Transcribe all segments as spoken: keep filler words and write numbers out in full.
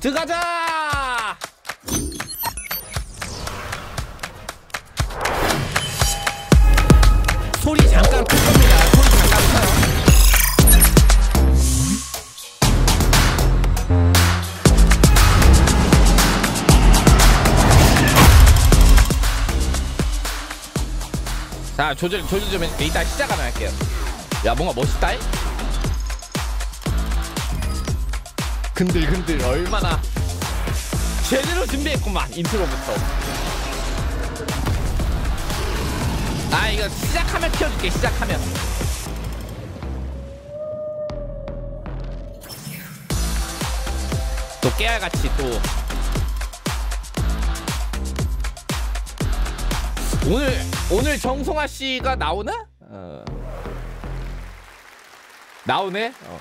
들어가자! 소리 잠깐 끌 겁니다. 소리 잠깐 켜요. 자, 조절, 조절 좀 해. 이따 시작 하나 할게요. 야, 뭔가 멋있다. 이? 근들근들 얼마나 제대로 준비했구만. 인트로부터. 아, 이거 시작하면 키워줄게. 시작하면. 또 깨알같이 또 오늘 오늘 정성아 씨가 나오나? 어. 나오네. 어.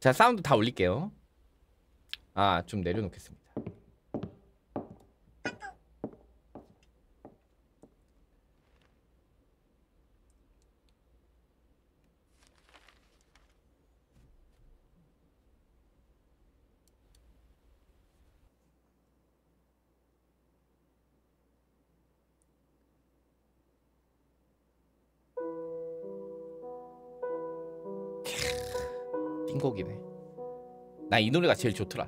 자, 사운드 다 올릴게요. 아, 좀 내려놓겠습니다. 곡이네. 나 이 노래가 제일 좋더라.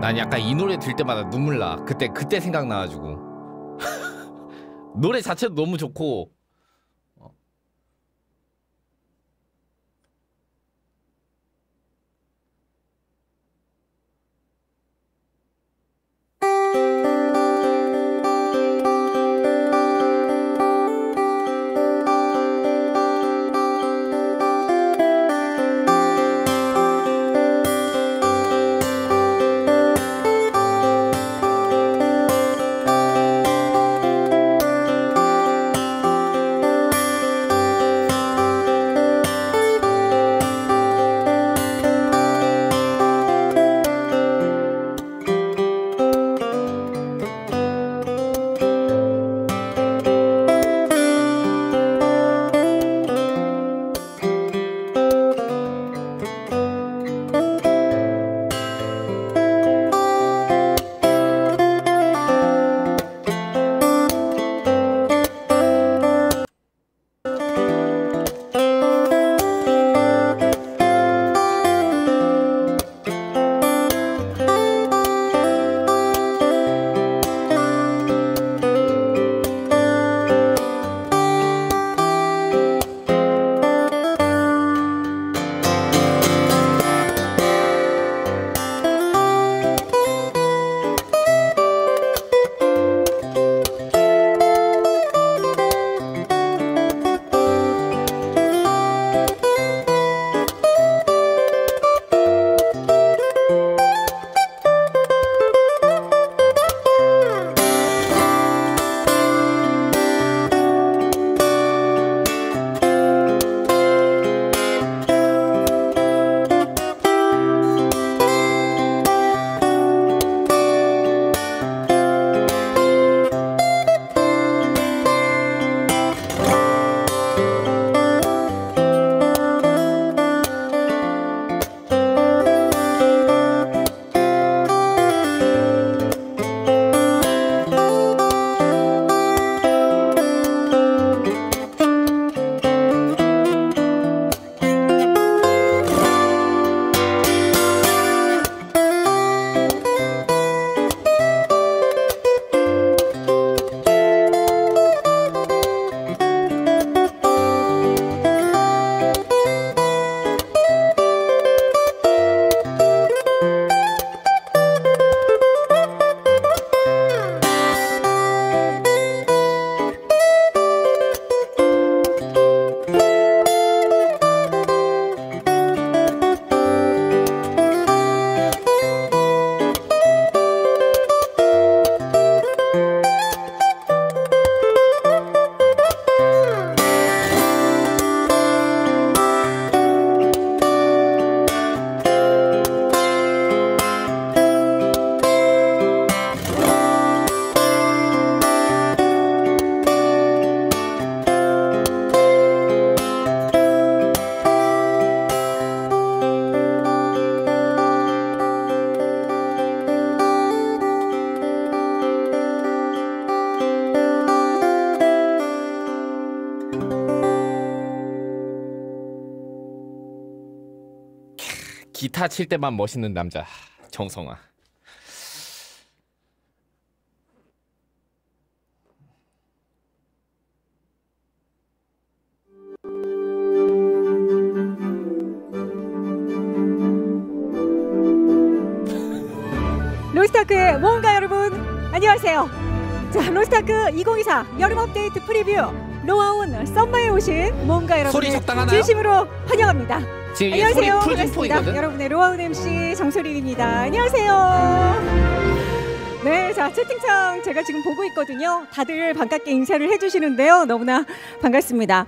난 약간 이 노래 들 때마다 눈물 나. 그때 그때 생각나가지고. 노래 자체도 너무 좋고. 기타 칠 때만 멋있는 남자 정성아. 로스트아크의 모험가 여러분 안녕하세요. 자, 로스트아크 이공이사 여름 업데이트 프리뷰 로아온 썸머에 오신 모험가 여러분을 진심으로 환영합니다. 지금 안녕하세요. 반갑습니다. 여러분의 로아온 엠씨 정소림입니다. 안녕하세요. 네, 자 채팅창 제가 지금 보고 있거든요. 다들 반갑게 인사를 해주시는데요. 너무나 반갑습니다.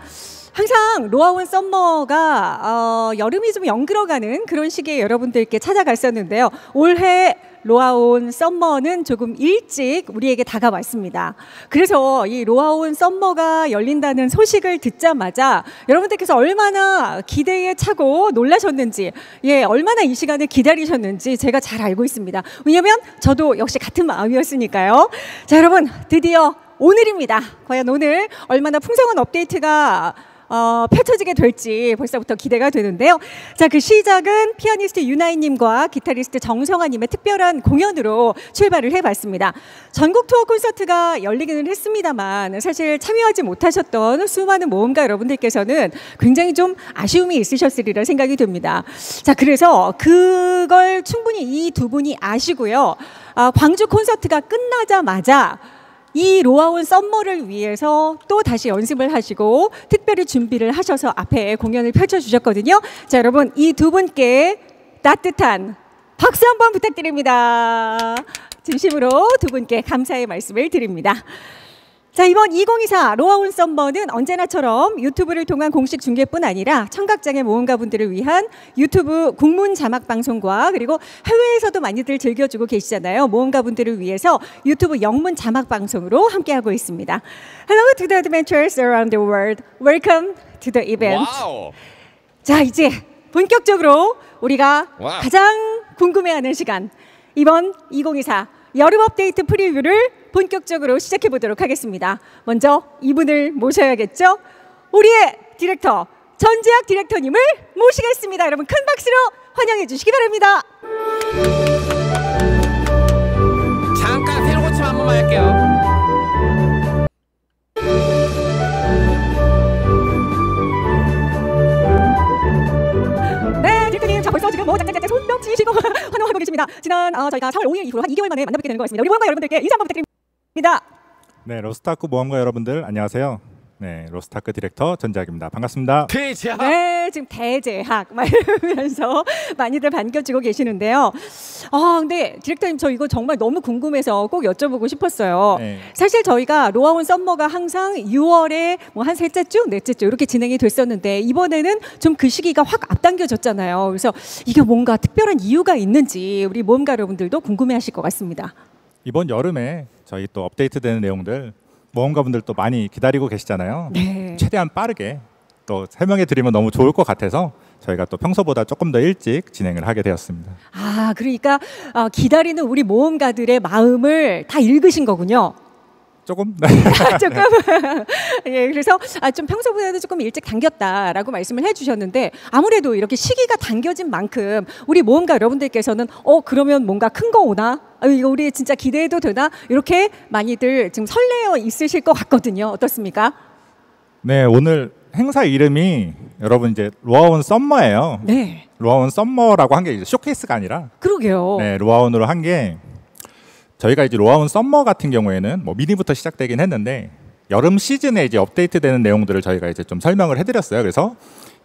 항상 로아온 썸머가 어, 여름이 좀 연그러가는 그런 시기에 여러분들께 찾아갔었는데요. 올해 로아온 썸머는 조금 일찍 우리에게 다가왔습니다. 그래서 이 로아온 썸머가 열린다는 소식을 듣자마자 여러분들께서 얼마나 기대에 차고 놀라셨는지, 예, 얼마나 이 시간을 기다리셨는지 제가 잘 알고 있습니다. 왜냐하면 저도 역시 같은 마음이었으니까요. 자, 여러분 드디어 오늘입니다. 과연 오늘 얼마나 풍성한 업데이트가 어, 펼쳐지게 될지 벌써부터 기대가 되는데요. 자, 그 시작은 피아니스트 유나이님과 기타리스트 정성아님의 특별한 공연으로 출발을 해봤습니다. 전국 투어 콘서트가 열리기는 했습니다만 사실 참여하지 못하셨던 수많은 모험가 여러분들께서는 굉장히 좀 아쉬움이 있으셨으리라 생각이 됩니다. 자, 그래서 그걸 충분히 이 두 분이 아시고요. 아, 광주 콘서트가 끝나자마자 이 로아온 썸머를 위해서 또 다시 연습을 하시고 특별히 준비를 하셔서 앞에 공연을 펼쳐주셨거든요. 자, 여러분 이 두 분께 따뜻한 박수 한번 부탁드립니다. 진심으로 두 분께 감사의 말씀을 드립니다. 자, 이번 이천이십사 로아온 썸머는 언제나처럼 유튜브를 통한 공식 중계뿐 아니라 청각장애 모험가분들을 위한 유튜브 국문 자막 방송과 그리고 해외에서도 많이들 즐겨주고 계시잖아요. 모험가분들을 위해서 유튜브 영문 자막 방송으로 함께하고 있습니다. Hello to the adventurers around the world. Welcome to the event. Wow. 자, 이제 본격적으로 우리가 wow. 가장 궁금해하는 시간, 이번 이천이십사 여름 업데이트 프리뷰를 본격적으로 시작해 보도록 하겠습니다. 먼저 이분을 모셔야겠죠? 우리의 디렉터, 전재학 디렉터님을 모시겠습니다. 여러분 큰 박수로 환영해 주시기 바랍니다. 잠깐 새로 고침 한 번만 할게요. 벌써 지금 뭐 짝짝짝 손뼉치시고 환호하고 계십니다. 지난 어, 저희가 사월 오일 이후로 한 이 개월 만에 만나뵙게 되는 것 같습니다. 우리 모험가 여러분들께 인사 한번 부탁드립니다. 네, 로스트아크 모험가 여러분들 안녕하세요. 네, 로스트아크 디렉터 전재학입니다. 반갑습니다. 대재학! 네, 지금 대재학 막 이러면서 많이들 반겨주고 계시는데요. 아, 근데 디렉터님 저 이거 정말 너무 궁금해서 꼭 여쭤보고 싶었어요. 네. 사실 저희가 로아온 썸머가 항상 유월에 뭐 한 셋째 주, 넷째 주 이렇게 진행이 됐었는데 이번에는 좀 그 시기가 확 앞당겨졌잖아요. 그래서 이게 뭔가 특별한 이유가 있는지 우리 모험가 여러분들도 궁금해하실 것 같습니다. 이번 여름에 저희 또 업데이트되는 내용들 모험가분들 또 많이 기다리고 계시잖아요. 네. 최대한 빠르게 또 설명해 드리면 너무 좋을 것 같아서 저희가 또 평소보다 조금 더 일찍 진행을 하게 되었습니다. 아, 그러니까 어, 기다리는 우리 모험가들의 마음을 다 읽으신 거군요. 조금? 조금? 예, 그래서 아, 좀 평소보다도 조금 일찍 당겼다라고 말씀을 해주셨는데 아무래도 이렇게 시기가 당겨진 만큼 우리 모험가 여러분들께서는 어 그러면 뭔가 큰 거 오나? 아, 이거 우리 진짜 기대해도 되나? 이렇게 많이들 지금 설레어 있으실 것 같거든요. 어떻습니까? 네, 오늘 행사 이름이 여러분 이제 로아온 썸머예요. 네. 로아온 썸머라고 한 게 쇼케이스가 아니라. 그러게요. 네, 로아온으로 한 게. 저희가 이제 로아온 썸머 같은 경우에는 뭐 미니부터 시작되긴 했는데 여름 시즌에 이제 업데이트되는 내용들을 저희가 이제 좀 설명을 해드렸어요. 그래서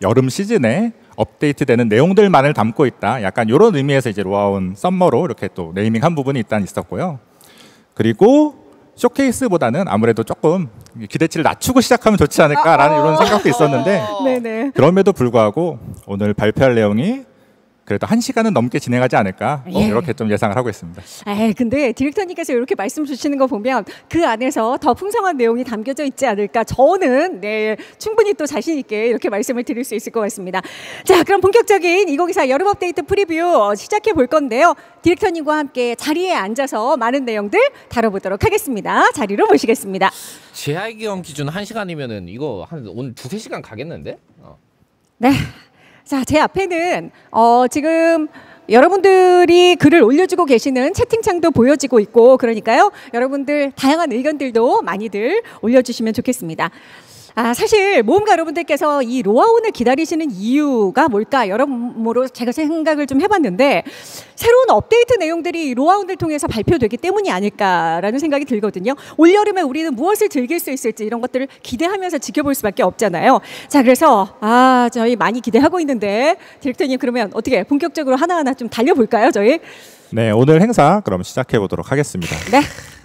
여름 시즌에 업데이트되는 내용들만을 담고 있다. 약간 이런 의미에서 이제 로아온 썸머로 이렇게 또 네이밍한 부분이 일단 있었고요. 그리고 쇼케이스보다는 아무래도 조금 기대치를 낮추고 시작하면 좋지 않을까라는 아, 이런 생각도 있었는데 아, 그럼에도 불구하고 오늘 발표할 내용이 그래도 한 시간은 넘게 진행하지 않을까 예. 이렇게 좀 예상을 하고 있습니다. 에이, 근데 디렉터님께서 이렇게 말씀 주시는 거 보면 그 안에서 더 풍성한 내용이 담겨져 있지 않을까 저는 네, 충분히 또 자신 있게 이렇게 말씀을 드릴 수 있을 것 같습니다. 자, 그럼 본격적인 이천이십사 여름 업데이트 프리뷰 시작해 볼 건데요. 디렉터님과 함께 자리에 앉아서 많은 내용들 다뤄보도록 하겠습니다. 자리로 모시겠습니다. 제 알기론 기준 한 시간이면은 이거 한 오늘 두세 시간 가겠는데? 어. 네. 자, 제 앞에는 어, 지금 여러분들이 글을 올려주고 계시는 채팅창도 보여지고 있고 그러니까요. 여러분들 다양한 의견들도 많이들 올려주시면 좋겠습니다. 아, 사실 모험가 여러분들께서 이 로아온을 기다리시는 이유가 뭘까 여러모로 제가 생각을 좀 해봤는데 새로운 업데이트 내용들이 로아온을 통해서 발표되기 때문이 아닐까라는 생각이 들거든요. 올여름에 우리는 무엇을 즐길 수 있을지 이런 것들을 기대하면서 지켜볼 수밖에 없잖아요. 자, 그래서 아 저희 많이 기대하고 있는데 디렉터님 그러면 어떻게 본격적으로 하나하나 좀 달려볼까요 저희? 네, 오늘 행사 그럼 시작해 보도록 하겠습니다. 네.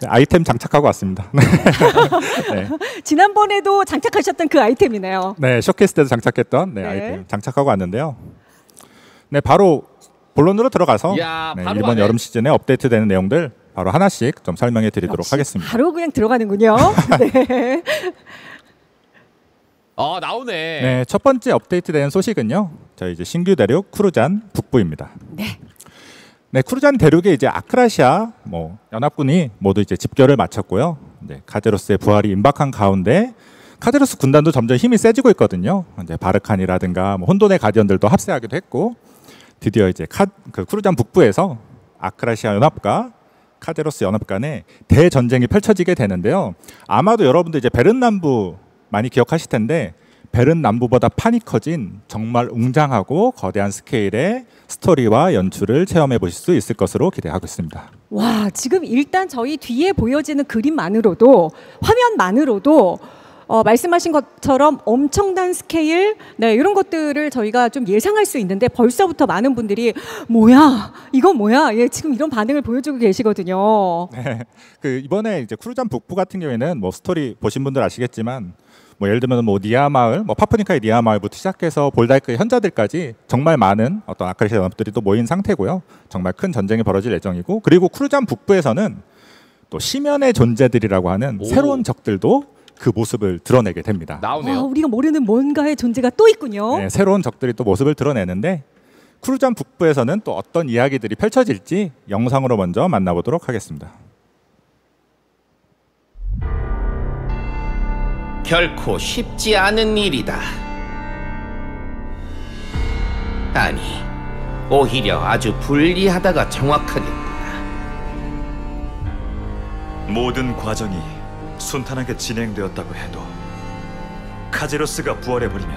아이템 장착하고 왔습니다. 네. 지난번에도 장착하셨던 그 아이템이네요. 네, 쇼케이스 때도 장착했던 네, 네. 아이템 장착하고 왔는데요. 네, 바로 본론으로 들어가서 야, 네, 이번 가네. 여름 시즌에 업데이트되는 내용들 바로 하나씩 좀 설명해 드리도록 하겠습니다. 바로 그냥 들어가는군요. 네. 아, 나오네. 네, 첫 번째 업데이트된 소식은요. 저희 이제 신규 대륙 쿠르잔 북부입니다. 네. 네, 쿠르잔 대륙에 이제 아크라시아 뭐 연합군이 모두 이제 집결을 마쳤고요. 이제 카제로스의 부활이 임박한 가운데 카제로스 군단도 점점 힘이 세지고 있거든요. 이제 바르칸이라든가 뭐 혼돈의 가디언들도 합세하기도 했고, 드디어 이제 카, 그 쿠르잔 북부에서 아크라시아 연합과 카제로스 연합 간의 대전쟁이 펼쳐지게 되는데요. 아마도 여러분들 이제 베른 남부 많이 기억하실 텐데, 베른 남부보다 판이 커진 정말 웅장하고 거대한 스케일의 스토리와 연출을 체험해 보실 수 있을 것으로 기대하고 있습니다. 와, 지금 일단 저희 뒤에 보여지는 그림만으로도, 화면만으로도 어, 말씀하신 것처럼 엄청난 스케일, 네, 이런 것들을 저희가 좀 예상할 수 있는데, 벌써부터 많은 분들이 뭐야, 이건 뭐야, 예, 지금 이런 반응을 보여주고 계시거든요. 네, 그 이번에 이제 쿠르잔 북부 같은 경우에는 뭐 스토리 보신 분들 아시겠지만, 뭐 예를 들면 뭐 니아 마을, 뭐 파푸니카의 니아 마을부터 시작해서 볼다이크의 현자들까지 정말 많은 어떤 아크라시아 연합들이 또 모인 상태고요. 정말 큰 전쟁이 벌어질 예정이고, 그리고 쿠르잔 북부에서는 또 심연의 존재들이라고 하는 오. 새로운 적들도 그 모습을 드러내게 됩니다. 나오네요. 와, 우리가 모르는 뭔가의 존재가 또 있군요. 네, 새로운 적들이 또 모습을 드러내는데, 쿠르잔 북부에서는 또 어떤 이야기들이 펼쳐질지 영상으로 먼저 만나보도록 하겠습니다. 결코 쉽지 않은 일이다. 아니, 오히려 아주 불리하다가 정확하겠구나. 모든 과정이 순탄하게 진행되었다고 해도 카제로스가 부활해버리면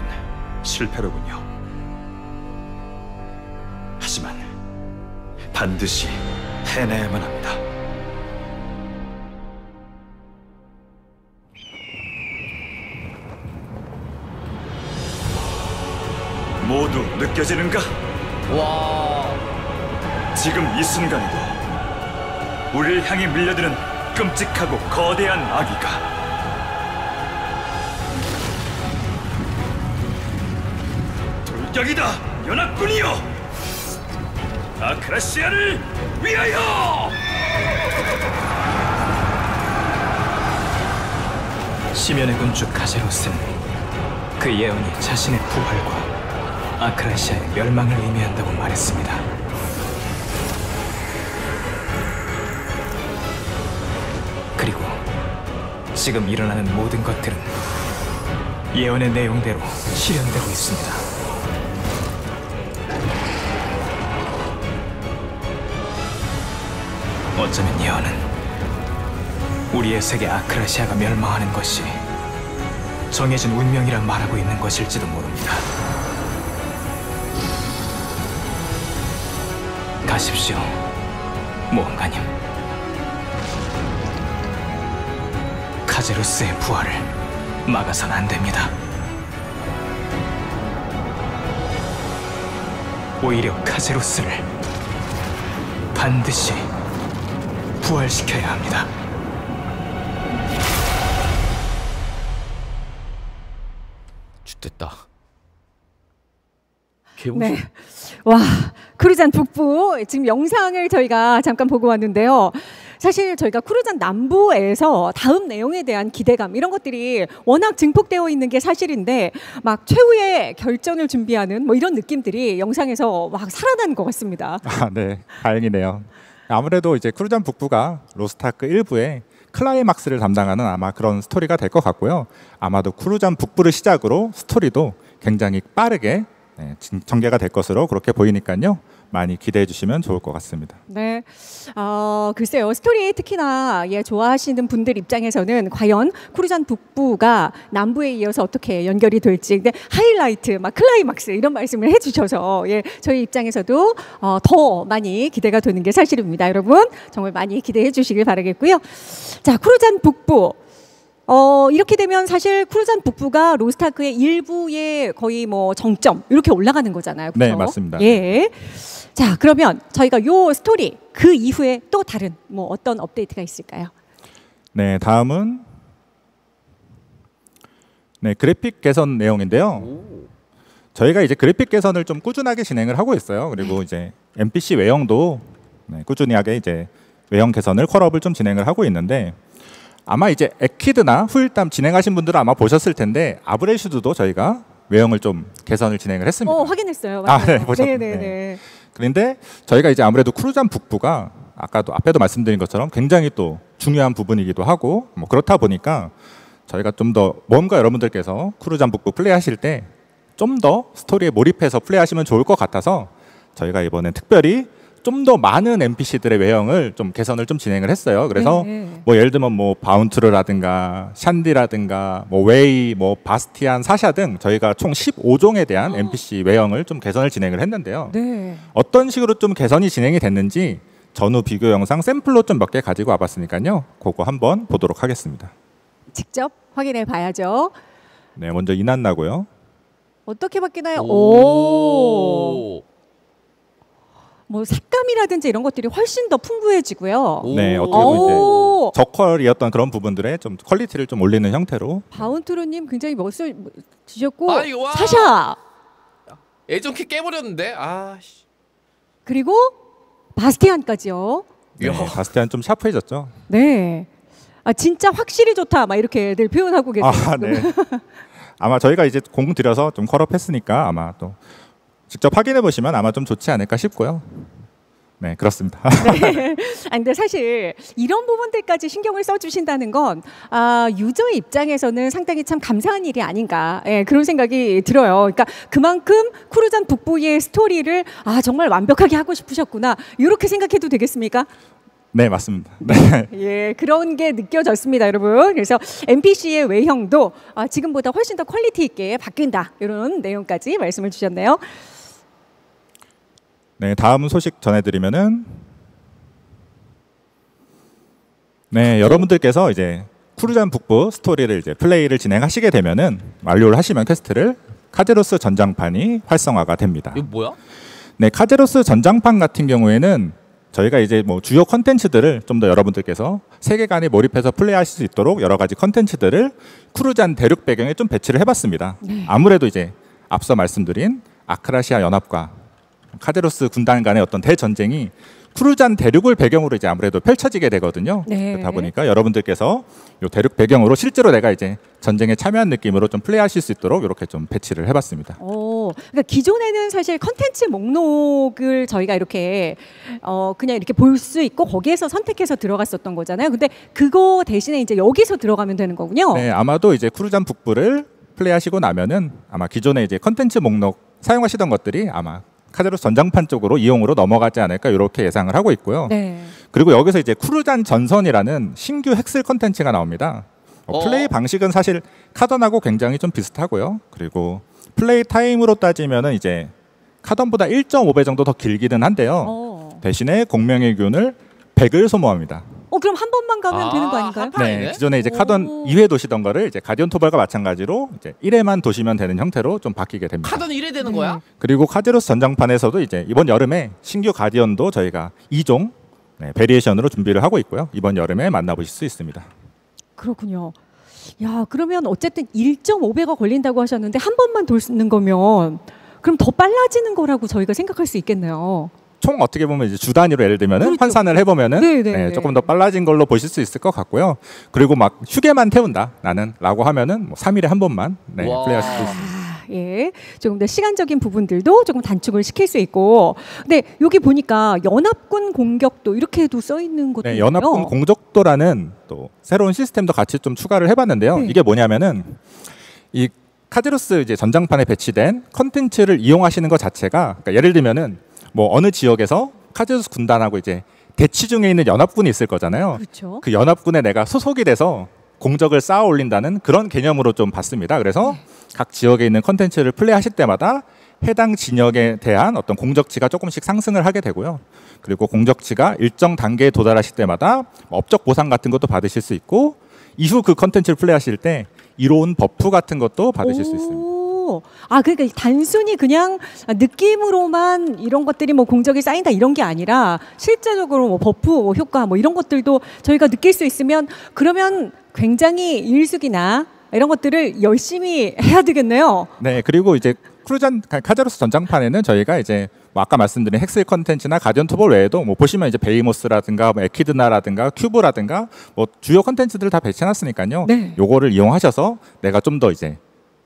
실패로군요. 하지만 반드시 해내야만 합니다. 모두 느껴지는가? 와, 지금 이 순간에도 우리를 향해 밀려드는 끔찍하고 거대한 악이가 돌격이다! 연합군이여! 아크라시아를 위하여! 심연의 군주 카제로스는 그 예언이 자신의 부활과 아크라시아의 멸망을 의미한다고 말했습니다. 그리고 지금 일어나는 모든 것들은 예언의 내용대로 실현되고 있습니다. 어쩌면 예언은 우리의 세계 아크라시아가 멸망하는 것이 정해진 운명이라 말하고 있는 것일지도 모릅니다. 가십시오, 모험가님. 카제로스의 부활을 막아선 안 됩니다. 오히려 카제로스를 반드시 부활시켜야 합니다. 죽됐다. 네, 와, 쿠르잔 북부 지금 영상을 저희가 잠깐 보고 왔는데요. 사실 저희가 쿠르잔 남부에서 다음 내용에 대한 기대감, 이런 것들이 워낙 증폭되어 있는 게 사실인데, 막 최후의 결전을 준비하는 뭐 이런 느낌들이 영상에서 막 살아난 것 같습니다. 아, 네, 다행이네요. 아무래도 이제 쿠르잔 북부가 로스트아크 일부에 클라이막스를 담당하는 아마 그런 스토리가 될 것 같고요. 아마도 쿠르잔 북부를 시작으로 스토리도 굉장히 빠르게 네, 전개가 될 것으로 그렇게 보이니까요, 많이 기대해 주시면 좋을 것 같습니다. 네, 어, 글쎄요, 스토리 특히나 예, 좋아하시는 분들 입장에서는 과연 쿠르잔 북부가 남부에 이어서 어떻게 연결이 될지, 근데 하이라이트, 막 클라이막스 이런 말씀을 해주셔서 예, 저희 입장에서도 어, 더 많이 기대가 되는 게 사실입니다. 여러분 정말 많이 기대해 주시길 바라겠고요. 자, 쿠르잔 북부. 어, 이렇게 되면 사실 쿠르잔 북부가 로스트아크의 일부의 거의 뭐 정점, 이렇게 올라가는 거잖아요. 그쵸? 네, 맞습니다. 예. 자, 그러면 저희가 요 스토리 그 이후에 또 다른 뭐 어떤 업데이트가 있을까요? 네, 다음은 네, 그래픽 개선 내용인데요. 오. 저희가 이제 그래픽 개선을 좀 꾸준하게 진행을 하고 있어요. 그리고 이제 엔피씨 외형도 네, 꾸준히 하게 이제 외형 개선을 컬업을 좀 진행을 하고 있는데, 아마 이제 에키드나 후일담 진행하신 분들은 아마 보셨을 텐데, 아브레슈드도 저희가 외형을 좀 개선을 진행을 했습니다. 어, 확인했어요. 맞아요. 아, 네, 보셨네. 네. 그런데 저희가 이제 아무래도 쿠르잔 북부가 아까도 앞에도 말씀드린 것처럼 굉장히 또 중요한 부분이기도 하고, 뭐 그렇다 보니까 저희가 좀 더 뭔가 여러분들께서 쿠르잔 북부 플레이하실 때 좀 더 스토리에 몰입해서 플레이하시면 좋을 것 같아서 저희가 이번엔 특별히 좀 더 많은 엔피씨들의 외형을 좀 개선을 좀 진행을 했어요. 그래서 네, 네. 뭐 예를 들면 뭐 바운트르라든가 샨디라든가 뭐 웨이, 뭐 바스티안, 사샤 등 저희가 총 십오 종에 대한 어. 엔피씨 외형을 좀 개선을 진행을 했는데요. 네. 어떤 식으로 좀 개선이 진행이 됐는지 전후 비교 영상 샘플로 좀 몇 개 가지고 와봤으니까요. 그거 한번 보도록 하겠습니다. 직접 확인해 봐야죠. 네, 먼저 이난나고요. 어떻게 바뀌나요? 오. 오. 뭐 색감이라든지 이런 것들이 훨씬 더 풍부해지고요. 네, 어떻게 보면 이제 저퀄이었던 그런 부분들의 좀 퀄리티를 좀 올리는 형태로. 바운트로님 굉장히 멋을 지셨고 사샤 애정키 깨버렸는데 아. 그리고 바스티안까지요. 네, 바스티안 좀 샤프해졌죠. 네, 아 진짜 확실히 좋다 막 이렇게 늘 표현하고 계세요. 아, 네. 아마 저희가 이제 공 들여서 좀 컬업했으니까 아마 또. 직접 확인해 보시면 아마 좀 좋지 않을까 싶고요. 네, 그렇습니다. 네. 아니, 근데 사실 이런 부분들까지 신경을 써주신다는 건 아, 유저의 입장에서는 상당히 참 감사한 일이 아닌가, 예, 그런 생각이 들어요. 그러니까 그만큼 쿠르잔 북부의 스토리를 아, 정말 완벽하게 하고 싶으셨구나 이렇게 생각해도 되겠습니까? 네, 맞습니다. 네. 예, 그런 게 느껴졌습니다, 여러분. 그래서 엔피씨의 외형도 아, 지금보다 훨씬 더 퀄리티 있게 바뀐다 이런 내용까지 말씀을 주셨네요. 네, 다음 소식 전해드리면은 네, 여러분들께서 이제 쿠르잔 북부 스토리를 이제 플레이를 진행하시게 되면은 완료를 하시면 퀘스트를 카제로스 전장판이 활성화가 됩니다. 이거 뭐야? 네, 카제로스 전장판 같은 경우에는 저희가 이제 뭐 주요 컨텐츠들을 좀 더 여러분들께서 세계관에 몰입해서 플레이하실 수 있도록 여러 가지 컨텐츠들을 쿠르잔 대륙 배경에 좀 배치를 해봤습니다. 네. 아무래도 이제 앞서 말씀드린 아크라시아 연합과 카제로스 군단 간의 어떤 대전쟁이 쿠르잔 대륙을 배경으로 이제 아무래도 펼쳐지게 되거든요. 네. 그러다 보니까 여러분들께서 이 대륙 배경으로 실제로 내가 이제 전쟁에 참여한 느낌으로 좀 플레이하실 수 있도록 이렇게 좀 배치를 해봤습니다. 오, 그러니까 기존에는 사실 컨텐츠 목록을 저희가 이렇게 어, 그냥 이렇게 볼 수 있고 거기에서 선택해서 들어갔었던 거잖아요. 근데 그거 대신에 이제 여기서 들어가면 되는 거군요. 네, 아마도 이제 쿠르잔 북부를 플레이하시고 나면은 아마 기존에 이제 컨텐츠 목록 사용하시던 것들이 아마 카제로스 전장판 쪽으로 이용으로 넘어가지 않을까 이렇게 예상을 하고 있고요. 네. 그리고 여기서 이제 쿠르잔 전선이라는 신규 핵슬 컨텐츠가 나옵니다. 어, 플레이 방식은 사실 카던하고 굉장히 좀 비슷하고요. 그리고 플레이 타임으로 따지면은 이제 카던보다 일 점 오 배 정도 더 길기는 한데요. 어. 대신에 공명의 균을 백을 소모합니다. 어, 그럼 한 번만 가면 아, 되는 거 아닌가요? 네, 기존에 이제 카던 오. 이 회 도시던 거를 이제 가디언 토벌과 마찬가지로 이제 일 회만 도시면 되는 형태로 좀 바뀌게 됩니다. 카던 일 회 되는 네. 거야? 그리고 카제로스 전장판에서도 이제 이번 여름에 신규 가디언도 저희가 이 종 네, 베리에이션으로 준비를 하고 있고요. 이번 여름에 만나보실 수 있습니다. 그렇군요. 야, 그러면 어쨌든 일 점 오 배가 걸린다고 하셨는데 한 번만 돌는 거면 그럼 더 빨라지는 거라고 저희가 생각할 수 있겠네요. 총 어떻게 보면 이제 주 단위로 예를 들면 그렇죠. 환산을 해보면은 네, 조금 더 빨라진 걸로 보실 수 있을 것 같고요. 그리고 막 휴게만 태운다 나는 라고 하면은 뭐 삼 일에 한 번만 네, 플레이할 수 있습니다. 예, 조금 더 시간적인 부분들도 조금 단축을 시킬 수 있고. 근데 여기 보니까 연합군 공격도 이렇게도 써 있는 것도 네, 연합군 공격도라는 또 새로운 시스템도 같이 좀 추가를 해봤는데요. 네. 이게 뭐냐면은 이 카제로스 이제 전장판에 배치된 컨텐츠를 이용하시는 것 자체가 그러니까 예를 들면은 뭐 어느 지역에서 카제로스 군단하고 이제 대치 중에 있는 연합군이 있을 거잖아요. 그렇죠. 그 연합군에 내가 소속이 돼서 공적을 쌓아 올린다는 그런 개념으로 좀 봤습니다. 그래서 네. 각 지역에 있는 컨텐츠를 플레이하실 때마다 해당 진영에 대한 어떤 공적치가 조금씩 상승을 하게 되고요. 그리고 공적치가 일정 단계에 도달하실 때마다 업적 보상 같은 것도 받으실 수 있고 이후 그 컨텐츠를 플레이하실 때 이로운 버프 같은 것도 받으실 수 있습니다. 아, 그러니까 단순히 그냥 느낌으로만 이런 것들이 뭐 공적이 쌓인다 이런 게 아니라 실제적으로 뭐 버프 뭐 효과 뭐 이런 것들도 저희가 느낄 수 있으면 그러면 굉장히 일숙이나 이런 것들을 열심히 해야 되겠네요. 네, 그리고 이제 쿠르잔 카제로스 전장판에는 저희가 이제 뭐 아까 말씀드린 핵슬 컨텐츠나 가디언 토벌 외에도 뭐 보시면 이제 베이모스라든가 뭐 에키드나라든가 큐브라든가 뭐 주요 컨텐츠들을 다 배치해놨으니까요. 네. 요거를 이용하셔서 내가 좀 더 이제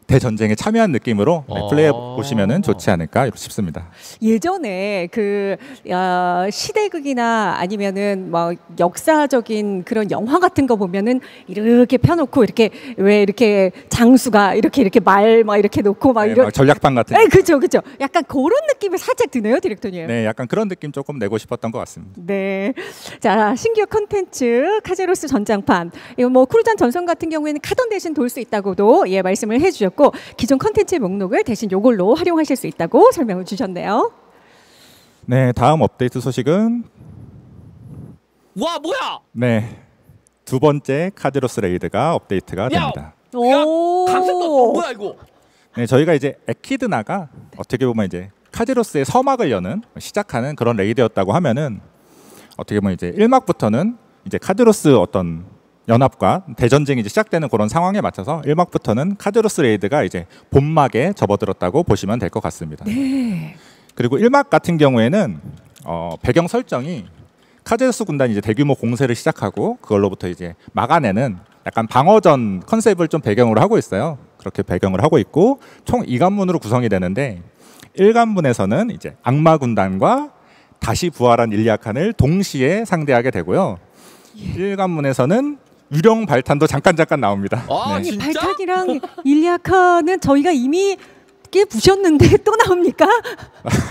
대전쟁에 참여한 느낌으로 네, 플레이해 보시면 좋지 않을까 싶습니다. 예전에 그 어, 시대극이나 아니면은 뭐 역사적인 그런 영화 같은 거 보면은 이렇게 펴놓고 이렇게 왜 이렇게 장수가 이렇게 이렇게 말 막 이렇게 놓고 막 네, 이런 전략판 같은. 네, 그렇죠, 그렇죠. 약간 그런 느낌이 살짝 드네요, 디렉터님. 네, 약간 그런 느낌 조금 내고 싶었던 것 같습니다. 네, 자 신규 컨텐츠 카제로스 전장판. 이거 뭐 쿠르잔 전선 같은 경우에는 카던 대신 돌 수 있다고도 예 말씀을 해주셨고. 기존 컨텐츠의 목록을 대신 이걸로 활용하실 수 있다고 설명을 주셨네요. 네, 다음 업데이트 소식은 와 뭐야? 네, 두 번째 카제로스 레이드가 업데이트가 야! 됩니다. 오, 강습도 뭐야 이거? 네, 저희가 이제 에키드나가 어떻게 보면 이제 카제로스의 서막을 여는 시작하는 그런 레이드였다고 하면은 어떻게 보면 이제 일 막부터는 이제 카제로스 어떤 연합과 대전쟁이 이제 시작되는 그런 상황에 맞춰서 일 막부터는 카제로스 레이드가 이제 본막에 접어들었다고 보시면 될 것 같습니다. 네. 그리고 일 막 같은 경우에는 어, 배경 설정이 카제로스 군단이 이제 대규모 공세를 시작하고 그걸로부터 이제 막아내는 약간 방어전 컨셉을 좀 배경으로 하고 있어요. 그렇게 배경을 하고 있고 총 이 관문으로 구성이 되는데 일 관문에서는 이제 악마 군단과 다시 부활한 일리아칸을 동시에 상대하게 되고요. 예. 일 관문에서는 유령 발탄도 잠깐 잠깐 나옵니다. 아, 네. 발탄이랑 일리아칸은 저희가 이미 꽤 부셨는데 또 나옵니까?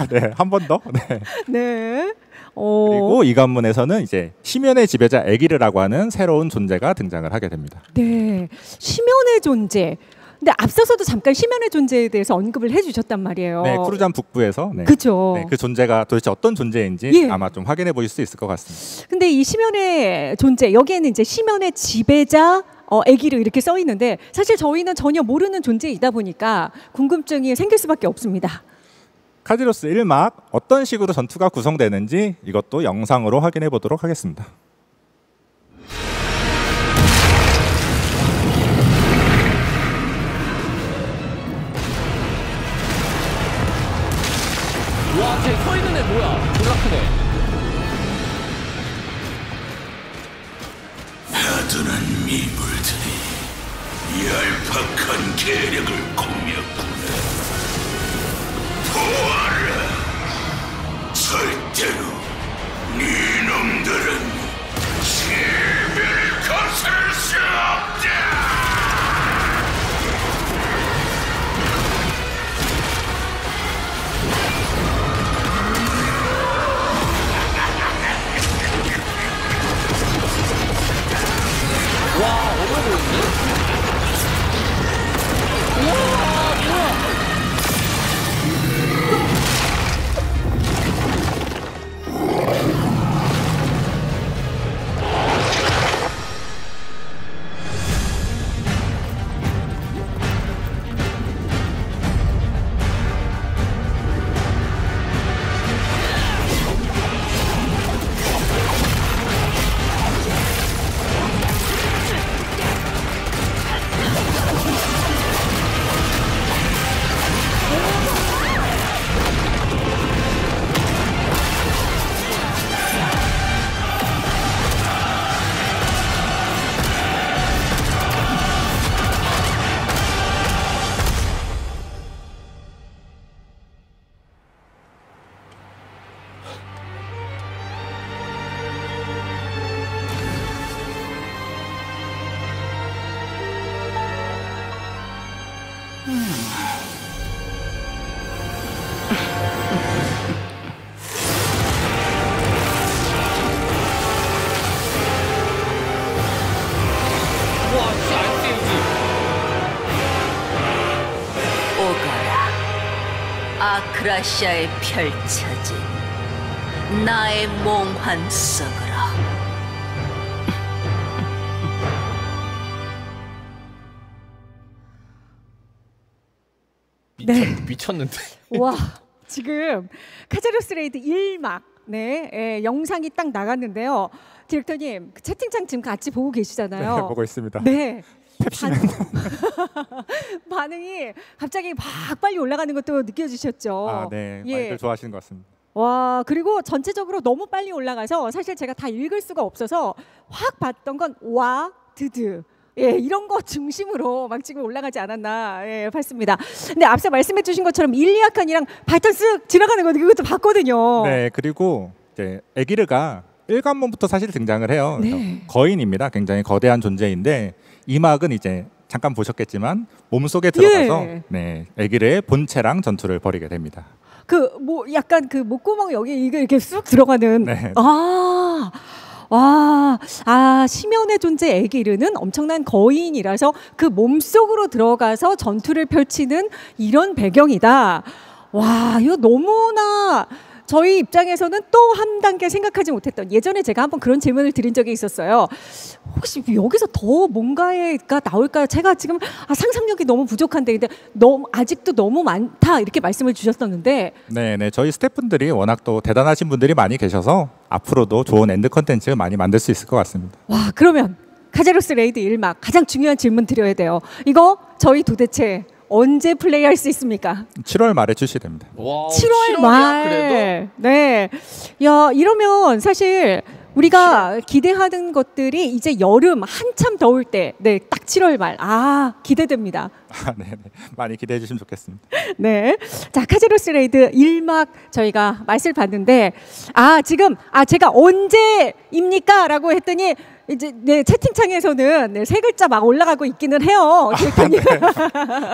네, 한 번 더. 네. 네. 어... 그리고 이 관문에서는 이제 심연의 지배자 에기르라고 하는 새로운 존재가 등장을 하게 됩니다. 네, 심연의 존재. 근데 앞서서도 잠깐 심연의 존재에 대해서 언급을 해주셨단 말이에요. 네, 쿠르잔 북부에서 네, 그죠. 네, 그 존재가 도대체 어떤 존재인지 예. 아마 좀 확인해 보실 수 있을 것 같습니다. 근데 이 심연의 존재 여기에는 이제 심연의 지배자 어, 에기르 이렇게 써 있는데 사실 저희는 전혀 모르는 존재이다 보니까 궁금증이 생길 수밖에 없습니다. 카제로스 일 막 어떤 식으로 전투가 구성되는지 이것도 영상으로 확인해 보도록 하겠습니다. 와, 쟤 서 있는 애 뭐야? 졸라 크네. 하드는 미물들이 열팍한 계력을 공략구나. 보아라, 절대로 네 놈들은 지배를 거스를 수 없다. 와, 어마어마한데? 와, 뭐야? 아크라시아에 펼쳐진 나의 몽환 속으로. 네. 미쳤는데. 와, 지금 카제로스 레이드 일 막 네, 예, 영상이 딱 나갔는데요. 디렉터님, 그 채팅창 지금 같이 보고 계시잖아요. 네, 보고 있습니다. 네. 반응. 반응이 갑자기 막 빨리 올라가는 것도 느껴지셨죠? 아, 네. 예. 많이들 좋아하시는 것 같습니다. 와, 그리고 전체적으로 너무 빨리 올라가서 사실 제가 다 읽을 수가 없어서 확 봤던 건 와, 드드. 예, 이런 거 중심으로 망치고 올라가지 않았나 예, 봤습니다. 근데 앞서 말씀해 주신 것처럼 일리아칸이랑 발탄 쓱 지나가는 거 그것도 봤거든요. 네, 그리고 이제 에기르가 일관문부터 사실 등장을 해요. 네. 거인입니다. 굉장히 거대한 존재인데 이 막은 이제 잠깐 보셨겠지만 몸속에 들어가서 예. 네, 에기르의 본체랑 전투를 벌이게 됩니다. 그 뭐 약간 그 목구멍 여기 이게 이렇게 쑥 들어가는 네. 아. 와, 아, 심연의 존재 에기르는 엄청난 거인이라서 그 몸속으로 들어가서 전투를 펼치는 이런 배경이다. 와, 이거 너무나 저희 입장에서는 또 한 단계 생각하지 못했던 예전에 제가 한번 그런 질문을 드린 적이 있었어요. 혹시 여기서 더 뭔가가 나올까요? 제가 지금 아, 상상력이 너무 부족한데 근데 너무, 아직도 너무 많다 이렇게 말씀을 주셨었는데 네네 저희 스태프분들이 워낙 또 대단하신 분들이 많이 계셔서 앞으로도 좋은 엔드 컨텐츠 많이 만들 수 있을 것 같습니다. 와 그러면 카제로스 레이드 일 막 가장 중요한 질문 드려야 돼요. 이거 저희 도대체 언제 플레이할 수 있습니까? 칠월 말에 출시됩니다. 와우, 칠월 말. 그래도? 네. 야, 이러면 사실 우리가 기대하는 것들이 이제 여름 한참 더울 때, 네, 딱 칠월 말. 아, 기대됩니다. 아, 네, 많이 기대해 주시면 좋겠습니다. 네, 자 카제로스 레이드 일 막 저희가 맛을 봤는데, 아 지금 아 제가 언제입니까라고 했더니. 이제 네, 채팅창에서는 네, 세 글자 막 올라가고 있기는 해요. 아, 네.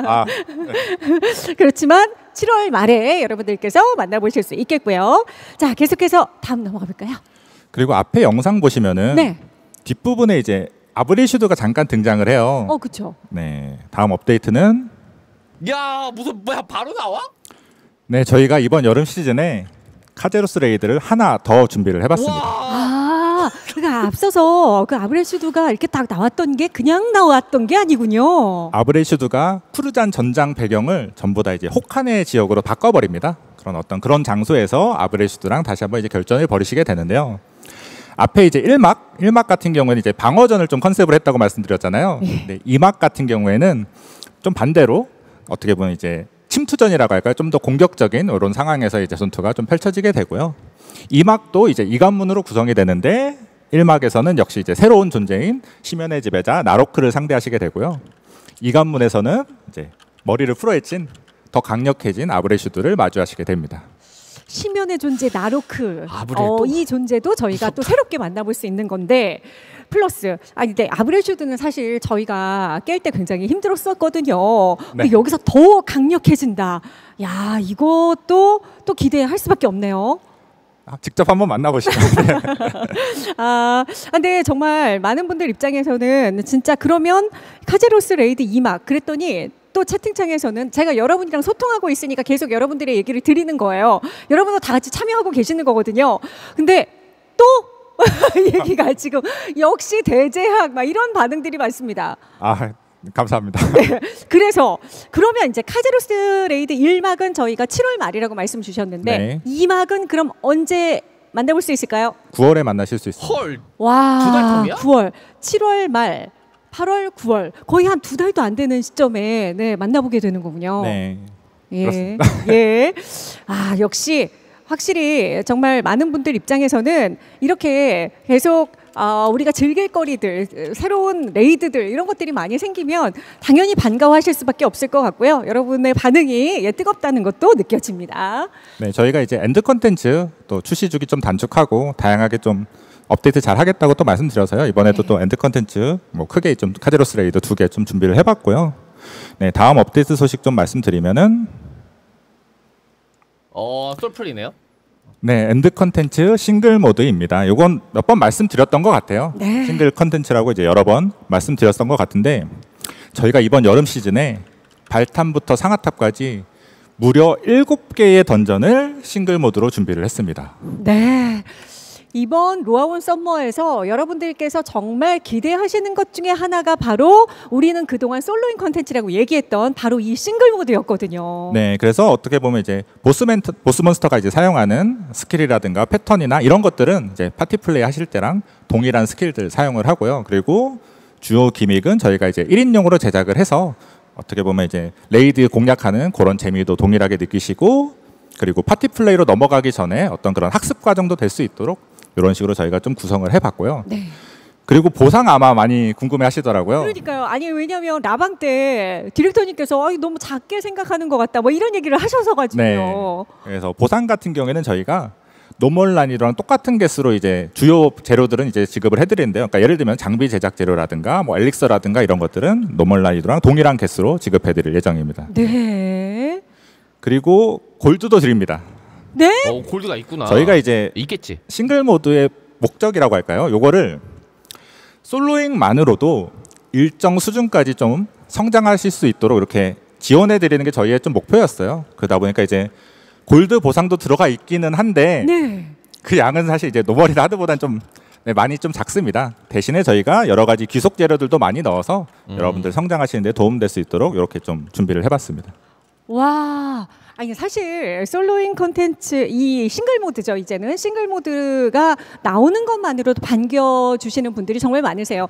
아, 네. 그렇지만 칠월 말에 여러분들께서 만나보실 수 있겠고요. 자, 계속해서 다음 넘어가 볼까요? 그리고 앞에 영상 보시면은 네. 뒷부분에 이제 아브레슈드가 잠깐 등장을 해요. 어, 그렇죠. 네, 다음 업데이트는 야 무슨 뭐야 바로 나와? 네, 저희가 이번 여름 시즌에 카제로스 레이드를 하나 더 준비를 해봤습니다. 그러니까 앞서서 그 아브레슈드가 이렇게 딱 나왔던 게 그냥 나왔던 게 아니군요. 아브레슈드가 쿠르잔 전장 배경을 전부 다 이제 혹한의 지역으로 바꿔버립니다. 그런 어떤 그런 장소에서 아브레슈드랑 다시 한번 이제 결전을 벌이시게 되는데요. 앞에 이제 일 막, 일 막 같은 경우에는 이제 방어전을 좀 컨셉을 했다고 말씀드렸잖아요. 예. 근데 이 막 같은 경우에는 좀 반대로 어떻게 보면 이제 침투전이라고 할까요? 좀 더 공격적인 이런 상황에서 이제 전투가 좀 펼쳐지게 되고요. 이 막도 이제 이관문으로 구성이 되는데 일 막에서는 역시 이제 새로운 존재인 심연의 지배자 나로크를 상대하시게 되고요. 이관문에서는 이제 머리를 풀어헤친 더 강력해진 아브레슈드를 마주하시게 됩니다. 심연의 존재 나로크 어, 이 존재도 저희가 무섭다. 또 새롭게 만나볼 수 있는 건데 플러스 아니 근데 아브레슈드는 사실 저희가 깰 때 굉장히 힘들었었거든요. 네. 근데 여기서 더 강력해진다. 야 이것도 또 기대할 수밖에 없네요. 직접 한번 만나보시죠. 아, 근데 정말 많은 분들 입장에서는 진짜 그러면 카제로스 레이드 이 막 그랬더니 또 채팅창에서는 제가 여러분이랑 소통하고 있으니까 계속 여러분들의 얘기를 드리는 거예요. 여러분도 다 같이 참여하고 계시는 거거든요. 근데 또 얘기가 지금 역시 대재학 막 이런 반응들이 많습니다. 아. 감사합니다. 네, 그래서 그러면 이제 카제로스 레이드 일 막은 저희가 칠월 말이라고 말씀 주셨는데 네. 이 막은 그럼 언제 만나볼 수 있을까요? 구월에 만나실 수 있어요. 헐. 와. 두 달 텀이야? 구월, 칠월 말, 팔월, 구월 거의 한 두 달도 안 되는 시점에 네, 만나보게 되는 거군요. 네. 예. 그렇습니다. 예. 아 역시 확실히 정말 많은 분들 입장에서는 이렇게 계속. 어, 우리가 즐길 거리들, 새로운 레이드들 이런 것들이 많이 생기면 당연히 반가워하실 수밖에 없을 것 같고요. 여러분의 반응이 예, 뜨겁다는 것도 느껴집니다. 네, 저희가 이제 엔드 컨텐츠 또 출시 주기 좀 단축하고 다양하게 좀 업데이트 잘 하겠다고 또 말씀드려서요. 이번에도 네. 또 엔드 컨텐츠 뭐 크게 좀 카제로스 레이드 두 개 좀 준비를 해봤고요. 네, 다음 업데이트 소식 좀 말씀드리면은 어, 솔플이네요. 네, 엔드 컨텐츠 싱글 모드입니다. 이건 몇 번 말씀드렸던 것 같아요. 네. 싱글 컨텐츠라고 이제 여러 번 말씀드렸던 것 같은데 저희가 이번 여름 시즌에 발탄부터 상하탑까지 무려 일곱 개의 던전을 싱글 모드로 준비를 했습니다. 네. 이번 로아온 썸머에서 여러분들께서 정말 기대하시는 것 중에 하나가 바로 우리는 그동안 솔로인 컨텐츠라고 얘기했던 바로 이 싱글 모드였거든요. 네, 그래서 어떻게 보면 이제 보스멘트, 보스몬스터가 이제 사용하는 스킬이라든가 패턴이나 이런 것들은 이제 파티 플레이 하실 때랑 동일한 스킬들 사용을 하고요. 그리고 주요 기믹은 저희가 이제 일 인용으로 제작을 해서 어떻게 보면 이제 레이드 공략하는 그런 재미도 동일하게 느끼시고 그리고 파티 플레이로 넘어가기 전에 어떤 그런 학습 과정도 될 수 있도록 이런 식으로 저희가 좀 구성을 해봤고요. 네. 그리고 보상 아마 많이 궁금해 하시더라고요. 그러니까요. 아니 왜냐면 라방 때 디렉터님께서 너무 작게 생각하는 것 같다 뭐 이런 얘기를 하셔서 가지고요. 네. 그래서 보상 같은 경우에는 저희가 노멀 난이도랑 똑같은 개수로 이제 주요 재료들은 이제 지급을 해드리는데요. 그러니까 예를 들면 장비 제작 재료라든가 뭐 엘릭서라든가 이런 것들은 노멀 난이도랑 동일한 개수로 지급해드릴 예정입니다. 네. 그리고 골드도 드립니다. 네? 어, 골드가 있구나. 저희가 이제 있겠지. 싱글 모드의 목적이라고 할까요? 요거를 솔로잉만으로도 일정 수준까지 좀 성장하실 수 있도록 이렇게 지원해 드리는 게 저희의 좀 목표였어요. 그러다 보니까 이제 골드 보상도 들어가 있기는 한데 네. 그 양은 사실 이제 노멀이나 하드보다는 좀 네, 많이 좀 작습니다. 대신에 저희가 여러 가지 귀속 재료들도 많이 넣어서 음. 여러분들 성장하시는 데 도움될 수 있도록 이렇게 좀 준비를 해봤습니다. 와. 아니 사실 솔로인 콘텐츠 이 싱글 모드죠. 이제는 싱글 모드가 나오는 것만으로도 반겨주시는 분들이 정말 많으세요.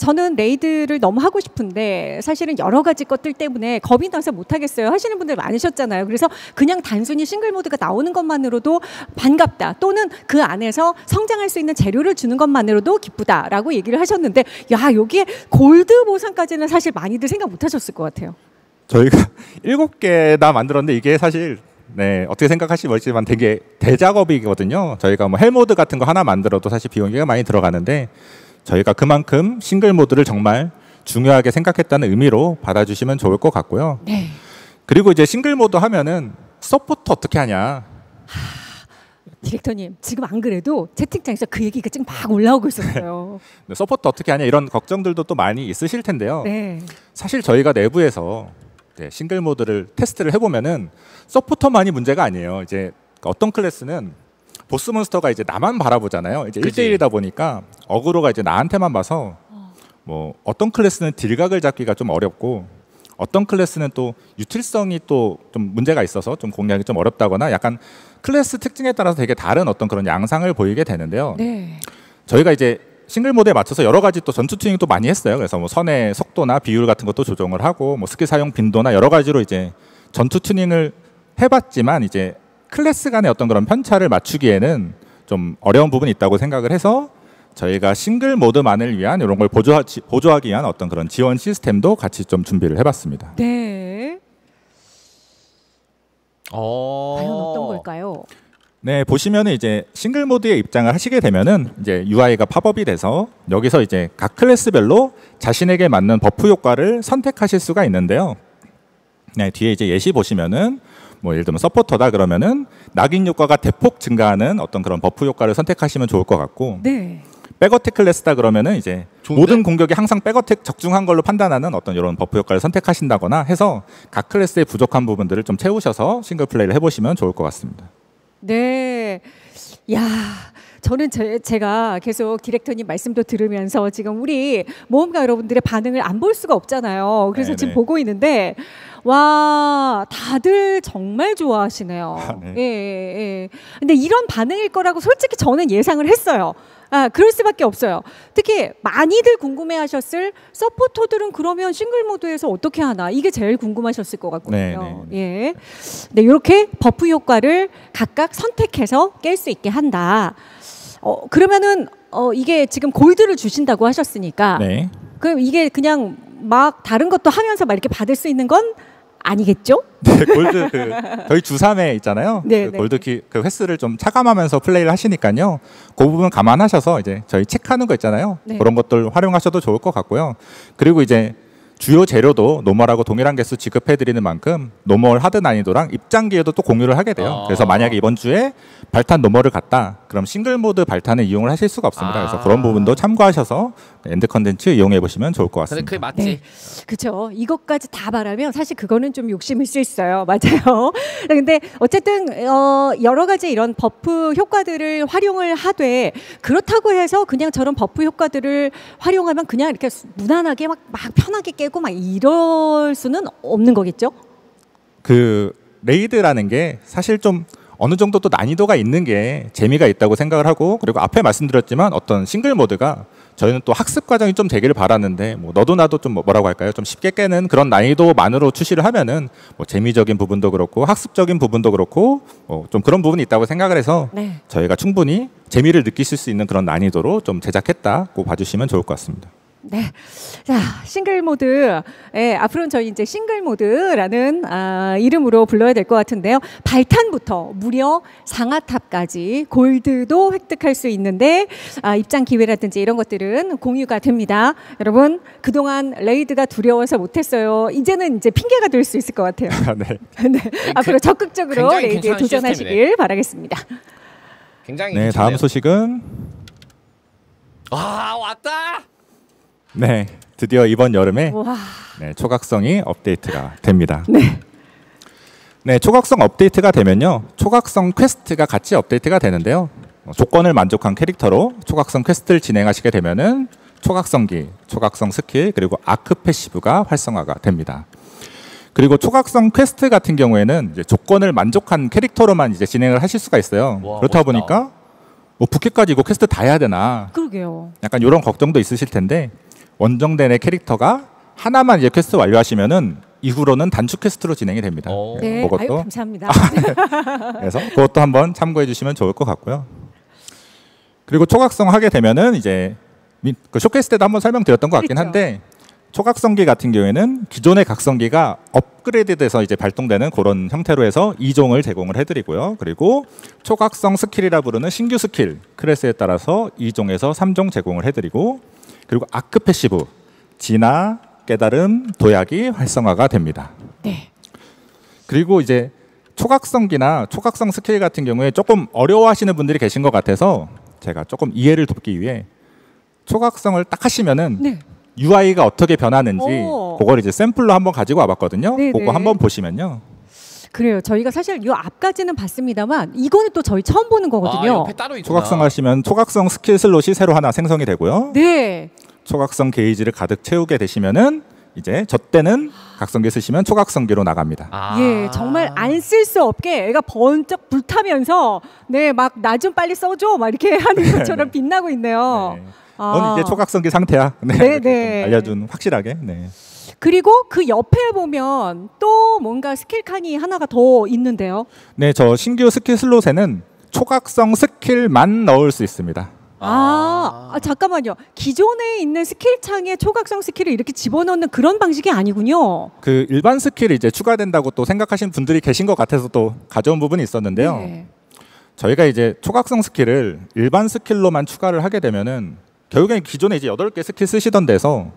저는 레이드를 너무 하고 싶은데 사실은 여러 가지 것들 때문에 겁이 나서 못하겠어요 하시는 분들 많으셨잖아요. 그래서 그냥 단순히 싱글 모드가 나오는 것만으로도 반갑다 또는 그 안에서 성장할 수 있는 재료를 주는 것만으로도 기쁘다라고 얘기를 하셨는데 야 여기에 골드 보상까지는 사실 많이들 생각 못하셨을 것 같아요. 저희가 일곱 개나 만들었는데 이게 사실 네, 어떻게 생각하실지 모르겠지만 되게 대작업이거든요. 저희가 뭐 헬모드 같은 거 하나 만들어도 사실 비용이 많이 들어가는데 저희가 그만큼 싱글 모드를 정말 중요하게 생각했다는 의미로 받아주시면 좋을 것 같고요. 네. 그리고 이제 싱글 모드 하면은 서포트 어떻게 하냐. 디렉터님 지금 안 그래도 채팅창에서 그 얘기가 지금 막 올라오고 있었어요. 네, 서포트 어떻게 하냐 이런 걱정들도 또 많이 있으실 텐데요. 네. 사실 저희가 내부에서 네, 싱글 모드를 테스트를 해보면은 서포터만이 문제가 아니에요. 이제 어떤 클래스는 보스 몬스터가 이제 나만 바라보잖아요. 이제 일 대일이다 보니까 어그로가 이제 나한테만 봐서 뭐 어떤 클래스는 딜각을 잡기가 좀 어렵고 어떤 클래스는 또 유틸성이 또 좀 문제가 있어서 좀 공략이 좀 어렵다거나 약간 클래스 특징에 따라서 되게 다른 어떤 그런 양상을 보이게 되는데요. 네. 저희가 이제 싱글 모드에 맞춰서 여러 가지 또 전투 튜닝도 많이 했어요. 그래서 뭐 선의 속도나 비율 같은 것도 조정을 하고 뭐 스킬 사용 빈도나 여러 가지로 이제 전투 튜닝을 해봤지만 이제 클래스 간의 어떤 그런 편차를 맞추기에는 좀 어려운 부분이 있다고 생각을 해서 저희가 싱글 모드만을 위한 이런 걸 보조하, 보조하기 위한 어떤 그런 지원 시스템도 같이 좀 준비를 해봤습니다. 네. 어... 과연 어떤 걸까요? 네, 보시면은 이제 싱글 모드에 입장을 하시게 되면은 이제 유아이가 팝업이 돼서 여기서 이제 각 클래스별로 자신에게 맞는 버프 효과를 선택하실 수가 있는데요. 네, 뒤에 이제 예시 보시면은 뭐 예를 들면 서포터다 그러면은 낙인 효과가 대폭 증가하는 어떤 그런 버프 효과를 선택하시면 좋을 것 같고. 네. 백어택 클래스다 그러면은 이제 좋은데? 모든 공격이 항상 백어택 적중한 걸로 판단하는 어떤 이런 버프 효과를 선택하신다거나 해서 각 클래스의 부족한 부분들을 좀 채우셔서 싱글 플레이를 해보시면 좋을 것 같습니다. 네, 야. 저는 제, 제가 계속 디렉터님 말씀도 들으면서 지금 우리 모험가 여러분들의 반응을 안 볼 수가 없잖아요. 그래서 네네. 지금 보고 있는데 와 다들 정말 좋아하시네요. 아, 네. 예, 예, 예. 근데 이런 반응일 거라고 솔직히 저는 예상을 했어요. 아, 그럴 수밖에 없어요. 특히 많이들 궁금해하셨을 서포터들은 그러면 싱글 모드에서 어떻게 하나 이게 제일 궁금하셨을 것 같거든요. 네네. 예. 네, 이렇게 버프 효과를 각각 선택해서 깰 수 있게 한다. 어, 그러면은 어, 이게 지금 골드를 주신다고 하셨으니까 네. 그럼 이게 그냥 막 다른 것도 하면서 막 이렇게 받을 수 있는 건 아니겠죠? 네, 골드 그 저희 주삼에 있잖아요. 네, 그 네. 골드 키, 그 횟수를 좀 차감하면서 플레이를 하시니까요. 그 부분 감안하셔서 이제 저희 체크하는 거 있잖아요. 네. 그런 것들 활용하셔도 좋을 것 같고요. 그리고 이제 주요 재료도 노멀하고 동일한 개수 지급해드리는 만큼 노멀 하드 난이도랑 입장 기회도 또 공유를 하게 돼요. 아 그래서 만약에 이번 주에 발탄 노멀을 갔다 그럼 싱글 모드 발탄을 이용을 하실 수가 없습니다. 아 그래서 그런 부분도 참고하셔서 엔드 컨텐츠 이용해 보시면 좋을 것 같습니다. 그게 맞지? 네. 그렇죠. 이것까지 다 바라면 사실 그거는 좀 욕심일 수 있어요. 맞아요. 근데 어쨌든 어 여러 가지 이런 버프 효과들을 활용을 하되 그렇다고 해서 그냥 저런 버프 효과들을 활용하면 그냥 이렇게 무난하게 막, 막 편하게 깨 막 이럴 수는 없는 거겠죠? 그 레이드라는 게 사실 좀 어느 정도 또 난이도가 있는 게 재미가 있다고 생각을 하고 그리고 앞에 말씀드렸지만 어떤 싱글 모드가 저희는 또 학습 과정이 좀 되기를 바라는데 뭐 너도 나도 좀 뭐라고 할까요? 좀 쉽게 깨는 그런 난이도만으로 출시를 하면은 뭐 재미적인 부분도 그렇고 학습적인 부분도 그렇고 뭐 좀 그런 부분이 있다고 생각을 해서 네. 저희가 충분히 재미를 느끼실 수 있는 그런 난이도로 좀 제작했다고 봐주시면 좋을 것 같습니다. 네, 자 싱글 모드, 예, 앞으로는 저희 이제 싱글 모드라는 아, 이름으로 불러야 될 것 같은데요. 발탄부터 무려 상하탑까지 골드도 획득할 수 있는데 아, 입장 기회라든지 이런 것들은 공유가 됩니다. 여러분 그동안 레이드가 두려워서 못했어요. 이제는 이제 핑계가 될 수 있을 것 같아요. 네. 네, 앞으로 적극적으로 레이드에 도전하시길 시스템이네. 바라겠습니다. 굉장히 네, 괜찮네요. 다음 소식은 아 왔다. 네, 드디어 이번 여름에 네, 초각성이 업데이트가 됩니다. 네. 네, 초각성 업데이트가 되면요, 초각성 퀘스트가 같이 업데이트가 되는데요. 조건을 만족한 캐릭터로 초각성 퀘스트를 진행하시게 되면은 초각성기, 초각성 스킬 그리고 아크 패시브가 활성화가 됩니다. 그리고 초각성 퀘스트 같은 경우에는 이제 조건을 만족한 캐릭터로만 이제 진행을 하실 수가 있어요. 와, 그렇다 멋있다. 보니까 뭐 부캐까지 이거 퀘스트 다 해야 되나? 그러게요. 약간 이런 걱정도 있으실 텐데. 원정대의 캐릭터가 하나만 이제 퀘스트 완료하시면은 이후로는 단축 퀘스트로 진행이 됩니다. 네, 그것도 아유, 감사합니다. 그래서 그것도 한번 참고해 주시면 좋을 것 같고요. 그리고 초각성 하게 되면은 이제 그 쇼케이스 때도 한번 설명드렸던 것 같긴 한데 초각성기 같은 경우에는 기존의 각성기가 업그레이드돼서 이제 발동되는 그런 형태로 해서 이 종을 제공을 해드리고요. 그리고 초각성 스킬이라 부르는 신규 스킬 클래스에 따라서 이 종에서 삼 종 제공을 해드리고. 그리고 아크 패시브, 진화, 깨달음, 도약이 활성화가 됩니다. 네. 그리고 이제 초각성기나 초각성 스킬 같은 경우에 조금 어려워하시는 분들이 계신 것 같아서 제가 조금 이해를 돕기 위해 초각성을 딱 하시면은 네. 유아이가 어떻게 변하는지 오. 그걸 이제 샘플로 한번 가지고 와봤거든요. 네네. 그거 한번 보시면요. 그래요. 저희가 사실 이 앞까지는 봤습니다만 이거는 또 저희 처음 보는 거거든요. 아, 옆에 따로 있구나. 초각성 하시면 초각성 스킬 슬롯이 새로 하나 생성이 되고요. 네. 초각성 게이지를 가득 채우게 되시면은 이제 저 때는 각성기 쓰시면 초각성기로 나갑니다. 아 예, 정말 안 쓸 수 없게 애가 번쩍 불타면서 네, 막 나 좀 빨리 써줘 막 이렇게 하는 것처럼 빛나고 있네요. 네. 아. 넌 이제 초각성기 상태야. 네, 네, 네. 알려준 확실하게. 네. 그리고 그 옆에 보면 또 뭔가 스킬 칸이 하나가 더 있는데요. 네, 저 신규 스킬 슬롯에는 초각성 스킬만 넣을 수 있습니다. 아, 아 잠깐만요. 기존에 있는 스킬 창에 초각성 스킬을 이렇게 집어넣는 그런 방식이 아니군요. 그 일반 스킬이 이제 추가된다고 또 생각하신 분들이 계신 것 같아서 또 가져온 부분이 있었는데요. 네. 저희가 이제 초각성 스킬을 일반 스킬로만 추가를 하게 되면은 결국엔 기존에 이제 여덟 개 스킬 쓰시던 데서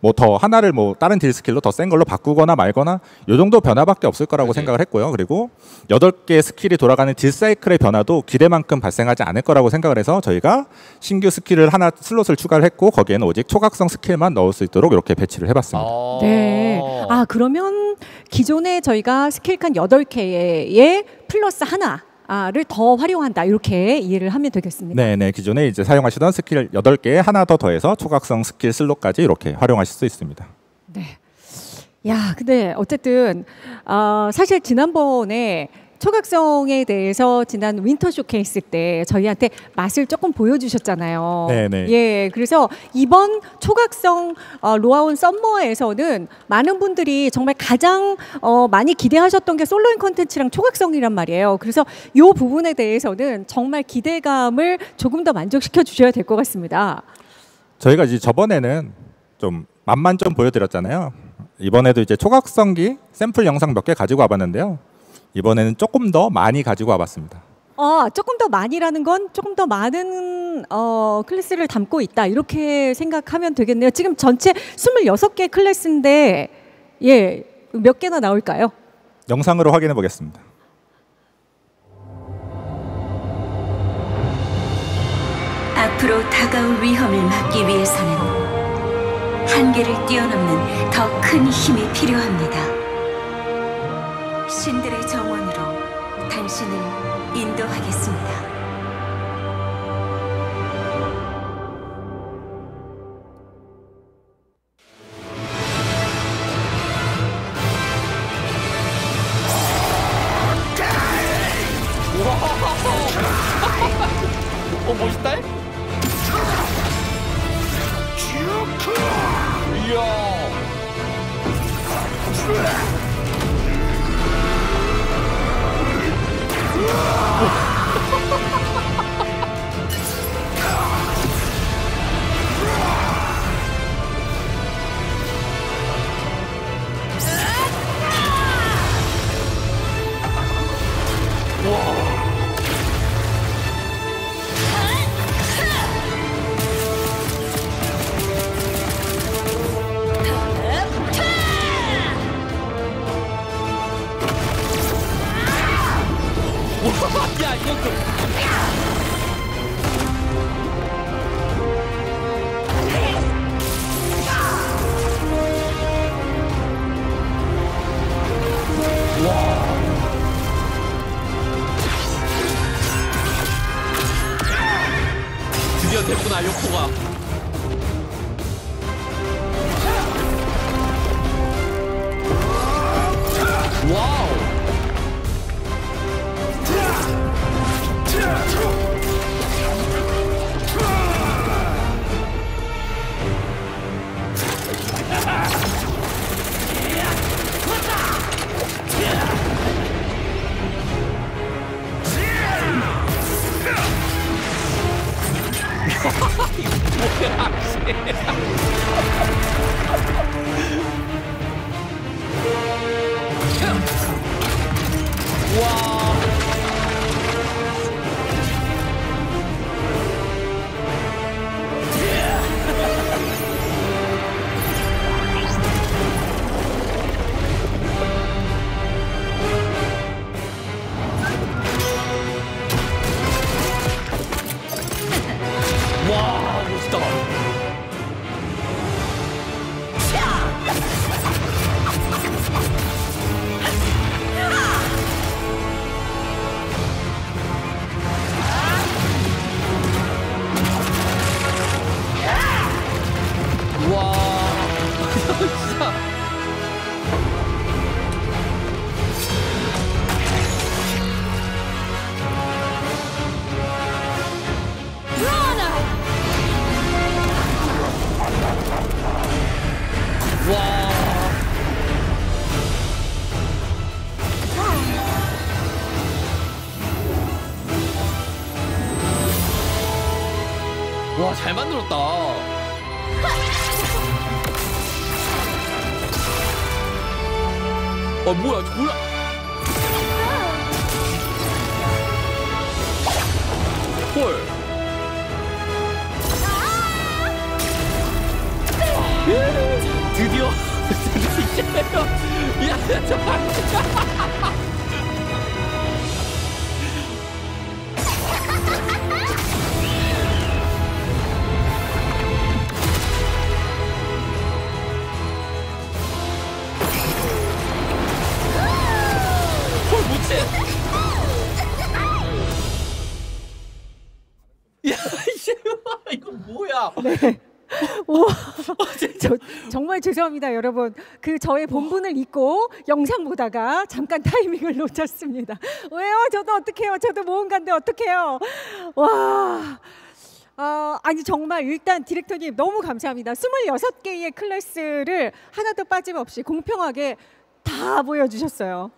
뭐 더 하나를 뭐 다른 딜 스킬로 더 센 걸로 바꾸거나 말거나 요 정도 변화밖에 없을 거라고 그치. 생각을 했고요. 그리고 여덟 개의 스킬이 돌아가는 딜 사이클의 변화도 기대만큼 발생하지 않을 거라고 생각을 해서 저희가 신규 스킬을 하나 슬롯을 추가를 했고 거기에는 오직 초각성 스킬만 넣을 수 있도록 이렇게 배치를 해봤습니다. 네. 아 그러면 기존에 저희가 스킬칸 여덟 개에 플러스 하나 아를 더 활용한다 이렇게 이해를 하면 되겠습니다. 네네 기존에 이제 사용하시던 스킬 여덟 개에 하나 더 더해서 초각성 스킬 슬롯까지 이렇게 활용하실 수 있습니다. 네. 야 근데 어쨌든 어, 사실 지난번에 초각성에 대해서 지난 윈터 쇼케이스 때 저희한테 맛을 조금 보여주셨잖아요. 네네. 예, 그래서 이번 초각성 어, 로아온 썸머에서는 많은 분들이 정말 가장 어, 많이 기대하셨던 게 솔로인 컨텐츠랑 초각성이란 말이에요. 그래서 이 부분에 대해서는 정말 기대감을 조금 더 만족시켜 주셔야 될 것 같습니다. 저희가 이제 저번에는 좀 맛만 좀 보여드렸잖아요. 이번에도 이제 초각성기 샘플 영상 몇 개 가지고 와봤는데요. 이번에는 조금 더 많이 가지고 와봤습니다. 아, 조금 더 많이라는 건 조금 더 많은 어, 클래스를 담고 있다 이렇게 생각하면 되겠네요. 지금 전체 스물여섯 개 클래스인데 예, 몇 개나 나올까요? 영상으로 확인해 보겠습니다. 앞으로 다가올 위험을 막기 위해서는 한계를 뛰어넘는 더 큰 힘이 필요합니다. 신들의 정원으로 당신을 인도하겠습니다. 어 멋있다. 잘 만들었다. 어 뭐야 뭐야? 헐. 드디어 드디어 야 저 방. 야, 이거 뭐야? 네. 오, 저, 정말 죄송합니다, 여러분. 그 저의 본분을 잊고 영상 보다가 잠깐 타이밍을 놓쳤습니다. 왜요? 저도 어떡해요? 저도 모험가인데 어떡해요? 와. 어, 아니 정말 일단 디렉터님 너무 감사합니다. 스물여섯 개의 클래스를 하나도 빠짐없이 공평하게 다 보여주셨어요.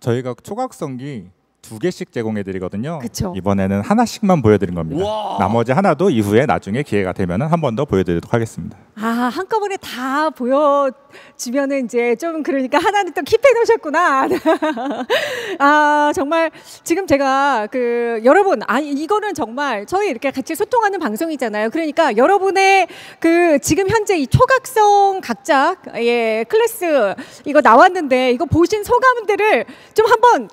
저희가 초각성기 두 개씩 제공해드리거든요. 그쵸. 이번에는 하나씩만 보여드린 겁니다. 우와. 나머지 하나도 이후에 나중에 기회가 되면 한 번 더 보여드리도록 하겠습니다. 아 한꺼번에 다 보여주면은 이제 좀 그러니까 하나는 또 킵해놓으셨구나. 아 정말 지금 제가 그 여러분 아니 이거는 정말 저희 이렇게 같이 소통하는 방송이잖아요. 그러니까 여러분의 그 지금 현재 이 초각성 각자 예 클래스 이거 나왔는데 이거 보신 소감들을 좀 한번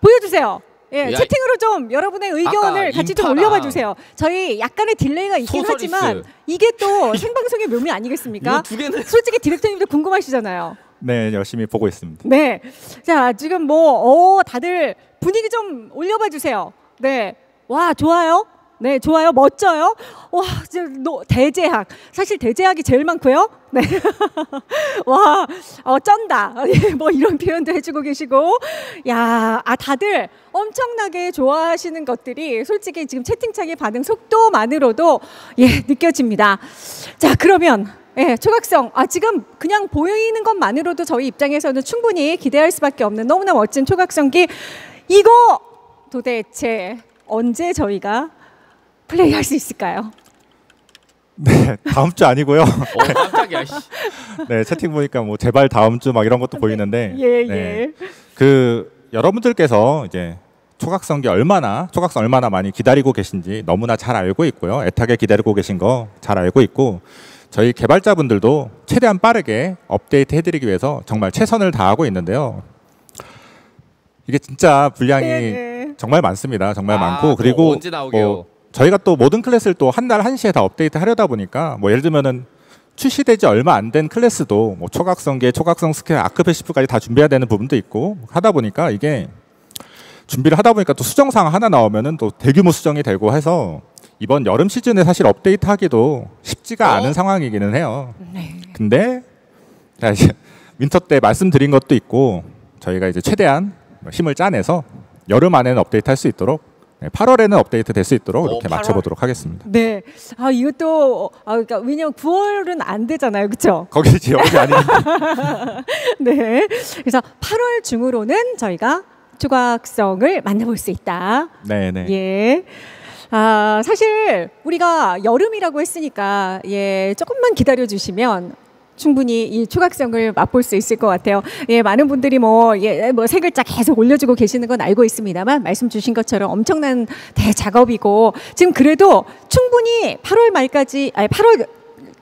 보여주세요. 예, 야, 채팅으로 좀 여러분의 의견을 같이 좀 올려봐 주세요. 저희 약간의 딜레이가 있긴 소서리스. 하지만 이게 또 생방송의 묘미 아니겠습니까? 두 개는 솔직히 디렉터님도 궁금하시잖아요. 네, 열심히 보고 있습니다. 네, 자 지금 뭐 어, 다들 분위기 좀 올려봐 주세요. 네, 와 좋아요. 네, 좋아요. 멋져요. 와, 대재학. 사실 대재학이 제일 많고요. 네. 와, 어, 쩐다. 뭐 이런 표현도 해주고 계시고. 야, 아, 다들 엄청나게 좋아하시는 것들이 솔직히 지금 채팅창의 반응 속도만으로도 예, 느껴집니다. 자, 그러면. 예, 초각성. 아, 지금 그냥 보이는 것만으로도 저희 입장에서는 충분히 기대할 수밖에 없는 너무나 멋진 초각성기. 이거 도대체 언제 저희가 플레이할 수 있을까요? 네, 다음 주 아니고요. 어, 깜짝이야. 네, 채팅 보니까 뭐 제발 다음 주 막 이런 것도 보이는데. 예, 네, 예. 그 여러분들께서 이제 초각성기 얼마나 초각성 얼마나 많이 기다리고 계신지 너무나 잘 알고 있고요. 애타게 기다리고 계신 거 잘 알고 있고. 저희 개발자분들도 최대한 빠르게 업데이트 해드리기 위해서 정말 최선을 다하고 있는데요. 이게 진짜 분량이 네네. 정말 많습니다. 정말 아, 많고 그리고 언제 나오게요? 뭐 저희가 또 모든 클래스를 또 한 날 한 시에 다 업데이트 하려다 보니까 뭐 예를 들면은 출시되지 얼마 안 된 클래스도 뭐 초각성계, 초각성 스케일, 아크패시프까지 다 준비해야 되는 부분도 있고 하다 보니까 이게 준비를 하다 보니까 또 수정사항 하나 나오면은 또 대규모 수정이 되고 해서. 이번 여름 시즌에 사실 업데이트하기도 쉽지가 어? 않은 상황이기는 해요. 네. 근데 자 이제 윈터 때 말씀드린 것도 있고 저희가 이제 최대한 힘을 짜내서 여름 안에는 업데이트할 수 있도록 팔월에는 업데이트 될 수 있도록 이렇게 어, 맞춰보도록 하겠습니다. 네, 아 이것도 아 그러니까 왜냐면 구월은 안 되잖아요, 그렇죠? 거기 지역이 아니니까. 네, 그래서 팔월 중으로는 저희가 초각성을 만나볼 수 있다. 네, 네. 예. 아, 사실 우리가 여름이라고 했으니까 예, 조금만 기다려주시면 충분히 이 초각성을 맛볼 수 있을 것 같아요. 예, 많은 분들이 뭐, 예, 뭐 세 글자 계속 올려주고 계시는 건 알고 있습니다만 말씀 주신 것처럼 엄청난 대작업이고 지금 그래도 충분히 팔월 말까지, 아니 팔월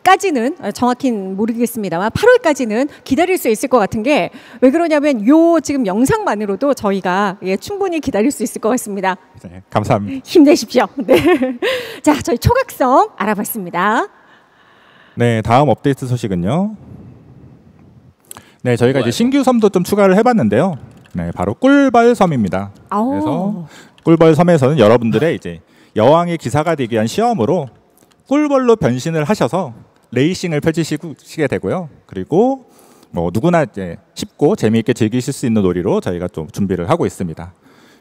까지는 정확히는 모르겠습니다만 팔월까지는 기다릴 수 있을 것 같은 게 왜 그러냐면 요 지금 영상만으로도 저희가 예, 충분히 기다릴 수 있을 것 같습니다. 네, 감사합니다. 힘내십시오. 네. 자, 저희 초각성 알아봤습니다. 네, 다음 업데이트 소식은요. 네, 저희가 이제 신규 섬도 좀 추가를 해봤는데요. 네, 바로 꿀벌 섬입니다. 그래서 꿀벌 섬에서는 여러분들의 이제 여왕의 기사가 되기 위한 시험으로 꿀벌로 변신을 하셔서 레이싱을 펼치시게 되고요. 그리고 뭐 누구나 이제 쉽고 재미있게 즐기실 수 있는 놀이로 저희가 좀 준비를 하고 있습니다.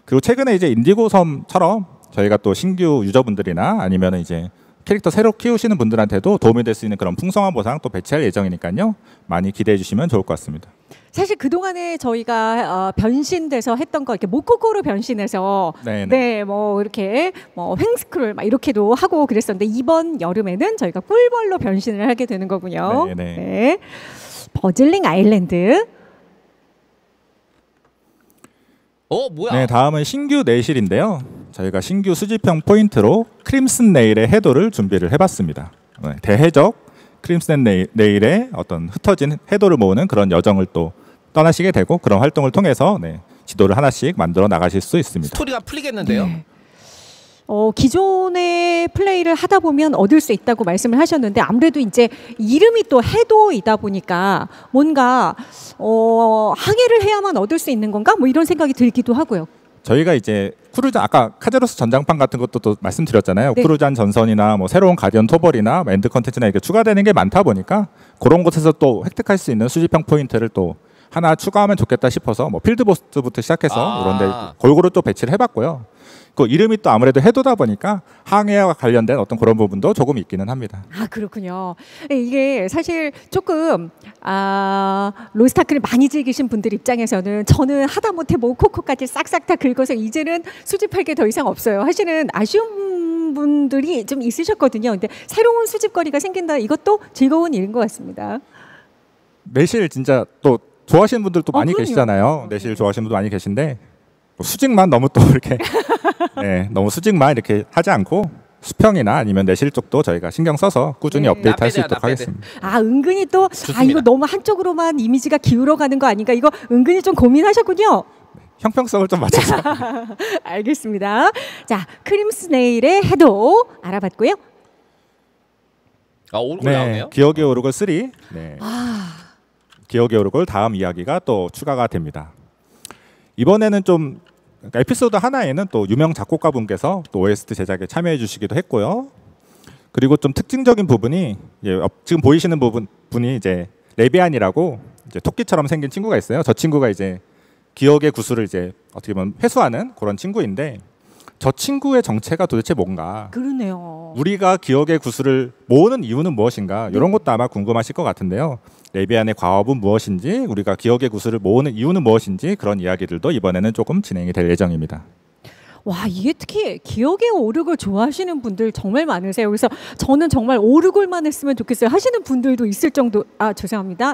그리고 최근에 이제 인디고 섬처럼 저희가 또 신규 유저분들이나 아니면 이제 캐릭터 새로 키우시는 분들한테도 도움이 될 수 있는 그런 풍성한 보상 또 배치할 예정이니까요. 많이 기대해 주시면 좋을 것 같습니다. 사실 그동안에 저희가 어, 변신돼서 했던 거 이렇게 모코코로 변신해서 네 뭐 이렇게 뭐 횡스크롤 막 이렇게도 하고 그랬었는데 이번 여름에는 저희가 꿀벌로 변신을 하게 되는 거군요. 네네. 네. 버즐링 아일랜드. 어 뭐야? 네, 다음은 신규 네일인데요. 저희가 신규 수집형 포인트로 크림슨 네일의 해도를 준비를 해봤습니다. 네, 대해적 크림슨 네일, 네일의 어떤 흩어진 해도를 모으는 그런 여정을 또 떠나시게 되고 그런 활동을 통해서 네, 지도를 하나씩 만들어 나가실 수 있습니다. 스토리가 풀리겠는데요? 네. 어, 기존의 플레이를 하다 보면 얻을 수 있다고 말씀을 하셨는데 아무래도 이제 이름이 또 해도이다 보니까 뭔가 어, 항해를 해야만 얻을 수 있는 건가? 뭐 이런 생각이 들기도 하고요. 저희가 이제 쿠르잔 아까 카제로스 전장판 같은 것도 또 말씀드렸잖아요. 네. 쿠르잔 전선이나 뭐 새로운 가디언 토벌이나 엔드 컨텐츠나 이렇게 추가되는 게 많다 보니까 그런 곳에서 또 획득할 수 있는 수집형 포인트를 또 하나 추가하면 좋겠다 싶어서 뭐 필드 보스부터 시작해서 이런데 아 골고루 또 배치를 해봤고요. 그 이름이 또 아무래도 해도다 보니까 항해와 관련된 어떤 그런 부분도 조금 있기는 합니다. 아 그렇군요. 이게 사실 조금 아, 로스트아크를 많이 즐기신 분들 입장에서는 저는 하다못해 모코코까지 싹싹 다 긁어서 이제는 수집할 게 더 이상 없어요 하시는 아쉬운 분들이 좀 있으셨거든요. 근데 새로운 수집거리가 생긴다 이것도 즐거운 일인 것 같습니다. 매실 진짜 또 좋아하시는 분들도 어, 많이 그럼요. 계시잖아요. 매실 좋아하시는 분도 많이 계신데 수직만 너무 또 이렇게 네, 너무 수직만 이렇게 하지 않고 수평이나 아니면 내실 쪽도 저희가 신경 써서 꾸준히 네. 업데이트할 수 있도록 하겠습니다. 아 은근히 또 아 이거 너무 한쪽으로만 이미지가 기울어가는 거 아닌가 이거 은근히 좀 고민하셨군요. 형평성을 좀 맞춰서. 알겠습니다. 자 크림스네일의 해도 알아봤고요. 아 오르골 네, 나오네요. 기억의 오르골 삼. 네. 아. 기억의 오르골 다음 이야기가 또 추가가 됩니다. 이번에는 좀 그러니까 에피소드 하나에는 또 유명 작곡가분께서 또 오에스티 제작에 참여해 주시기도 했고요. 그리고 좀 특징적인 부분이 예, 지금 보이시는 부분, 분이 이제 레비안이라고 이제 토끼처럼 생긴 친구가 있어요. 저 친구가 이제 기억의 구슬을 이제 어떻게 보면 회수하는 그런 친구인데 저 친구의 정체가 도대체 뭔가? 그러네요. 우리가 기억의 구슬을 모으는 이유는 무엇인가? 네. 이런 것도 아마 궁금하실 것 같은데요. 레비안의 과업은 무엇인지, 우리가 기억의 구슬을 모으는 이유는 무엇인지 그런 이야기들도 이번에는 조금 진행이 될 예정입니다. 와, 이게 특히 기억의 오르골 좋아하시는 분들 정말 많으세요. 그래서 저는 정말 오르골만 했으면 좋겠어요 하시는 분들도 있을 정도. 아, 죄송합니다.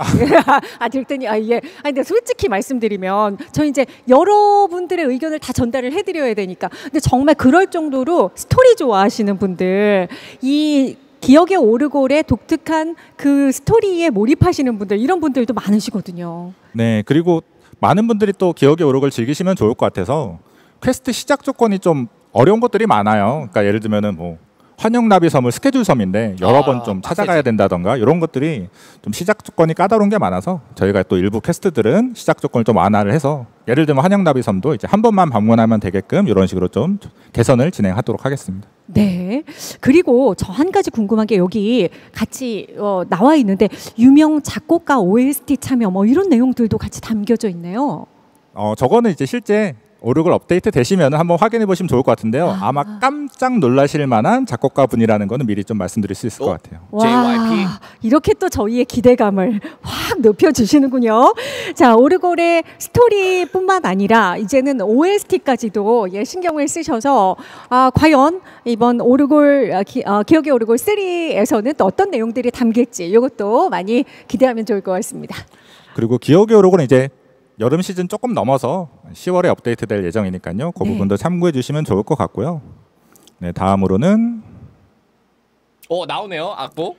아, 들더니 아, 예. 아, 근데 솔직히 말씀드리면 저 이제 여러분들의 의견을 다 전달을 해드려야 되니까. 근데 정말 그럴 정도로 스토리 좋아하시는 분들, 이 기억의 오르골의 독특한 그 스토리에 몰입하시는 분들, 이런 분들도 많으시거든요. 네, 그리고 많은 분들이 또 기억의 오르골 즐기시면 좋을 것 같아서 퀘스트 시작 조건이 좀 어려운 것들이 많아요. 그러니까 예를 들면은 뭐 환영나비 섬을 스케줄 섬인데 여러 아, 번 좀 찾아가야 된다던가 이런 것들이 좀 시작 조건이 까다로운 게 많아서 저희가 또 일부 퀘스트들은 시작 조건을 좀 완화를 해서 예를 들면 환영나비 섬도 이제 한 번만 방문하면 되게끔 이런 식으로 좀 개선을 진행하도록 하겠습니다. 네. 그리고 저 한 가지 궁금한 게 여기 같이 어, 나와 있는데 유명 작곡가 오에스티 참여 뭐 이런 내용들도 같이 담겨져 있네요. 어, 저거는 이제 실제 오르골 업데이트 되시면 한번 확인해 보시면 좋을 것 같은데요. 아. 아마 깜짝 놀라실 만한 작곡가 분이라는 거는 미리 좀 말씀드릴 수 있을 것 같아요. 와, 제이와이피. 이렇게 또 저희의 기대감을 확 높여주시는군요. 자, 오르골의 스토리뿐만 아니라 이제는 오에스티까지도 예, 신경을 쓰셔서 아, 과연 이번 오르골 기, 어, 기억의 오르골 삼에서는 또 어떤 내용들이 담길지 이것도 많이 기대하면 좋을 것 같습니다. 그리고 기억의 오르골은 이제 여름 시즌 조금 넘어서 시월에 업데이트될 예정이니까요. 그 네. 부분도 참고해 주시면 좋을 것 같고요. 네, 다음으로는 어 나오네요, 악보.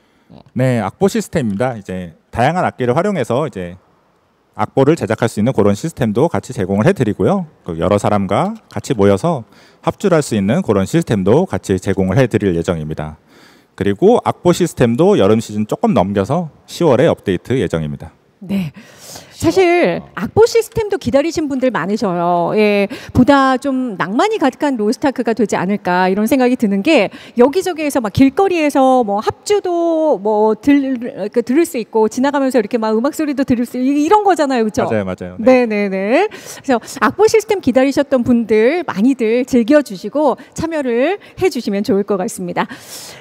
네, 악보 시스템입니다. 이제 다양한 악기를 활용해서 이제 악보를 제작할 수 있는 그런 시스템도 같이 제공을 해드리고요. 여러 사람과 같이 모여서 합주할 수 있는 그런 시스템도 같이 제공을 해드릴 예정입니다. 그리고 악보 시스템도 여름 시즌 조금 넘겨서 시월에 업데이트 예정입니다. 네. 사실 악보 시스템도 기다리신 분들 많으셔요. 예, 보다 좀 낭만이 가득한 로스트아크가 되지 않을까 이런 생각이 드는 게 여기저기에서 막 길거리에서 뭐 합주도 뭐 들, 그, 들을 수 있고 지나가면서 이렇게 막 음악 소리도 들을 수 이런 거잖아요, 그렇죠? 맞아요, 맞아요. 네, 네, 네. 그래서 악보 시스템 기다리셨던 분들 많이들 즐겨주시고 참여를 해주시면 좋을 것 같습니다.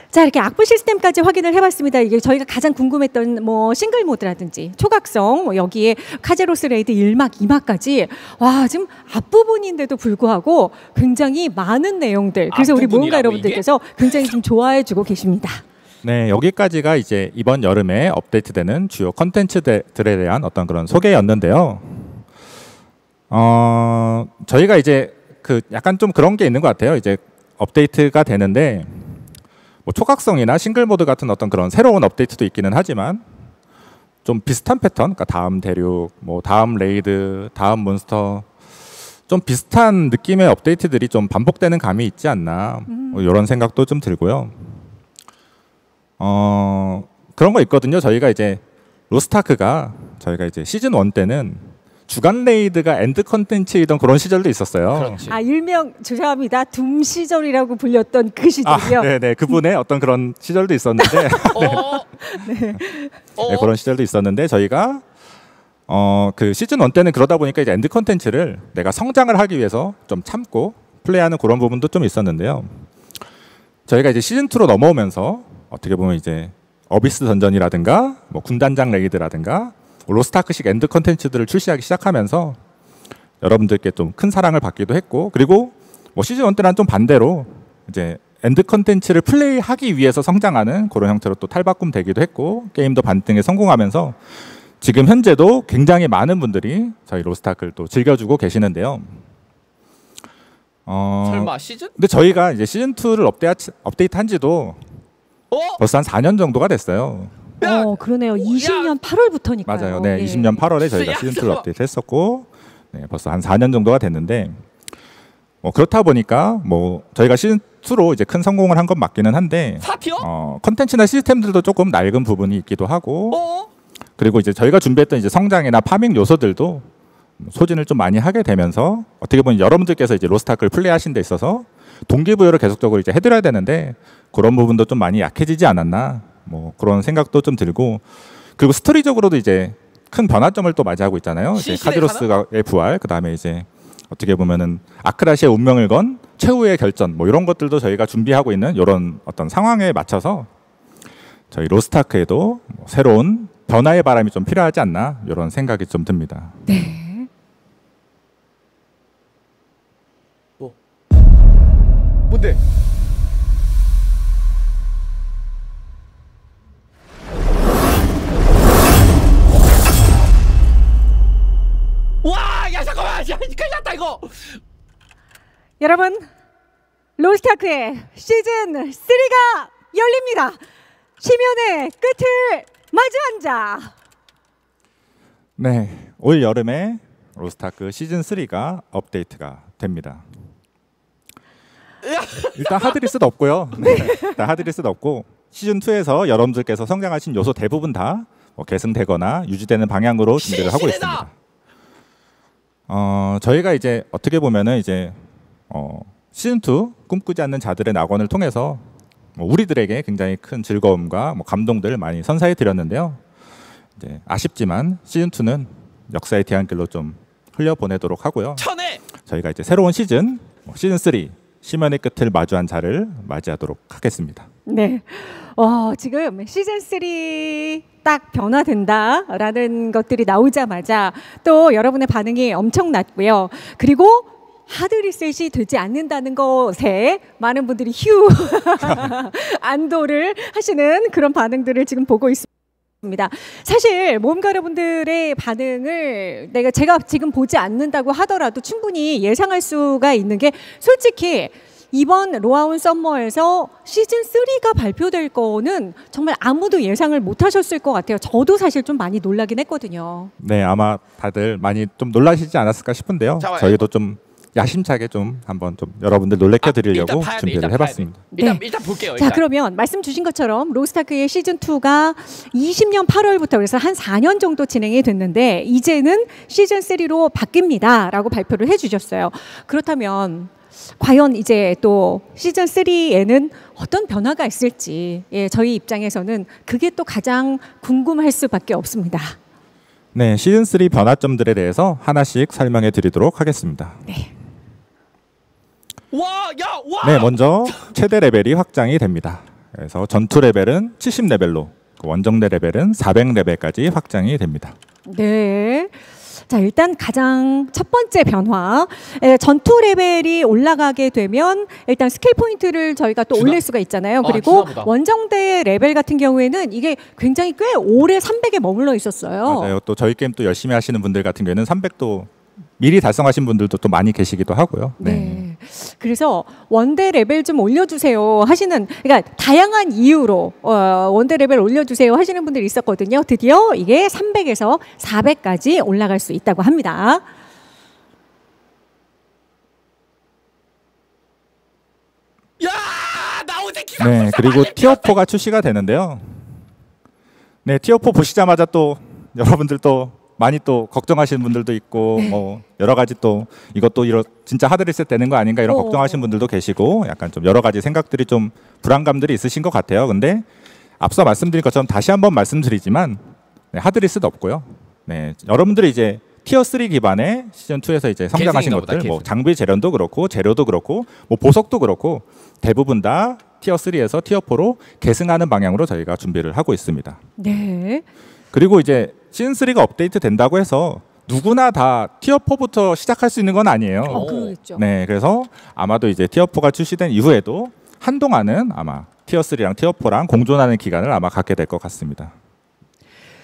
자, 이렇게 악보 시스템까지 확인을 해봤습니다. 이게 저희가 가장 궁금했던 뭐 싱글 모드라든지 초각성 뭐 여기에 카제로스 레이드 일 막 이 막까지 와 지금 앞부분인데도 불구하고 굉장히 많은 내용들. 그래서 우리 무언가 여러분들께서 굉장히 좀 좋아해주고 계십니다. 네, 여기까지가 이제 이번 여름에 업데이트되는 주요 컨텐츠들에 대한 어떤 그런 소개였는데요. 어, 저희가 이제 그 약간 좀 그런 게 있는 것 같아요. 이제 업데이트가 되는데 뭐 초각성이나 싱글모드 같은 어떤 그런 새로운 업데이트도 있기는 하지만 좀 비슷한 패턴, 그러니까 다음 대륙, 뭐 다음 레이드, 다음 몬스터 좀 비슷한 느낌의 업데이트들이 좀 반복되는 감이 있지 않나 뭐 이런 생각도 좀 들고요. 어, 그런 거 있거든요. 저희가 이제 로스트아크가 저희가 이제 시즌 일 때는 주간 레이드가 엔드 컨텐츠이던 그런 시절도 있었어요. 그렇지. 아, 일명 죄송합니다. 둠 시절이라고 불렸던 그 시절이요. 아, 네네, 그분의 어떤 그런 시절도 있었는데 네. 네. 네, 그런 시절도 있었는데 저희가 어, 그 시즌 일 때는 그러다 보니까 이제 엔드 컨텐츠를 내가 성장을 하기 위해서 좀 참고 플레이하는 그런 부분도 좀 있었는데요. 저희가 이제 시즌 이로 넘어오면서 어떻게 보면 이제 어비스 던전이라든가 뭐 군단장 레이드라든가 로스트아크식 엔드 컨텐츠들을 출시하기 시작하면서 여러분들께 좀 큰 사랑을 받기도 했고, 그리고 뭐 시즌 일 때랑 좀 반대로 이제 엔드 컨텐츠를 플레이하기 위해서 성장하는 그런 형태로 또 탈바꿈 되기도 했고, 게임도 반등에 성공하면서 지금 현재도 굉장히 많은 분들이 저희 로스트아크를 또 즐겨주고 계시는데요. 어... 설마 시즌? 근데 저희가 이제 시즌 이를 업데이트, 업데이트한 지도 어? 벌써 한 사 년 정도가 됐어요. 어, 그러네요. 이십 년 팔월부터니까요. 맞아요. 네, 예. 이십 년 팔월에 저희가 시즌 이를 업데이트했었고, 네, 벌써 한 사 년 정도가 됐는데, 뭐 그렇다 보니까 뭐 저희가 시즌 이로 이제 큰 성공을 한 건 맞기는 한데, 어, 컨텐츠나 시스템들도 조금 낡은 부분이 있기도 하고, 어? 그리고 이제 저희가 준비했던 이제 성장이나 파밍 요소들도 소진을 좀 많이 하게 되면서 어떻게 보면 여러분들께서 이제 로스트아크를 플레이하신 데 있어서 동기부여를 계속적으로 이제 해드려야 되는데 그런 부분도 좀 많이 약해지지 않았나 뭐 그런 생각도 좀 들고, 그리고 스토리적으로도 이제 큰 변화점을 또 맞이하고 있잖아요. 이제 카제로스의 부활, 그 다음에 이제 어떻게 보면은 아크라시아의 운명을 건 최후의 결전, 뭐 이런 것들도 저희가 준비하고 있는 이런 어떤 상황에 맞춰서 저희 로스트아크에도 새로운 변화의 바람이 좀 필요하지 않나 이런 생각이 좀 듭니다. 네. 뭔데? 와, 야 잠깐만, 야 큰일 났다 이거. 여러분, 로스트아크의 시즌 삼가 열립니다. 심연의 끝을 마주한 자. 네, 올 여름에 로스트아크 시즌 삼가 업데이트가 됩니다. 일단 하드리스도 없고요. 네. 일단 하드리스도 없고 시즌 이에서 여러분들께서 성장하신 요소 대부분 다 뭐 계승되거나 유지되는 방향으로 준비를 하고 있습니다. 어, 저희가 이제 어떻게 보면은 이제 어, 시즌 이 꿈꾸지 않는 자들의 낙원을 통해서 뭐 우리들에게 굉장히 큰 즐거움과 뭐 감동들을 많이 선사해 드렸는데요. 이제 아쉽지만 시즌 이는 역사의 뒤안길로 좀 흘려 보내도록 하고요. 천해! 저희가 이제 새로운 시즌 뭐 시즌 삼 심연의 끝을 마주한 자를 맞이하도록 하겠습니다. 네, 어, 지금 시즌 삼 딱 변화된다라는 것들이 나오자마자 또 여러분의 반응이 엄청났고요. 그리고 하드 리셋이 되지 않는다는 것에 많은 분들이 휴 안도를 하시는 그런 반응들을 지금 보고 있습니다. 사실 모험가 여러분들의 반응을 내가 제가 지금 보지 않는다고 하더라도 충분히 예상할 수가 있는 게, 솔직히 이번 로아온 썸머에서 시즌 삼가 발표될 거는 정말 아무도 예상을 못 하셨을 것 같아요. 저도 사실 좀 많이 놀라긴 했거든요. 네, 아마 다들 많이 좀 놀라시지 않았을까 싶은데요. 저희도 좀 야심차게 좀 한번 좀 여러분들 놀래켜 드리려고 아, 준비를 해봤습니다. 일단, 네. 일단 볼게요. 일단. 자, 그러면 말씀 주신 것처럼 로스트아크의 시즌 이가 이십 년 팔월부터 그래서 한 사 년 정도 진행이 됐는데 이제는 시즌 삼로 바뀝니다라고 발표를 해주셨어요. 그렇다면 과연 이제 또 시즌 삼에는 어떤 변화가 있을지, 예, 저희 입장에서는 그게 또 가장 궁금할 수밖에 없습니다. 네, 시즌 삼 변화점들에 대해서 하나씩 설명해 드리도록 하겠습니다. 네. 와, 야, 와! 네, 먼저 최대 레벨이 확장이 됩니다. 그래서 전투 레벨은 칠십 레벨로, 원정대 레벨은 사백 레벨까지 확장이 됩니다. 네. 자, 일단 가장 첫 번째 변화, 에, 전투 레벨이 올라가게 되면 일단 스킬 포인트를 저희가 또 주나? 올릴 수가 있잖아요. 아, 그리고 주나보다. 원정대 레벨 같은 경우에는 이게 굉장히 꽤 오래 삼백에 머물러 있었어요. 맞아요. 또 저희 게임 또 열심히 하시는 분들 같은 경우에는 삼백도 미리 달성하신 분들도 또 많이 계시기도 하고요. 네. 네. 그래서 원대 레벨 좀 올려주세요 하시는, 그러니까 다양한 이유로 어, 원대 레벨 올려주세요 하시는 분들이 있었거든요. 드디어 이게 삼백에서 사백까지 올라갈 수 있다고 합니다. 야, 나 어제 기사. 네, 그리고 티어 사가 출시가 되는데요. 네, 티어 사 보시자마자 또 여러분들 또 많이 또 걱정하시는 분들도 있고, 네. 뭐 여러 가지 또 이것도 이런 진짜 하드리셋 되는 거 아닌가 이런 걱정하시는 분들도 계시고, 약간 좀 여러 가지 생각들이 좀 불안감들이 있으신 것 같아요. 근데 앞서 말씀드린 것처럼 다시 한번 말씀드리지만, 네, 하드리셋 없고요. 네, 여러분들이 이제 티어 삼 기반의 시즌 이에서 이제 성장하신 것들, 뭐 장비 재련도 그렇고 재료도 그렇고 뭐 보석도 그렇고 대부분 다 티어 삼에서 티어 사로 계승하는 방향으로 저희가 준비를 하고 있습니다. 네. 그리고 이제 시즌 삼가 업데이트 된다고 해서 누구나 다 티어 사부터 시작할 수 있는 건 아니에요. 어, 그렇죠. 네, 그래서 아마도 이제 티어 사가 출시된 이후에도 한동안은 아마 티어 삼랑 티어 사랑 공존하는 기간을 아마 갖게 될 것 같습니다.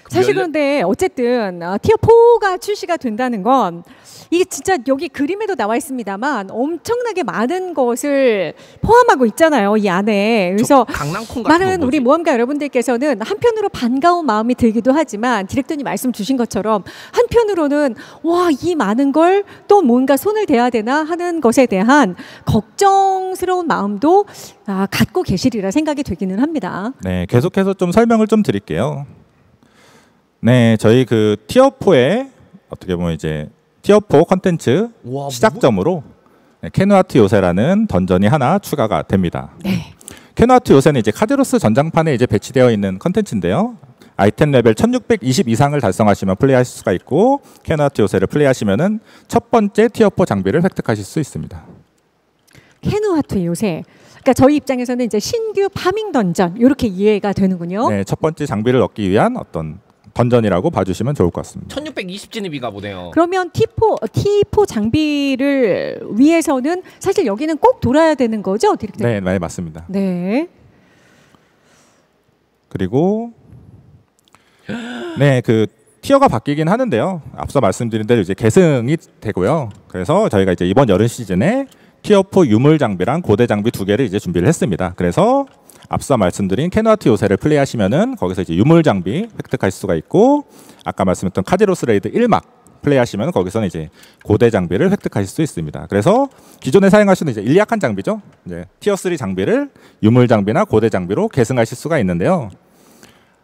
사실 그런데 어쨌든 티어 사가 출시가 된다는 건 이게 진짜 여기 그림에도 나와 있습니다만 엄청나게 많은 것을 포함하고 있잖아요, 이 안에. 그래서 많은 우리 모험가 여러분들께서는 한편으로 반가운 마음이 들기도 하지만 디렉터님 말씀 주신 것처럼 한편으로는 와, 이 많은 걸 또 뭔가 손을 대야 되나 하는 것에 대한 걱정스러운 마음도 아, 갖고 계시리라 생각이 되기는 합니다. 네, 계속해서 좀 설명을 좀 드릴게요. 네, 저희 그 티어 사의 어떻게 보면 이제 티어사 컨텐츠 와, 시작점으로 뭐? 케누아트 요새라는 던전이 하나 추가가 됩니다. 네. 케누아트 요새는 이제 카제로스 전장판에 이제 배치되어 있는 컨텐츠인데요. 아이템 레벨 천육백이십 이상을 달성하시면 플레이하실 수가 있고, 케누아트 요새를 플레이하시면은 첫 번째 티어사 장비를 획득하실 수 있습니다. 케누아트 요새. 그러니까 저희 입장에서는 이제 신규 파밍 던전 이렇게 이해가 되는군요. 네, 첫 번째 장비를 얻기 위한 어떤 던전이라고 봐주시면 좋을 것 같습니다. 천육백이십 진입이가 보네요. 그러면 티 포, 티 포 장비를 위해서는 사실 여기는 꼭 돌아야 되는 거죠? 디렉터? 네, 네, 맞습니다. 네. 그리고 네, 그 티어가 바뀌긴 하는데요. 앞서 말씀드린 대로 이제 계승이 되고요. 그래서 저희가 이제 이번 여름 시즌에 티어사 유물 장비랑 고대 장비 두 개를 이제 준비를 했습니다. 그래서 앞서 말씀드린 케누아트 요새를 플레이하시면은 거기서 이제 유물 장비 획득하실 수가 있고, 아까 말씀했던 카제로스 레이드 일막 플레이하시면 거기서는 이제 고대 장비를 획득하실 수 있습니다. 그래서 기존에 사용하시는 이제 일리아칸 장비죠. 이제 티어삼 장비를 유물 장비나 고대 장비로 계승하실 수가 있는데요.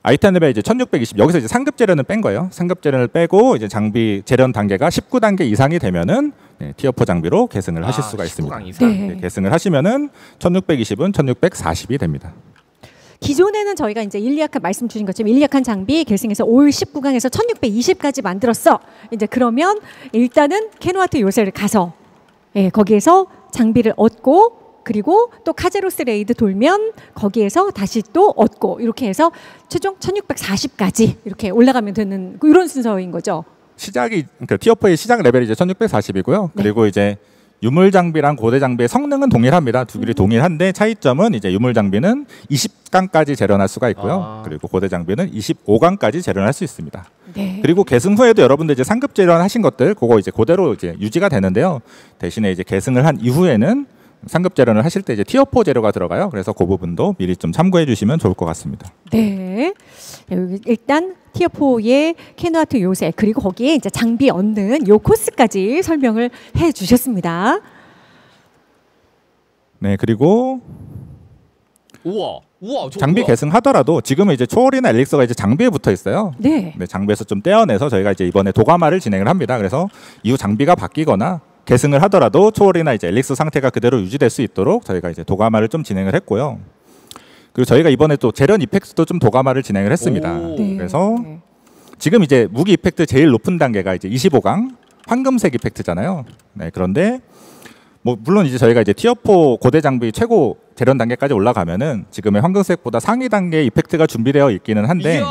아이템 레벨 이제 천육백이십, 여기서 이제 상급 재련은 뺀 거예요. 상급 재련을 빼고 이제 장비 재련 단계가 십구 단계 이상이 되면은 네, 티어사 장비로 계승을 아, 하실 수가 있습니다. 이상. 네. 네, 계승을 하시면은 천육백이십은 천육백사십이 됩니다. 기존에는 저희가 이제 일리아칸 말씀 주신 것처럼 일리아칸 장비 계승해서 올 십구 강에서 천육백이십까지 만들었어. 이제 그러면 일단은 케누아트 요새를 가서 예, 거기에서 장비를 얻고, 그리고 또 카제로스 레이드 돌면 거기에서 다시 또 얻고, 이렇게 해서 최종 천육백사십까지 이렇게 올라가면 되는 이런 순서인 거죠. 시작이 그러니까 티어사의 시작 레벨이 이제 천육백사십이고요. 네. 그리고 이제 유물 장비랑 고대 장비의 성능은 동일합니다. 두 개를 음. 동일한데 차이점은 이제 유물 장비는 이십 강까지 재련할 수가 있고요. 아. 그리고 고대 장비는 이십오 강까지 재련할 수 있습니다. 네. 그리고 계승 후에도 여러분들 이제 상급 재련하신 것들 그거 이제 그대로 이제 유지가 되는데요. 대신에 이제 계승을 한 이후에는 상급 재련을 하실 때 이제 티어사 재료가 들어가요. 그래서 그 부분도 미리 좀 참고해 주시면 좋을 것 같습니다. 네, 일단 티어사의 케누아트 요새, 그리고 거기에 이제 장비 얻는 요 코스까지 설명을 해 주셨습니다. 네, 그리고 우와, 우와, 장비 계승하더라도 지금은 이제 초월이나 엘릭서가 이제 장비에 붙어 있어요. 네. 네, 장비에서 좀 떼어내서 저희가 이제 이번에 도감화를 진행을 합니다. 그래서 이후 장비가 바뀌거나 계승을 하더라도 초월이나 이제 엘릭스 상태가 그대로 유지될 수 있도록 저희가 이제 도감화를 좀 진행을 했고요. 그리고 저희가 이번에 또 재련 이펙트도 좀 도감화를 진행을 했습니다. 네. 그래서 네. 지금 이제 무기 이펙트 제일 높은 단계가 이제 이십오 강 황금색 이펙트잖아요. 네, 그런데 뭐 물론 이제 저희가 이제 티어사 고대 장비 최고 재련 단계까지 올라가면은 지금의 황금색보다 상위 단계 이펙트가 준비되어 있기는 한데 이야!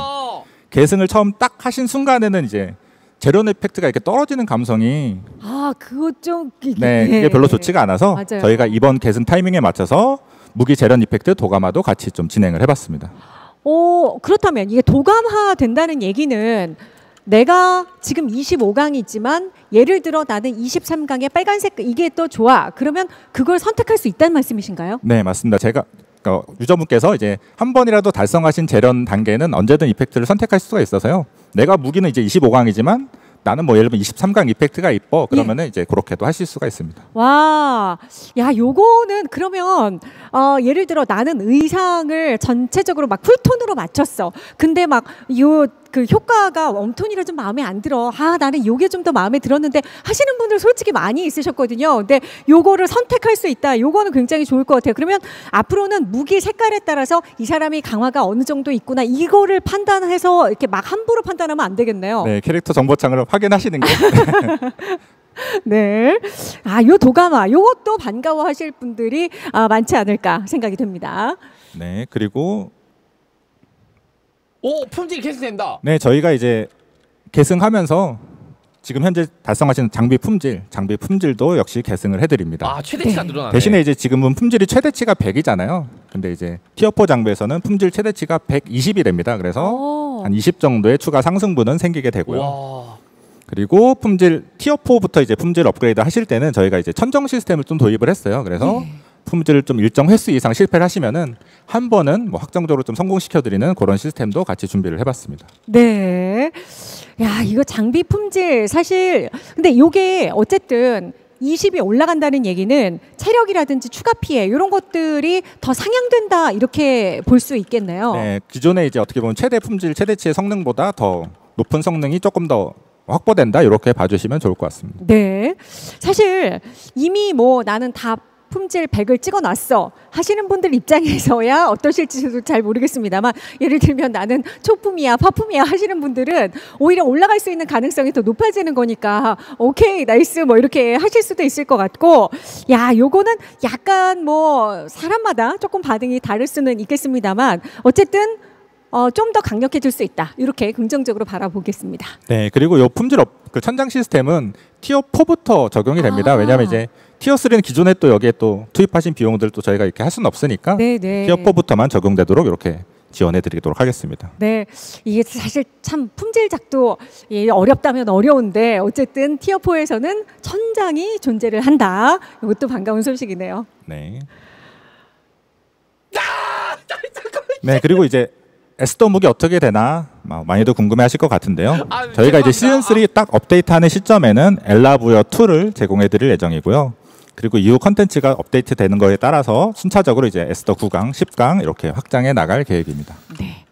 계승을 처음 딱 하신 순간에는 이제 재련 이펙트가 이렇게 떨어지는 감성이 아 그거 좀 네, 네. 이게 별로 좋지가 않아서 맞아요. 저희가 이번 계승 타이밍에 맞춰서 무기 재련 이펙트 도감화도 같이 좀 진행을 해봤습니다. 오, 그렇다면 이게 도감화 된다는 얘기는 내가 지금 이십오 강이지만 예를 들어 나는 이십삼 강에 빨간색 이게 또 좋아. 그러면 그걸 선택할 수 있다는 말씀이신가요? 네, 맞습니다. 제가 어, 유저분께서 이제 한 번이라도 달성하신 재련 단계는 언제든 이펙트를 선택할 수가 있어서요. 내가 무기는 이제 이십오 강이지만 나는 뭐 예를 들면 이십삼 강 이펙트가 이뻐. 그러면은 예. 이제 그렇게도 하실 수가 있습니다. 와, 야, 요거는 그러면 어, 예를 들어 나는 의상을 전체적으로 막 풀톤으로 맞췄어. 근데 막 요 그 효과가 웜톤이라 좀 마음에 안 들어. 아, 나는 요게 좀 더 마음에 들었는데 하시는 분들 솔직히 많이 있으셨거든요. 근데 요거를 선택할 수 있다. 요거는 굉장히 좋을 것 같아요. 그러면 앞으로는 무기 색깔에 따라서 이 사람이 강화가 어느 정도 있구나. 이거를 판단해서 이렇게 막 함부로 판단하면 안 되겠네요. 네, 캐릭터 정보창을 확인하시는 게. 네. 아, 요 도감화. 요것도 반가워하실 분들이 아, 많지 않을까 생각이 됩니다. 네, 그리고 오, 품질이 계승된다. 네, 저희가 이제 계승하면서 지금 현재 달성하신 장비 품질, 장비 품질도 역시 계승을 해드립니다. 아, 최대치가 네. 늘어나네. 대신에 이제 지금은 품질이 최대치가 백이잖아요. 근데 이제 티어사 장비에서는 품질 최대치가 백이십이 됩니다. 그래서 오. 한 이십 정도의 추가 상승분은 생기게 되고요. 와. 그리고 품질 티어사부터 이제 품질 업그레이드 하실 때는 저희가 이제 천정 시스템을 좀 도입을 했어요. 그래서 네. 품질을 좀 일정 횟수 이상 실패를 하시면은 한 번은 뭐 확정적으로 좀 성공시켜드리는 그런 시스템도 같이 준비를 해봤습니다. 네, 야 이거 장비 품질 사실 근데 이게 어쨌든 이십이 올라간다는 얘기는 체력이라든지 추가 피해 이런 것들이 더 상향된다 이렇게 볼 수 있겠네요. 네, 기존에 이제 어떻게 보면 최대 품질 최대치의 성능보다 더 높은 성능이 조금 더 확보된다 이렇게 봐주시면 좋을 것 같습니다. 네, 사실 이미 뭐 나는 다 품질 백을 찍어놨어 하시는 분들 입장에서야 어떠실지도 잘 모르겠습니다만, 예를 들면 나는 초품이야 파품이야 하시는 분들은 오히려 올라갈 수 있는 가능성이 더 높아지는 거니까 오케이 나이스 뭐 이렇게 하실 수도 있을 것 같고, 야 요거는 약간 뭐 사람마다 조금 반응이 다를 수는 있겠습니다만 어쨌든 어, 좀 더 강력해질 수 있다 이렇게 긍정적으로 바라보겠습니다. 네, 그리고 요 품질 업, 그 천장 시스템은 티어 포부터 적용이 됩니다. 아. 왜냐하면 이제 티어 쓰리는 기존에 또 여기에 또 투입하신 비용들 또 저희가 이렇게 할 수는 없으니까 네네. 티어 포부터만 적용되도록 이렇게 지원해드리도록 하겠습니다. 네, 이게 사실 참 품질작도 어렵다면 어려운데 어쨌든 티어 포에서는 천장이 존재를 한다. 이것도 반가운 소식이네요. 네. 네, 그리고 이제 에스더 무기 어떻게 되나 많이도 궁금해하실 것 같은데요. 아, 저희가 이제 시즌 쓰리 딱 업데이트하는 시점에는 엘라 부여 투를 제공해드릴 예정이고요. 그리고 이후 컨텐츠가 업데이트되는 거에 따라서 순차적으로 이제 에스더 구강, 십강 이렇게 확장해 나갈 계획입니다. 네,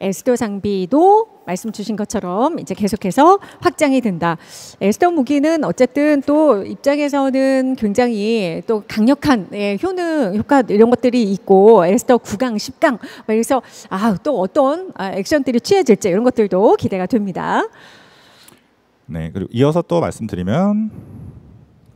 에스더 장비도 말씀 주신 것처럼 이제 계속해서 확장이 된다. 에스더 무기는 어쨌든 또 입장에서는 굉장히 또 강력한 예, 효능, 효과 이런 것들이 있고 에스더 구강, 십강 그래서 아, 또 어떤 액션들이 취해질지 이런 것들도 기대가 됩니다. 네, 그리고 이어서 또 말씀드리면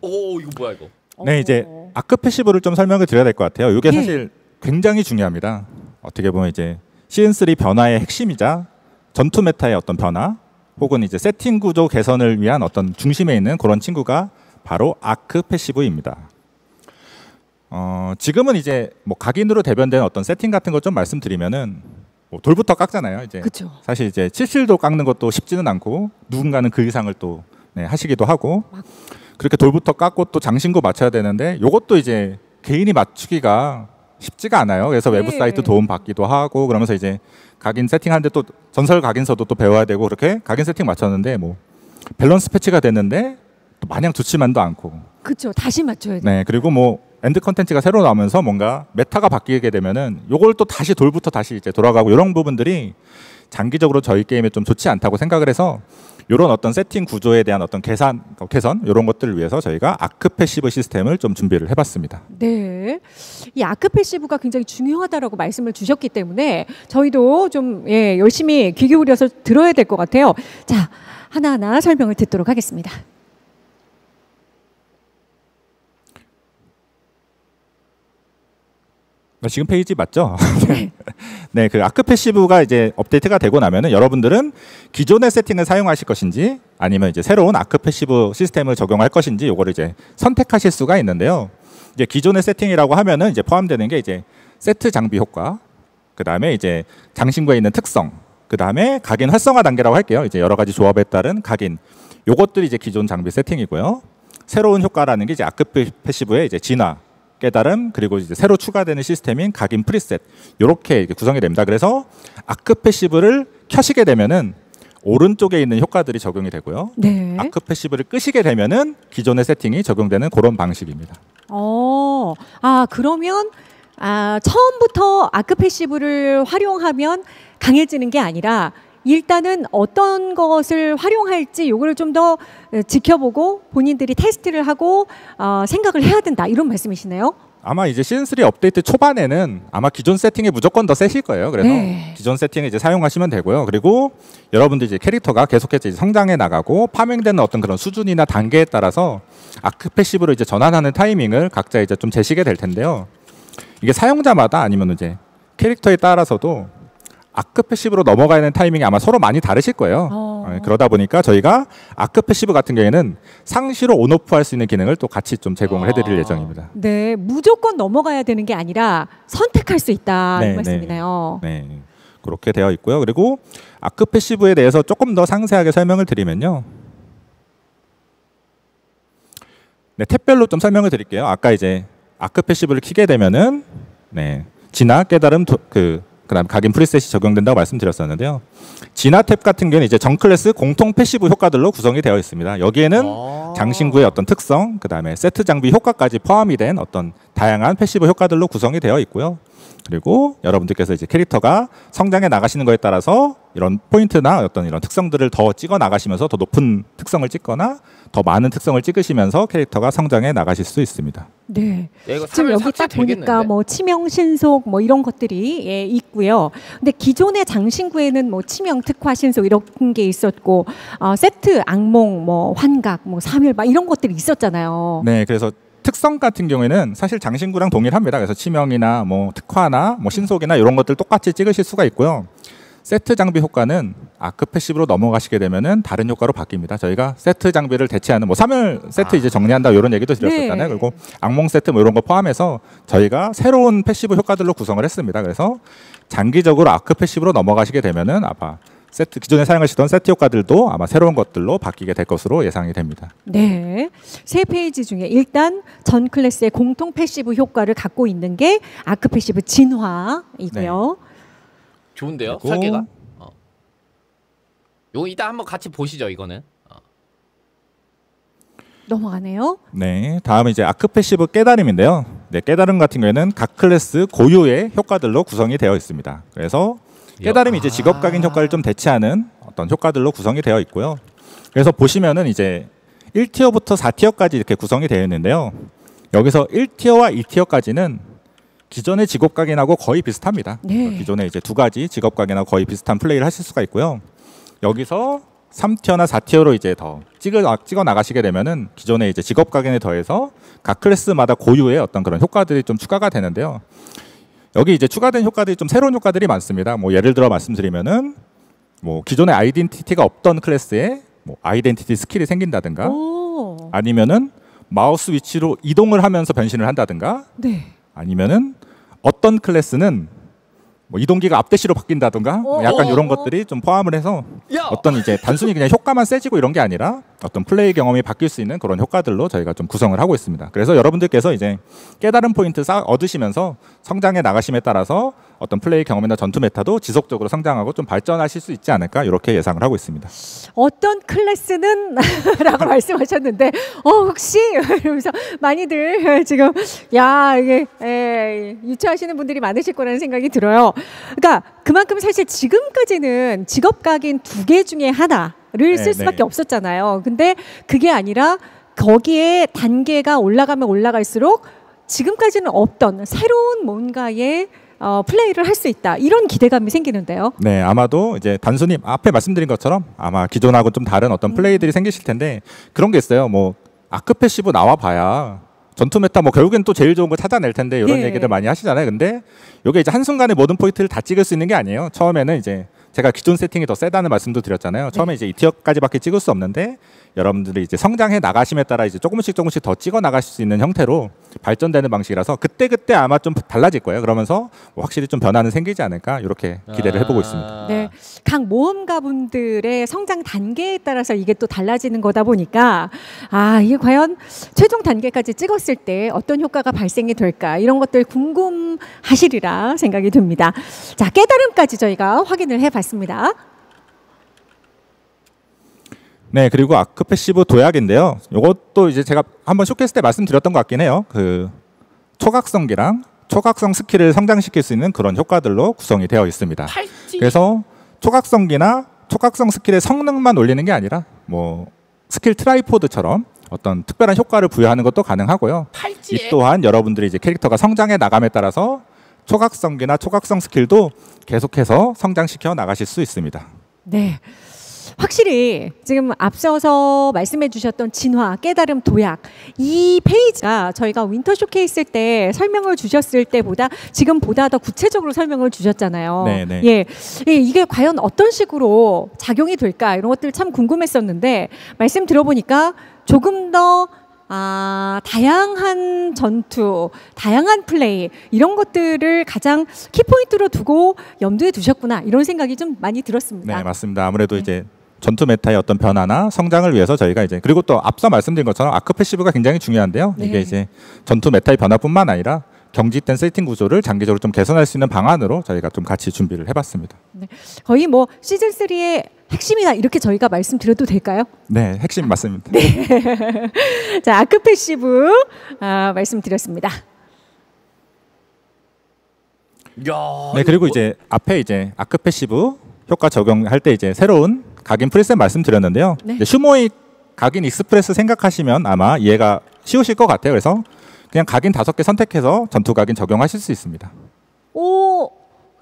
오 이거 뭐야 이거? 네, 이제 아크 패시브를 좀 설명을 드려야 될 것 같아요. 이게 사실 예. 굉장히 중요합니다. 어떻게 보면 이제 시즌 쓰리 변화의 핵심이자 전투 메타의 어떤 변화 혹은 이제 세팅 구조 개선을 위한 어떤 중심에 있는 그런 친구가 바로 아크 패시브입니다. 어, 지금은 이제 뭐 각인으로 대변되는 어떤 세팅 같은 것 좀 말씀드리면은 뭐 돌부터 깎잖아요. 이제 그쵸. 사실 이제 칠실도 깎는 것도 쉽지는 않고 누군가는 그 이상을 또 네, 하시기도 하고 그렇게 돌부터 깎고 또 장신구 맞춰야 되는데 이것도 이제 개인이 맞추기가 쉽지가 않아요. 그래서 네. 외부 사이트 도움 받기도 하고 그러면서 이제 각인 세팅하는데 또 전설 각인서도 또 배워야 되고 그렇게 각인 세팅 맞췄는데 뭐 밸런스 패치가 됐는데 또 마냥 좋지만도 않고. 그렇죠. 다시 맞춰야 돼. 네. 그리고 뭐 엔드 컨텐츠가 새로 나오면서 뭔가 메타가 바뀌게 되면은 요걸 또 다시 돌부터 다시 이제 돌아가고 이런 부분들이 장기적으로 저희 게임에 좀 좋지 않다고 생각을 해서 이런 어떤 세팅 구조에 대한 어떤 계산, 개선 이런 것들을 위해서 저희가 아크 패시브 시스템을 좀 준비를 해봤습니다. 네, 이 아크 패시브가 굉장히 중요하다라고 말씀을 주셨기 때문에 저희도 좀 예, 열심히 귀 기울여서 들어야 될 것 같아요. 자, 하나하나 설명을 듣도록 하겠습니다. 지금 페이지 맞죠? 네, 그 아크 패시브가 이제 업데이트가 되고 나면은 여러분들은 기존의 세팅을 사용하실 것인지 아니면 이제 새로운 아크 패시브 시스템을 적용할 것인지 요거를 이제 선택하실 수가 있는데요. 이제 기존의 세팅이라고 하면은 이제 포함되는 게 이제 세트 장비 효과, 그 다음에 이제 장신구에 있는 특성, 그 다음에 각인 활성화 단계라고 할게요. 이제 여러 가지 조합에 따른 각인, 요것들이 이제 기존 장비 세팅이고요. 새로운 효과라는 게 이제 아크 패시브의 이제 진화. 깨달음 그리고 이제 새로 추가되는 시스템인 각인 프리셋 이렇게 구성이 됩니다. 그래서 아크 패시브를 켜시게 되면은 오른쪽에 있는 효과들이 적용이 되고요. 네. 아크 패시브를 끄시게 되면은 기존의 세팅이 적용되는 그런 방식입니다. 어, 아 그러면 아, 처음부터 아크 패시브를 활용하면 강해지는 게 아니라. 일단은 어떤 것을 활용할지 요거를 좀 더 지켜보고 본인들이 테스트를 하고 어, 생각을 해야 된다 이런 말씀이시네요. 아마 이제 시즌 쓰리 업데이트 초반에는 아마 기존 세팅이 무조건 더 세실 거예요. 그래서 네. 기존 세팅을 이제 사용하시면 되고요. 그리고 여러분들 이제 캐릭터가 계속해서 이제 성장해 나가고 파밍되는 어떤 그런 수준이나 단계에 따라서 아크 패시브로 이제 전환하는 타이밍을 각자 이제 좀 재시게 될 텐데요. 이게 사용자마다 아니면 이제 캐릭터에 따라서도 아크 패시브로 넘어가는 타이밍이 아마 서로 많이 다르실 거예요. 어... 네, 그러다 보니까 저희가 아크 패시브 같은 경우에는 상시로 온오프할 수 있는 기능을 또 같이 좀 제공을 해드릴 예정입니다. 네, 무조건 넘어가야 되는 게 아니라 선택할 수 있다 네, 이 말씀이네요. 네, 네, 그렇게 되어 있고요. 그리고 아크 패시브에 대해서 조금 더 상세하게 설명을 드리면요. 네, 탭별로 좀 설명을 드릴게요. 아까 이제 아크 패시브를 켜게 되면은 네, 진화, 깨달음, 도, 그 그다음 각인 프리셋이 적용된다고 말씀드렸었는데요. 진화 탭 같은 경우는 이제 전 클래스 공통 패시브 효과들로 구성이 되어 있습니다. 여기에는 장신구의 어떤 특성, 그다음에 세트 장비 효과까지 포함이 된 어떤 다양한 패시브 효과들로 구성이 되어 있고요. 그리고 여러분들께서 이제 캐릭터가 성장해 나가시는 거에 따라서 이런 포인트나 어떤 이런 특성들을 더 찍어 나가시면서 더 높은 특성을 찍거나 더 많은 특성을 찍으시면서 캐릭터가 성장해 나가실 수 있습니다. 네. 지금 여기 딱 되겠는데? 보니까 뭐 치명 신속 뭐 이런 것들이 예, 있고요. 근데 기존의 장신구에는 뭐 치명 특화 신속 이런 게 있었고 어, 세트 악몽 뭐 환각 뭐 사멸 막 이런 것들이 있었잖아요. 네. 그래서 특성 같은 경우에는 사실 장신구랑 동일합니다. 그래서 치명이나 뭐 특화나 뭐 신속이나 이런 것들 똑같이 찍으실 수가 있고요. 세트 장비 효과는 아크 패시브로 넘어가시게 되면은 다른 효과로 바뀝니다. 저희가 세트 장비를 대체하는 뭐 사멸 세트 이제 정리한다 이런 얘기도 드렸었잖아요. 네. 그리고 악몽 세트 뭐 이런 거 포함해서 저희가 새로운 패시브 효과들로 구성을 했습니다. 그래서 장기적으로 아크 패시브로 넘어가시게 되면은 아마 세트 기존에 사용하시던 세트 효과들도 아마 새로운 것들로 바뀌게 될 것으로 예상이 됩니다. 네, 세 페이지 중에 일단 전 클래스의 공통 패시브 효과를 갖고 있는 게 아크 패시브 진화이고요. 네. 좋은데요? 설계가? 어. 요거 이따 한번 같이 보시죠. 이거는 어. 넘어가네요. 네, 다음은 이제 아크 패시브 깨달음인데요. 네, 깨달음 같은 경우에는 각 클래스 고유의 효과들로 구성이 되어 있습니다. 그래서 깨달음이 이제 직업 각인 효과를 좀 대체하는 어떤 효과들로 구성이 되어 있고요. 그래서 보시면은 이제 일 티어부터 사 티어까지 이렇게 구성이 되어 있는데요. 여기서 일 티어와 이 티어까지는 기존의 직업 각인하고 거의 비슷합니다. 네. 기존에 이제 두 가지 직업 각인하고 거의 비슷한 플레이를 하실 수가 있고요. 여기서 삼 티어나 사 티어로 이제 더 찍어, 찍어 나가시게 되면은 기존의 이제 직업 각인에 더해서 각 클래스마다 고유의 어떤 그런 효과들이 좀 추가가 되는데요. 여기 이제 추가된 효과들이 좀 새로운 효과들이 많습니다. 뭐 예를 들어 말씀드리면은 뭐 기존의 아이덴티티가 없던 클래스에 뭐 아이덴티티 스킬이 생긴다든가, 오. 아니면은 마우스 위치로 이동을 하면서 변신을 한다든가, 네. 아니면은 어떤 클래스는 뭐 이동기가 앞대시로 바뀐다든가, 오. 약간 이런 것들이 좀 포함을 해서 야. 어떤 이제 단순히 그냥 효과만 세지고 이런 게 아니라 어떤 플레이 경험이 바뀔 수 있는 그런 효과들로 저희가 좀 구성을 하고 있습니다. 그래서 여러분들께서 이제 깨달은 포인트 쌓 얻으시면서 성장해 나가심에 따라서 어떤 플레이 경험이나 전투 메타도 지속적으로 성장하고 좀 발전하실 수 있지 않을까 이렇게 예상을 하고 있습니다. 어떤 클래스는 라고 말씀하셨는데 어 혹시 이러면서 많이들 지금 야 이게 에, 유추하시는 분들이 많으실 거라는 생각이 들어요. 그러니까 그만큼 사실 지금까지는 직업 각인 두 개 중에 하나 를 쓸 수밖에 네. 없었잖아요. 근데 그게 아니라 거기에 단계가 올라가면 올라갈수록 지금까지는 없던 새로운 뭔가의 어, 플레이를 할 수 있다. 이런 기대감이 생기는데요. 네, 아마도 이제 단순히 앞에 말씀드린 것처럼 아마 기존하고 좀 다른 어떤 플레이들이 생기실 텐데 그런 게 있어요. 뭐 아크 패시브 나와봐야 전투 메타 뭐 결국엔 또 제일 좋은 거 찾아낼 텐데 이런 예. 얘기를 많이 하시잖아요. 근데 이게 이제 한순간에 모든 포인트를 다 찍을 수 있는 게 아니에요. 처음에는 이제 제가 기존 세팅이 더 세다는 말씀도 드렸잖아요. 처음에 네. 이제 이 티어까지밖에 찍을 수 없는데 여러분들이 이제 성장해 나가심에 따라 이제 조금씩 조금씩 더 찍어 나가실 수 있는 형태로 발전되는 방식이라서 그때 그때 아마 좀 달라질 거예요. 그러면서 뭐 확실히 좀 변화는 생기지 않을까 이렇게 기대를 해보고 있습니다. 네, 각 모험가분들의 성장 단계에 따라서 이게 또 달라지는 거다 보니까 아 이게 과연 최종 단계까지 찍었을 때 어떤 효과가 발생이 될까 이런 것들 궁금하시리라 생각이 듭니다. 자, 깨달음까지 저희가 확인을 해봤습니다. 맞습니다. 네, 그리고 아크 패시브 도약인데요. 이것도 이제 제가 한번 쇼케이스 때 말씀드렸던 것 같긴 해요. 그 초각성기랑 초각성 스킬을 성장시킬 수 있는 그런 효과들로 구성이 되어 있습니다. 팔찌. 그래서 초각성기나 초각성 스킬의 성능만 올리는 게 아니라 뭐 스킬 트라이포드처럼 어떤 특별한 효과를 부여하는 것도 가능하고요. 팔찌. 이 또한 여러분들이 이제 캐릭터가 성장해 나감에 따라서 초각성기나 초각성 스킬도 계속해서 성장시켜 나가실 수 있습니다. 네, 확실히 지금 앞서서 말씀해 주셨던 진화, 깨달음, 도약 이 페이지가 저희가 윈터 쇼케이스 때 설명을 주셨을 때보다 지금 보다 더 구체적으로 설명을 주셨잖아요. 네네. 예, 이게 과연 어떤 식으로 작용이 될까 이런 것들 참 궁금했었는데 말씀 들어보니까 조금 더 아, 다양한 전투, 다양한 플레이 이런 것들을 가장 키포인트로 두고 염두에 두셨구나 이런 생각이 좀 많이 들었습니다. 네, 맞습니다. 아무래도 네. 이제 전투 메타의 어떤 변화나 성장을 위해서 저희가 이제 그리고 또 앞서 말씀드린 것처럼 아크 패시브가 굉장히 중요한데요. 네. 이게 이제 전투 메타의 변화뿐만 아니라 경직된 세팅 구조를 장기적으로 좀 개선할 수 있는 방안으로 저희가 좀 같이 준비를 해봤습니다. 네, 거의 뭐 시즌 삼의 핵심이나 이렇게 저희가 말씀드려도 될까요? 네, 핵심 맞습니다. 네. 자, 아크 패시브 아, 말씀드렸습니다. 야, 네, 그리고 이제 앞에 이제 아크 패시브 효과 적용할 때 이제 새로운 각인 프리셋 말씀드렸는데요. 네. 슈모의 각인 익스프레스 생각하시면 아마 이해가 쉬우실 것 같아요. 그래서 그냥 각인 다섯 개 선택해서 전투 각인 적용하실 수 있습니다. 오,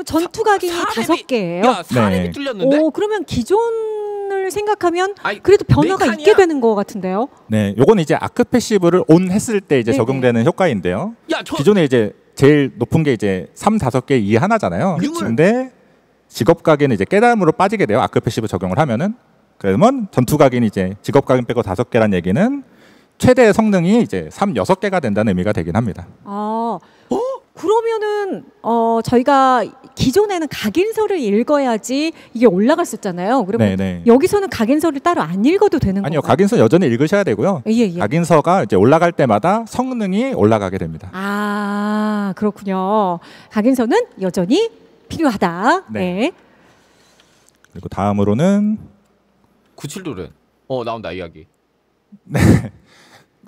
전투 각인이 다섯 개예요? 야, 사람이 네. 뚫렸는데? 오, 그러면 기존을 생각하면 아이, 그래도 변화가 메이칸이야. 있게 되는 것 같은데요? 네, 요건 이제 아크 패시브를 온 했을 때 이제 네네. 적용되는 효과인데요. 야, 저... 기존에 이제 제일 높은 게 이제 삼, 다섯 개, 이, 하나잖아요. 근데 직업 각인은 이제 깨달음으로 빠지게 돼요. 아크 패시브 적용을 하면은. 그러면 전투 각인이 이제 직업 각인 빼고 다섯 개란 얘기는 최대 성능이 이제 삼, 여섯 개가 된다는 의미가 되긴 합니다. 아, 어? 그러면은 어, 저희가 기존에는 각인서를 읽어야지 이게 올라갔었잖아요. 그러면 네네. 여기서는 각인서를 따로 안 읽어도 되는 거예요? 아니요, 건가요? 각인서 여전히 읽으셔야 되고요. 예, 예. 각인서가 이제 올라갈 때마다 성능이 올라가게 됩니다. 아, 그렇군요. 각인서는 여전히 필요하다. 네. 네. 그리고 다음으로는 구십칠 돌은 어 나온다 이야기. 네.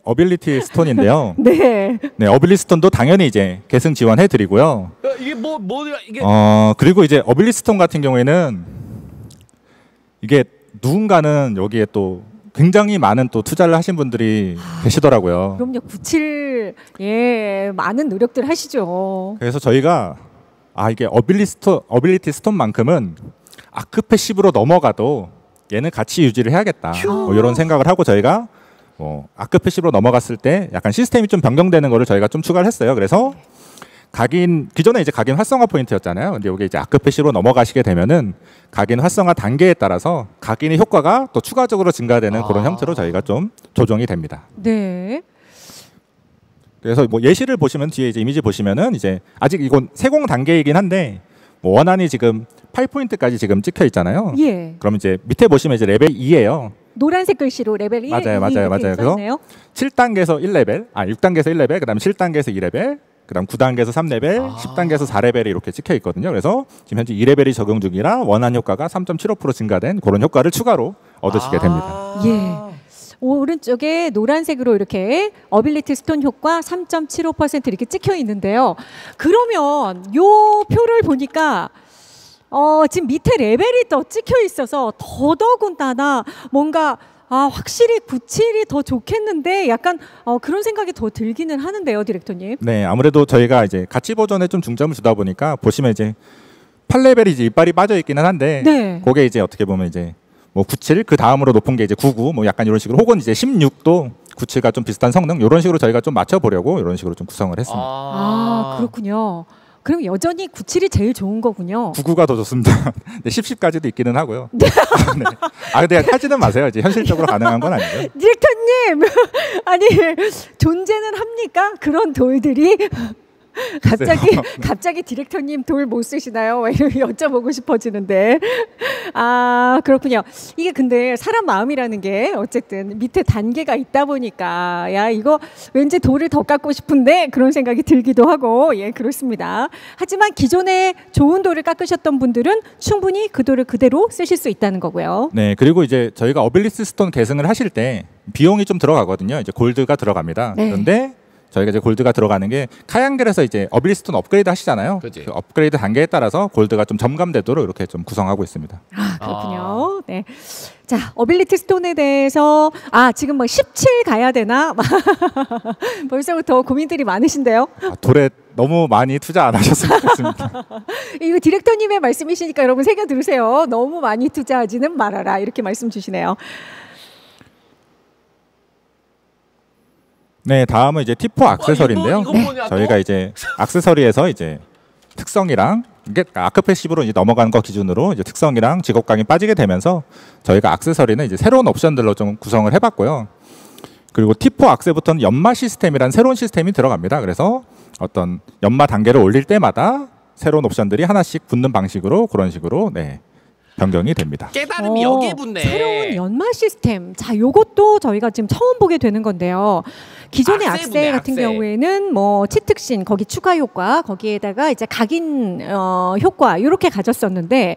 어빌리티 스톤인데요. 네. 네, 어빌리티 스톤도 당연히 이제 계승 지원해 드리고요. 이게 뭐 뭐 이게 어, 그리고 이제 어빌리티 스톤 같은 경우에는 이게 누군가는 여기에 또 굉장히 많은 또 투자를 하신 분들이 아, 계시더라고요. 그럼요. 구십칠 예, 많은 노력들 하시죠. 그래서 저희가 아, 이게 어빌리티 스톤 어빌리티 스톤만큼은 아크 패시브로 넘어가도 얘는 같이 유지를 해야겠다. 뭐 이런 생각을 하고 저희가 뭐 아크 패시브로 넘어갔을 때 약간 시스템이 좀 변경되는 거를 저희가 좀 추가를 했어요. 그래서 각인 기존에 이제 각인 활성화 포인트였잖아요. 근데 이게 이제 아크 패시브로 넘어가시게 되면은 각인 활성화 단계에 따라서 각인의 효과가 또 추가적으로 증가되는 아. 그런 형태로 저희가 좀 조정이 됩니다. 네. 그래서 뭐 예시를 보시면 뒤에 이제 이미지 보시면은 이제 아직 이건 세공 단계이긴 한데 뭐 원안이 지금 팔 포인트까지 지금 찍혀 있잖아요. 예. 그럼 이제 밑에 보시면 이제 레벨 이예요. 노란색 글씨로 레벨 일, 맞아요, 맞아요, 맞아요. 그래서 칠 단계에서 일 레벨, 아 육 단계에서 일 레벨, 그다음 칠 단계에서 이 레벨, 그다음 구 단계에서 삼 레벨, 아. 십 단계에서 사 레벨이 이렇게 찍혀 있거든요. 그래서 지금 현재 이 레벨이 적용 중이라 원한 효과가 삼 점 칠오 퍼센트 증가된 그런 효과를 추가로 얻으시게 됩니다. 아. 예. 오른쪽에 노란색으로 이렇게 어빌리티 스톤 효과 삼 점 칠오 퍼센트 이렇게 찍혀 있는데요. 그러면 요 표를 보니까 어, 지금 밑에 레벨이 또 찍혀 있어서 더더군다나 뭔가 아, 확실히 구십칠이 더 좋겠는데 약간 어, 그런 생각이 더 들기는 하는데요, 디렉터님. 네, 아무래도 저희가 이제 가치 버전에 좀 중점을 주다 보니까 보시면 이제 팔 레벨이 이제 이빨이 빠져 있기는 한데 네. 그게 이제 어떻게 보면 이제 뭐 구십칠 그 다음으로 높은 게 이제 구십구 뭐 약간 이런 식으로 혹은 이제 십육도 구십칠과 좀 비슷한 성능 이런 식으로 저희가 좀 맞춰 보려고 이런 식으로 좀 구성을 했습니다. 아, 아 그렇군요. 그럼 여전히 구십칠이 제일 좋은 거군요. 구십구가 더 좋습니다. 네, 십, 십까지도 있기는 하고요. 네. 아, 근데 하지는 마세요. 이제 현실적으로 가능한 건 아니죠. 디렉터님, 아니 존재는 합니까? 그런 돌들이 갑자기 갑자기 디렉터님 돌 못 쓰시나요? 여쭤보고 싶어지는데. 아, 그렇군요. 이게 근데 사람 마음이라는 게 어쨌든 밑에 단계가 있다 보니까 야, 이거 왠지 돌을 더 깎고 싶은데 그런 생각이 들기도 하고 예, 그렇습니다. 하지만 기존에 좋은 돌을 깎으셨던 분들은 충분히 그 돌을 그대로 쓰실 수 있다는 거고요. 네, 그리고 이제 저희가 어빌리티 스톤 계승을 하실 때 비용이 좀 들어가거든요. 이제 골드가 들어갑니다. 네. 그런데 저희가 이제 골드가 들어가는 게 카양겔에서 이제 어빌리스톤 업그레이드 하시잖아요. 그치. 그 업그레이드 단계에 따라서 골드가 좀 점감되도록 이렇게 좀 구성하고 있습니다. 아, 그렇군요. 아. 네. 자, 어빌리티 스톤에 대해서 아, 지금 뭐 십칠 가야 되나? 벌써부터 고민들이 많으신데요. 아, 돌에 너무 많이 투자 안 하셨으면 좋겠습니다. 이거 디렉터님의 말씀이시니까 여러분 새겨 들으세요. 너무 많이 투자하지는 말아라. 이렇게 말씀 주시네요. 네, 다음은 이제 티포 액세서리인데요. 와, 이거, 이거 뭐냐, 저희가 또? 이제 액세서리에서 이제 특성이랑 이게 아크 패시브로 이제 넘어간 거 기준으로 이제 특성이랑 직업 각인이 빠지게 되면서 저희가 액세서리는 이제 새로운 옵션들로 좀 구성을 해봤고요. 그리고 티포 액세부터는 연마 시스템이란 새로운 시스템이 들어갑니다. 그래서 어떤 연마 단계를 올릴 때마다 새로운 옵션들이 하나씩 붙는 방식으로 그런 식으로 네. 변경이 됩니다. 깨달음이 어, 여기에 붙네. 새로운 연마 시스템. 자, 요것도 저희가 지금 처음 보게 되는 건데요. 기존의 악세 같은 악세. 경우에는 뭐 치특신 거기 추가 효과 거기에다가 이제 각인 어, 효과 이렇게 가졌었는데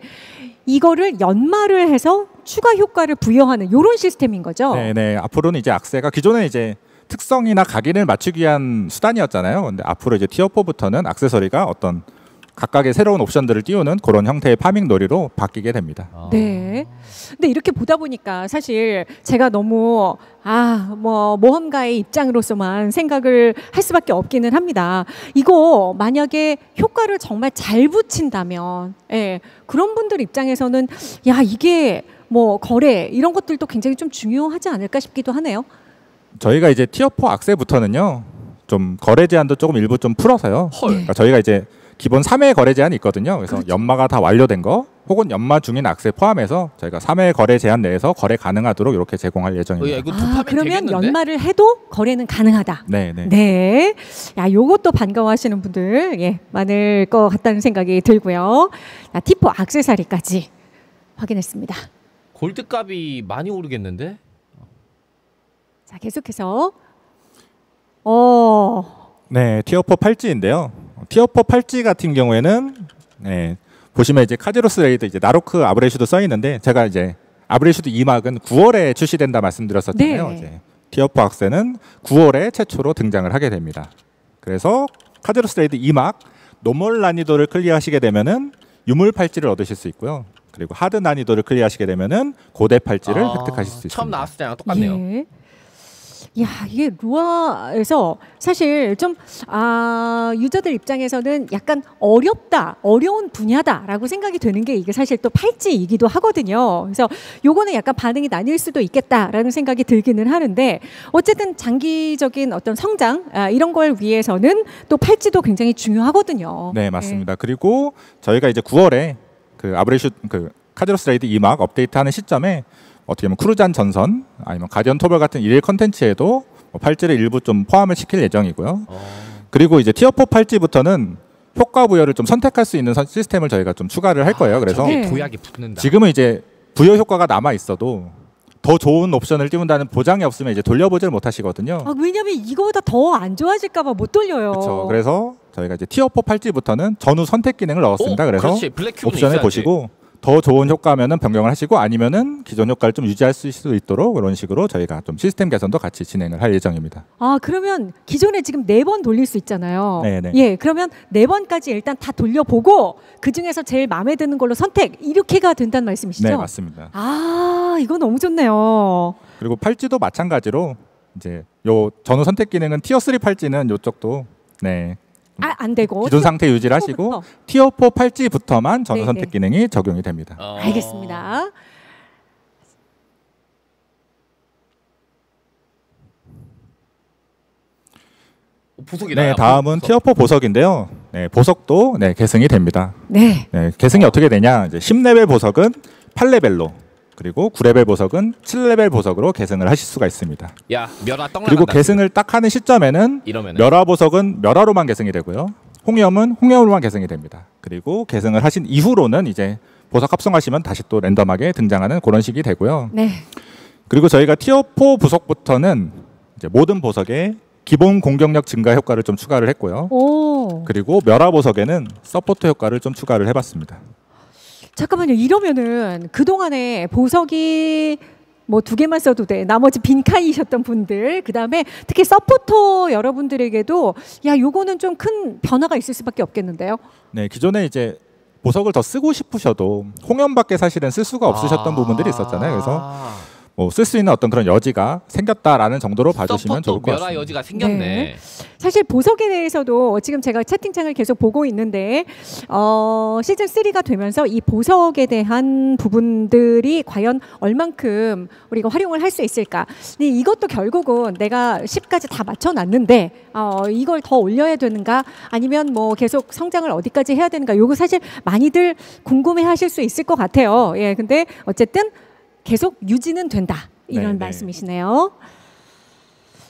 이거를 연마를 해서 추가 효과를 부여하는 이런 시스템인 거죠. 네네. 앞으로는 이제 악세가 기존에 이제 특성이나 각인을 맞추기 위한 수단이었잖아요. 근데 앞으로 이제 티어 사부터는 액세서리가 어떤 각각의 새로운 옵션들을 띄우는 그런 형태의 파밍 놀이로 바뀌게 됩니다. 아. 네. 근데 이렇게 보다 보니까 사실 제가 너무 아, 뭐 모험가의 입장으로서만 생각을 할 수밖에 없기는 합니다. 이거 만약에 효과를 정말 잘 붙인다면, 예, 그런 분들 입장에서는 야, 이게 뭐 거래 이런 것들도 굉장히 좀 중요하지 않을까 싶기도 하네요. 저희가 이제 티어 사 악세부터는요, 좀 거래 제한도 조금 일부 좀 풀어서요. 헐. 그러니까 저희가 이제 기본 삼 회 거래 제한이 있거든요. 그래서 그렇죠. 연마가 다 완료된 거 혹은 연마 중인 악세 포함해서 저희가 삼 회 거래 제한 내에서 거래 가능하도록 이렇게 제공할 예정입니다. 어, 야, 이거 아, 그러면 되겠는데? 연마를 해도 거래는 가능하다. 네, 네. 네. 야, 요것도 반가워하시는 분들 예, 많을 것 같다는 생각이 들고요. 자, 티포 악세사리까지 확인했습니다. 골드값이 많이 오르겠는데? 자, 계속해서 어. 네, 티어 사 팔찌인데요. 티어 사 팔찌 같은 경우에는 네, 보시면 이제 카제로스 레이드 이제 나로크 아브레슈드 써 있는데 제가 이제 아브레슈드 이 막은 구월에 출시된다 말씀드렸었잖아요. 네. 이제 티어 사 악세는 구월에 최초로 등장을 하게 됩니다. 그래서 카제로스 레이드 이 막 노멀 난이도를 클리어하시게 되면은 유물 팔찌를 얻으실 수 있고요. 그리고 하드 난이도를 클리어하시게 되면은 고대 팔찌를 아, 획득하실 수 있습니다. 처음 나왔을 때랑 똑같네요. 예. 야, 이게 루아에서 사실 좀 아, 유저들 입장에서는 약간 어렵다, 어려운 분야다라고 생각이 드는 게 이게 사실 또 팔찌이기도 하거든요. 그래서 요거는 약간 반응이 나뉠 수도 있겠다라는 생각이 들기는 하는데 어쨌든 장기적인 어떤 성장 아, 이런 걸 위해서는 또 팔찌도 굉장히 중요하거든요. 네, 맞습니다. 네. 그리고 저희가 이제 구월에 그 아브레슈 그 카제로스 레이드 이 막 업데이트하는 시점에 어떻게 보면 쿠르잔 전선 아니면 가디언 토벌 같은 일일 컨텐츠에도 팔찌를 일부 좀 포함을 시킬 예정이고요. 어. 그리고 이제 티어 사 팔찌부터는 효과 부여를 좀 선택할 수 있는 시스템을 저희가 좀 추가를 할 거예요. 아, 그래서 도약이 붙는다. 지금은 이제 부여 효과가 남아 있어도 더 좋은 옵션을 띄운다는 보장이 없으면 이제 돌려보질 못하시거든요. 아, 왜냐면 이거보다 더 안 좋아질까 봐 못 돌려요. 그렇죠. 그래서 저희가 이제 티어 사 팔찌부터는 전후 선택 기능을 넣었습니다. 오, 그래서 그렇지. 옵션을 보시고 더 좋은 효과면은 변경을 하시고 아니면은 기존 효과를 좀 유지할 수 있도록 그런 식으로 저희가 좀 시스템 개선도 같이 진행을 할 예정입니다. 아, 그러면 기존에 지금 네 번 돌릴 수 있잖아요. 네네. 예, 그러면 네 번까지 일단 다 돌려보고 그 중에서 제일 마음에 드는 걸로 선택 이렇게가 된다는 말씀이시죠? 네, 맞습니다. 아, 이거 너무 좋네요. 그리고 팔찌도 마찬가지로 이제 요 전후 선택 기능은 티어 삼 팔찌는 요쪽도 네. 아, 안 되고 기존 상태 유지를 티어부터. 하시고 티어 사 팔찌부터만 전후 네네. 선택 기능이 적용이 됩니다. 어... 알겠습니다. 보석이네요. 네, 다음은 보석. 티어 사 보석인데요. 네, 보석도 네, 계승이 됩니다. 네. 네, 계승이 어... 어떻게 되냐? 이제 십 레벨 보석은 팔 레벨로 그리고 구 레벨 보석은 칠 레벨 보석으로 계승을 하실 수가 있습니다. 야, 멸화 떡 그리고 계승을 딱 하는 시점에는 이러면은. 멸화 보석은 멸화로만 계승이 되고요. 홍염은 홍염으로만 계승이 됩니다. 그리고 계승을 하신 이후로는 이제 보석 합성하시면 다시 또 랜덤하게 등장하는 그런 식이 되고요. 네. 그리고 저희가 티어 사 보석부터는 이제 모든 보석에 기본 공격력 증가 효과를 좀 추가를 했고요. 오. 그리고 멸화 보석에는 서포트 효과를 좀 추가를 해봤습니다. 잠깐만요. 이러면은 그동안에 보석이 뭐 두 개만 써도 돼. 나머지 빈칸이셨던 분들, 그다음에 특히 서포터 여러분들에게도 야, 요거는 좀 큰 변화가 있을 수밖에 없겠는데요. 네, 기존에 이제 보석을 더 쓰고 싶으셔도 홍연밖에 사실은 쓸 수가 없으셨던 아 부분들이 있었잖아요. 그래서 뭐 쓸 수 있는 어떤 그런 여지가 생겼다라는 정도로 봐주시면 좋을 것 같습니다. 멸화 여지가 생겼네. 네. 사실 보석에 대해서도 지금 제가 채팅창을 계속 보고 있는데 어, 시즌 삼이 되면서 이 보석에 대한 부분들이 과연 얼만큼 우리가 활용을 할 수 있을까. 근데 이것도 결국은 내가 십까지 다 맞춰놨는데 어, 이걸 더 올려야 되는가 아니면 뭐 계속 성장을 어디까지 해야 되는가. 요거 사실 많이들 궁금해하실 수 있을 것 같아요. 예, 근데 어쨌든 계속 유지는 된다 이런 네네. 말씀이시네요.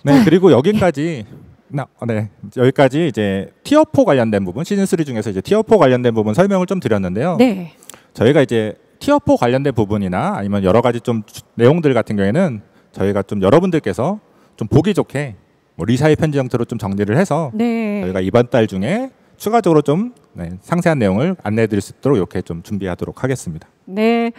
네, 그리고 여기까지 나, 네 여기까지 이제 티어 사 관련된 부분 시즌 삼 중에서 이제 티어 사 관련된 부분 설명을 좀 드렸는데요. 네. 저희가 이제 티어 사 관련된 부분이나 아니면 여러 가지 좀 내용들 같은 경우에는 저희가 좀 여러분들께서 좀 보기 좋게 뭐 리사의 편지 형태로 좀 정리를 해서 네. 저희가 이번 달 중에 추가적으로 좀 네, 상세한 내용을 안내해 드릴 수 있도록 이렇게 좀 준비하도록 하겠습니다. 네.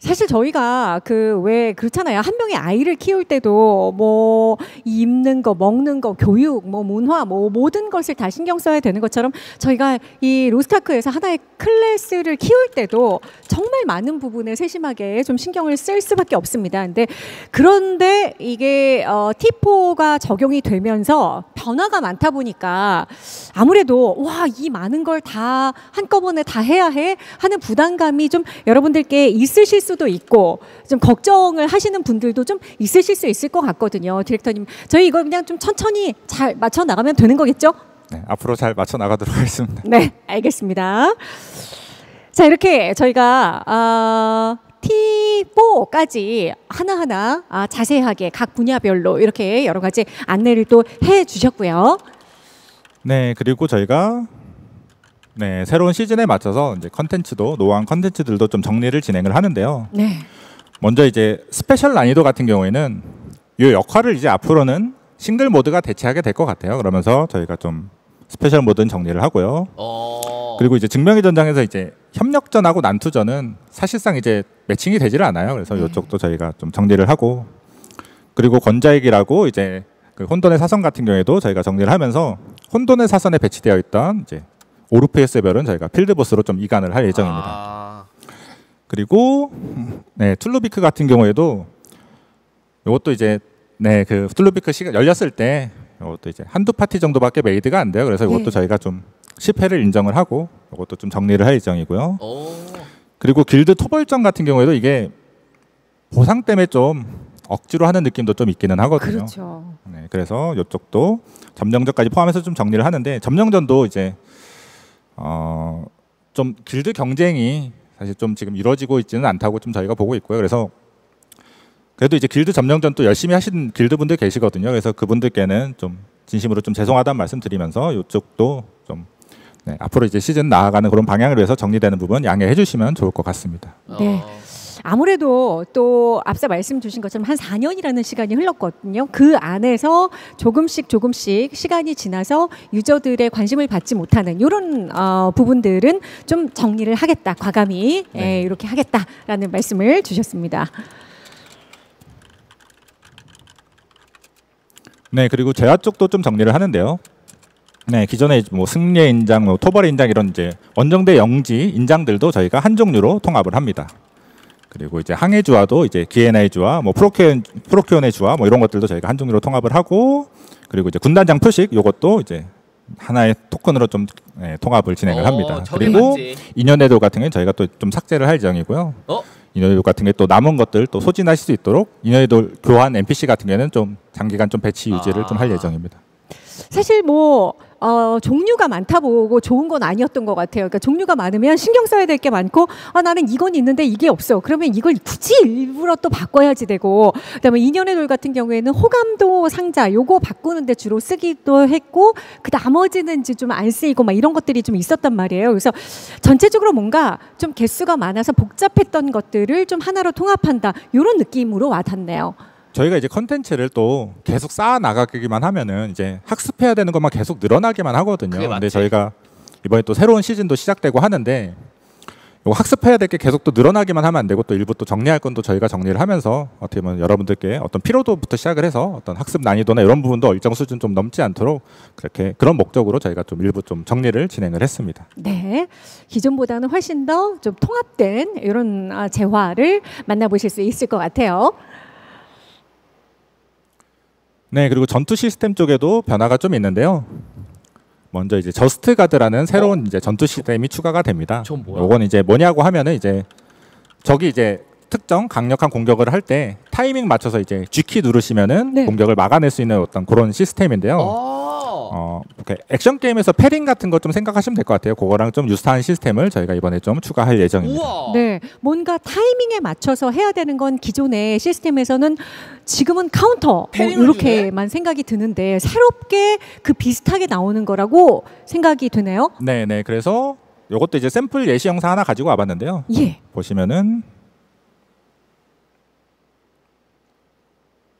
사실 저희가 그 왜 그렇잖아요. 한 명의 아이를 키울 때도 뭐 입는 거, 먹는 거, 교육, 뭐 문화, 뭐 모든 것을 다 신경 써야 되는 것처럼 저희가 이 로스트아크에서 하나의 클래스를 키울 때도 정말 많은 부분에 세심하게 좀 신경을 쓸 수밖에 없습니다. 근데 그런데 이게 어, 티 포가 적용이 되면서 변화가 많다 보니까 아무래도 와, 이 많은 걸 다 한꺼번에 다 해야 해 하는 부담감이 좀 여러분들께 있으실 수도 있고 좀 걱정을 하시는 분들도 좀 있으실 수 있을 것 같거든요. 디렉터님, 저희 이거 그냥 좀 천천히 잘 맞춰 나가면 되는 거겠죠? 네, 앞으로 잘 맞춰 나가도록 하겠습니다. 네, 알겠습니다. 자, 이렇게 저희가 어, 티 포까지 하나하나 아, 자세하게 각 분야별로 이렇게 여러 가지 안내를 또 해주셨고요. 네, 그리고 저희가 네, 새로운 시즌에 맞춰서 이제 컨텐츠도 노안 컨텐츠들도 좀 정리를 진행을 하는데요. 네. 먼저 이제 스페셜 난이도 같은 경우에는 이 역할을 이제 앞으로는 싱글 모드가 대체하게 될 것 같아요. 그러면서 저희가 좀 스페셜 모드는 정리를 하고요. 어... 그리고 이제 증명의 전장에서 이제 협력전하고 난투전은 사실상 이제 매칭이 되지를 않아요. 그래서 네. 이쪽도 저희가 좀 정리를 하고, 그리고 권자익이라고 이제 그 혼돈의 사선 같은 경우에도 저희가 정리를 하면서 혼돈의 사선에 배치되어 있던 이제 오르페우스의 별은 저희가 필드보스로 좀 이관을 할 예정입니다. 아... 그리고 네, 툴루비크 같은 경우에도 이것도 이제 네, 그 툴루비크 시간 열렸을 때 이것도 이제 한두 파티 정도밖에 메이드가 안 돼요. 그래서 이것도 네. 저희가 좀 실패를 인정을 하고 이것도 좀 정리를 할 예정이고요. 오... 그리고 길드 토벌전 같은 경우에도 이게 보상 때문에 좀 억지로 하는 느낌도 좀 있기는 하거든요. 그렇죠. 네, 그래서 이쪽도 점령전까지 포함해서 좀 정리를 하는데, 점령전도 이제 어, 좀 길드 경쟁이 사실 좀 지금 이루어지고 있지는 않다고 좀 저희가 보고 있고요. 그래서 그래도 이제 길드 점령전 또 열심히 하시는 길드 분들 계시거든요. 그래서 그분들께는 좀 진심으로 좀 죄송하다는 말씀드리면서 이쪽도 좀 네, 앞으로 이제 시즌 나아가는 그런 방향을 위해서 정리되는 부분 양해해 주시면 좋을 것 같습니다. 네. 아무래도 또 앞서 말씀 주신 것처럼 한 사 년이라는 시간이 흘렀거든요. 그 안에서 조금씩 조금씩 시간이 지나서 유저들의 관심을 받지 못하는 이런 어, 부분들은 좀 정리를 하겠다, 과감히 네. 에, 이렇게 하겠다라는 말씀을 주셨습니다. 네, 그리고 제아 쪽도 좀 정리를 하는데요. 네, 기존에 뭐 승례 인장, 뭐 토벌 인장 이런 이제 원정대 영지 인장들도 저희가 한 종류로 통합을 합니다. 그리고 이제 항해주와도 이제 기에나의주와 뭐 프로케온, 프로케온의 주와 뭐 이런 것들도 저희가 한 종류로 통합을 하고, 그리고 이제 군단장 표식 요것도 이제 하나의 토큰으로 좀 네, 통합을 진행을 어, 합니다. 그리고 인연의도 같은 경우는 저희가 또 좀 삭제를 할 예정이고요. 어? 인연의도 같은 게 또 남은 것들 또 소진하실 수 있도록 인연의도 교환 엔피씨 같은 경우는 좀 장기간 좀 배치 유지를 아. 좀 할 예정입니다. 사실 뭐 어, 종류가 많다 보고 좋은 건 아니었던 것 같아요. 그러니까 종류가 많으면 신경 써야 될 게 많고, 아, 나는 이건 있는데 이게 없어. 그러면 이걸 굳이 일부러 또 바꿔야지 되고, 그다음에 인연의 돌 같은 경우에는 호감도 상자 요거 바꾸는데 주로 쓰기도 했고, 그 나머지는 이제 좀 안 쓰이고 막 이런 것들이 좀 있었단 말이에요. 그래서 전체적으로 뭔가 좀 개수가 많아서 복잡했던 것들을 좀 하나로 통합한다 이런 느낌으로 와닿네요. 저희가 이제 컨텐츠를 또 계속 쌓아 나가기만 하면은 이제 학습해야 되는 것만 계속 늘어나기만 하거든요. 근데 저희가 이번에 또 새로운 시즌도 시작되고 하는데 이거 학습해야 될 게 계속 또 늘어나기만 하면 안 되고, 또 일부 또 정리할 건 또 저희가 정리를 하면서 어떻게 보면 여러분들께 어떤 피로도부터 시작을 해서 어떤 학습 난이도나 이런 부분도 일정 수준 좀 넘지 않도록 그렇게 그런 목적으로 저희가 좀 일부 좀 정리를 진행을 했습니다. 네, 기존보다는 훨씬 더 좀 통합된 이런 재화를 만나보실 수 있을 것 같아요. 네, 그리고 전투 시스템 쪽에도 변화가 좀 있는데요. 먼저 이제 저스트 가드라는 새로운 이제 전투 시스템이 추가가 됩니다. 이건 이제 뭐냐고 하면은 이제 적이 이제 특정 강력한 공격을 할 때 타이밍 맞춰서 이제 G키 누르시면은 네. 공격을 막아낼 수 있는 어떤 그런 시스템인데요. 어, 이렇게 액션 게임에서 패링 같은 거 좀 생각하시면 될 것 같아요. 그거랑 좀 유사한 시스템을 저희가 이번에 좀 추가할 예정입니다. 우와. 네, 뭔가 타이밍에 맞춰서 해야 되는 건 기존의 시스템에서는 지금은 카운터 뭐 이렇게만 생각이 드는데 새롭게 그 비슷하게 나오는 거라고 생각이 되네요. 네, 네. 그래서 이것도 이제 샘플 예시 영상 하나 가지고 와봤는데요. 예. 보시면은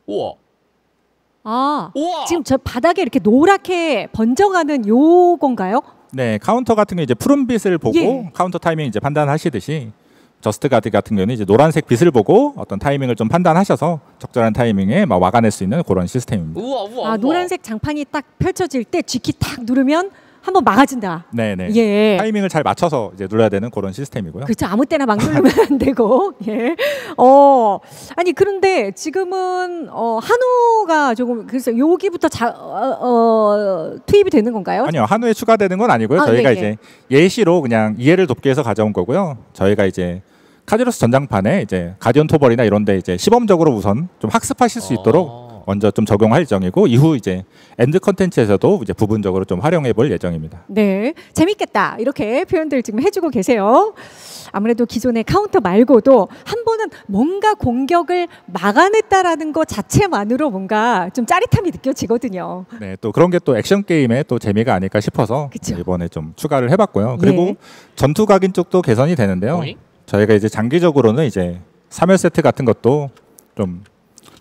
우와. 아, 우와! 지금 저 바닥에 이렇게 노랗게 번져가는 요건가요? 네, 카운터 같은 게 이제 푸른빛을 보고 예. 카운터 타이밍 이제 판단하시듯이 저스트 가드 같은 경우는 이제 노란색 빛을 보고 어떤 타이밍을 좀 판단하셔서 적절한 타이밍에 막 와가낼 수 있는 그런 시스템입니다. 우와, 우와, 우와. 아, 노란색 장판이 딱 펼쳐질 때 G키 딱 누르면 한번 막아진다. 네네. 예. 타이밍을 잘 맞춰서 이제 눌러야 되는 그런 시스템이고요. 그렇죠. 아무 때나 막 누르면 안 되고. 예. 어. 아니 그런데 지금은 어, 한우가 조금 그래서 여기부터 자, 어, 어, 투입이 되는 건가요? 아니요. 한우에 추가되는 건 아니고요. 아, 저희가 예, 예. 이제 예시로 그냥 이해를 돕기 위해서 가져온 거고요. 저희가 이제 카제로스 전장판에 이제 가디언 토벌이나 이런데 이제 시범적으로 우선 좀 학습하실 수 있도록. 아. 먼저 좀 적용할 예정이고 이후 이제 엔드 컨텐츠에서도 이제 부분적으로 좀 활용해 볼 예정입니다. 네, 재밌겠다 이렇게 표현들 지금 해주고 계세요. 아무래도 기존의 카운터 말고도 한 번은 뭔가 공격을 막아냈다라는 것 자체만으로 뭔가 좀 짜릿함이 느껴지거든요. 네, 또 그런 게 또 액션 게임의 또 재미가 아닐까 싶어서 그쵸? 이번에 좀 추가를 해봤고요. 그리고 네. 전투 각인 쪽도 개선이 되는데요. 어이? 저희가 이제 장기적으로는 이제 삼 열 세트 같은 것도 좀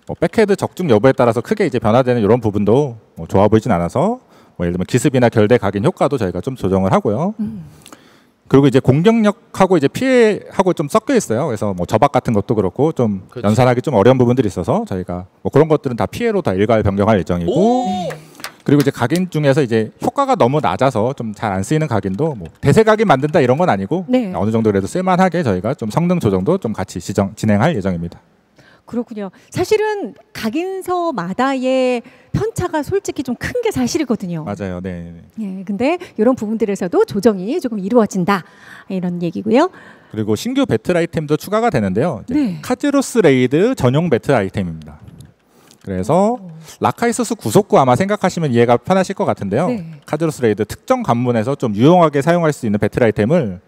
뭐 백헤드 적중 여부에 따라서 크게 이제 변화되는 이런 부분도 뭐 좋아 보이진 않아서 뭐 예를 들면 기습이나 결대 각인 효과도 저희가 좀 조정을 하고요. 음. 그리고 이제 공격력하고 이제 피해하고 좀 섞여 있어요. 그래서 뭐 저박 같은 것도 그렇고 좀 그렇지. 연산하기 좀 어려운 부분들이 있어서 저희가 뭐 그런 것들은 다 피해로 다 일괄 변경할 예정이고 오! 그리고 이제 각인 중에서 이제 효과가 너무 낮아서 좀 잘 안 쓰이는 각인도 뭐 대세 각인 만든다 이런 건 아니고 네. 어느 정도 그래도 쓸만하게 저희가 좀 성능 조정도 좀 같이 지정, 진행할 예정입니다. 그렇군요. 사실은 각인서마다의 편차가 솔직히 좀 큰 게 사실이거든요. 맞아요. 네. 예, 근데 이런 부분들에서도 조정이 조금 이루어진다 이런 얘기고요. 그리고 신규 배틀 아이템도 추가가 되는데요. 네. 카제로스 레이드 전용 배틀 아이템입니다. 그래서 라카이소스 구속구 아마 생각하시면 이해가 편하실 것 같은데요. 네. 카제로스 레이드 특정 관문에서 좀 유용하게 사용할 수 있는 배틀 아이템을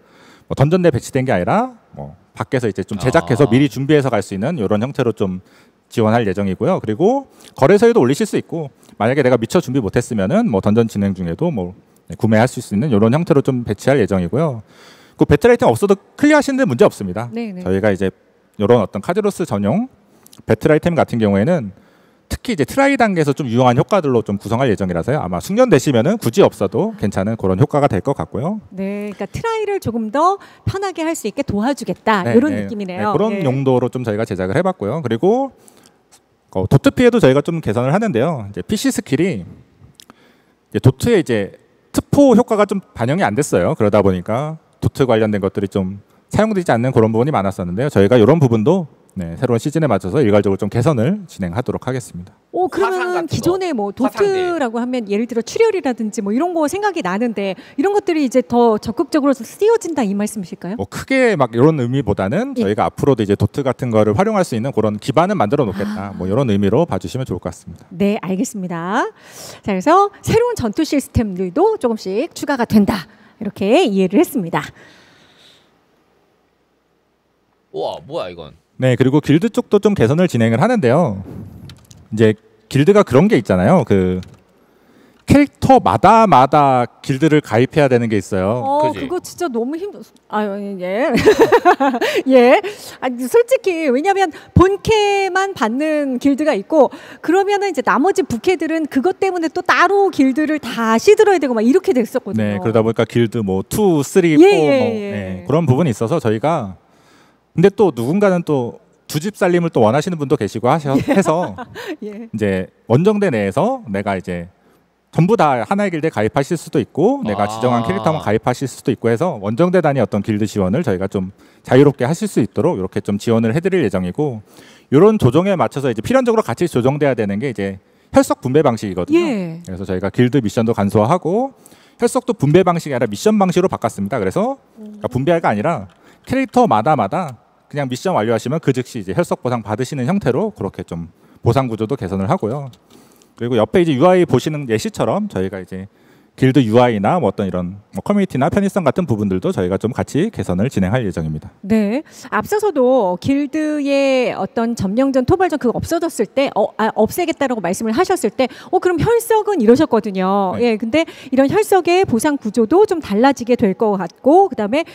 뭐 던전 내 배치된 게 아니라 뭐 밖에서 이제 좀 제작해서 아 미리 준비해서 갈 수 있는 이런 형태로 좀 지원할 예정이고요. 그리고 거래소에도 올리실 수 있고 만약에 내가 미처 준비 못했으면은 뭐 던전 진행 중에도 뭐 구매할 수 있는 이런 형태로 좀 배치할 예정이고요. 그 배틀 아이템 없어도 클리어하시는 데 문제 없습니다. 네네. 저희가 이제 이런 어떤 카제로스 전용 배틀 아이템 같은 경우에는 특히 이제 트라이 단계에서 좀 유용한 효과들로 좀 구성할 예정이라서요. 아마 숙련되시면은 굳이 없어도 괜찮은 그런 효과가 될 것 같고요. 네, 그러니까 트라이를 조금 더 편하게 할 수 있게 도와주겠다 네, 이런 네, 느낌이네요. 네, 그런 네. 용도로 좀 저희가 제작을 해봤고요. 그리고 어, 도트 피해도 저희가 좀 개선을 하는데요. 이제 피씨 스킬이 이제 도트에 이제 특포 효과가 좀 반영이 안 됐어요. 그러다 보니까 도트 관련된 것들이 좀 사용되지 않는 그런 부분이 많았었는데요. 저희가 이런 부분도 네, 새로운 시즌에 맞춰서 일괄적으로 좀 개선을 진행하도록 하겠습니다. 오, 그러면 기존에 뭐 도트라고 하면 예를 들어 출혈이라든지 뭐 이런 거 생각이 나는데 이런 것들이 이제 더 적극적으로 쓰여진다 이 말씀이실까요? 뭐 크게 막 이런 의미보다는 예. 저희가 앞으로도 이제 도트 같은 거를 활용할 수 있는 그런 기반은 만들어 놓겠다. 아. 뭐 이런 의미로 봐주시면 좋을 것 같습니다. 네, 알겠습니다. 자, 그래서 새로운 전투 시스템들도 조금씩 추가가 된다. 이렇게 이해를 했습니다. 우와, 뭐야 이건? 네, 그리고 길드 쪽도 좀 개선을 진행을 하는데요. 이제 길드가 그런 게 있잖아요. 그 캐릭터마다마다 길드를 가입해야 되는 게 있어요. 어, 그치? 그거 진짜 너무 힘들... 아유, 예. 예. 아니, 솔직히 왜냐하면 본캐만 받는 길드가 있고 그러면은 이제 나머지 부캐들은 그것 때문에 또 따로 길드를 다 시들어야 되고 막 이렇게 됐었거든요. 네, 그러다 보니까 길드 뭐 이, 삼, 사 예, 예, 뭐 예. 네, 그런 부분이 있어서 저희가 근데 또 누군가는 또 두 집 살림을 또 원하시는 분도 계시고 하셔, 해서 예. 이제 원정대 내에서 내가 이제 전부 다 하나의 길드에 가입하실 수도 있고 아 내가 지정한 캐릭터만 가입하실 수도 있고 해서 원정대 단위 어떤 길드 지원을 저희가 좀 자유롭게 하실 수 있도록 이렇게 좀 지원을 해드릴 예정이고 이런 조정에 맞춰서 이제 필연적으로 같이 조정돼야 되는 게 이제 혈석 분배 방식이거든요. 예. 그래서 저희가 길드 미션도 간소화하고 혈석도 분배 방식이 아니라 미션 방식으로 바꿨습니다. 그래서 그러니까 분배가 아니라 캐릭터마다마다 그냥 미션 완료하시면 그 즉시 이제 혈석 보상 받으시는 형태로 그렇게 좀 보상 구조도 개선을 하고요. 그리고 옆에 이제 유아이 보시는 예시처럼 저희가 이제 길드 유아이나 뭐 어떤 이런 커뮤니티나 편의성 같은 부분들도 저희가 좀 같이 개선을 진행할 예정입니다. 네, 앞서서도 길드의 어떤 점령전, 토벌전 그거 없어졌을 때 어, 아, 없애겠다라고 말씀을 하셨을 때 어, 그럼 혈석은 이러셨거든요. 네. 예, 근데 이런 혈석의 보상 구조도 좀 달라지게 될 것 같고 그다음에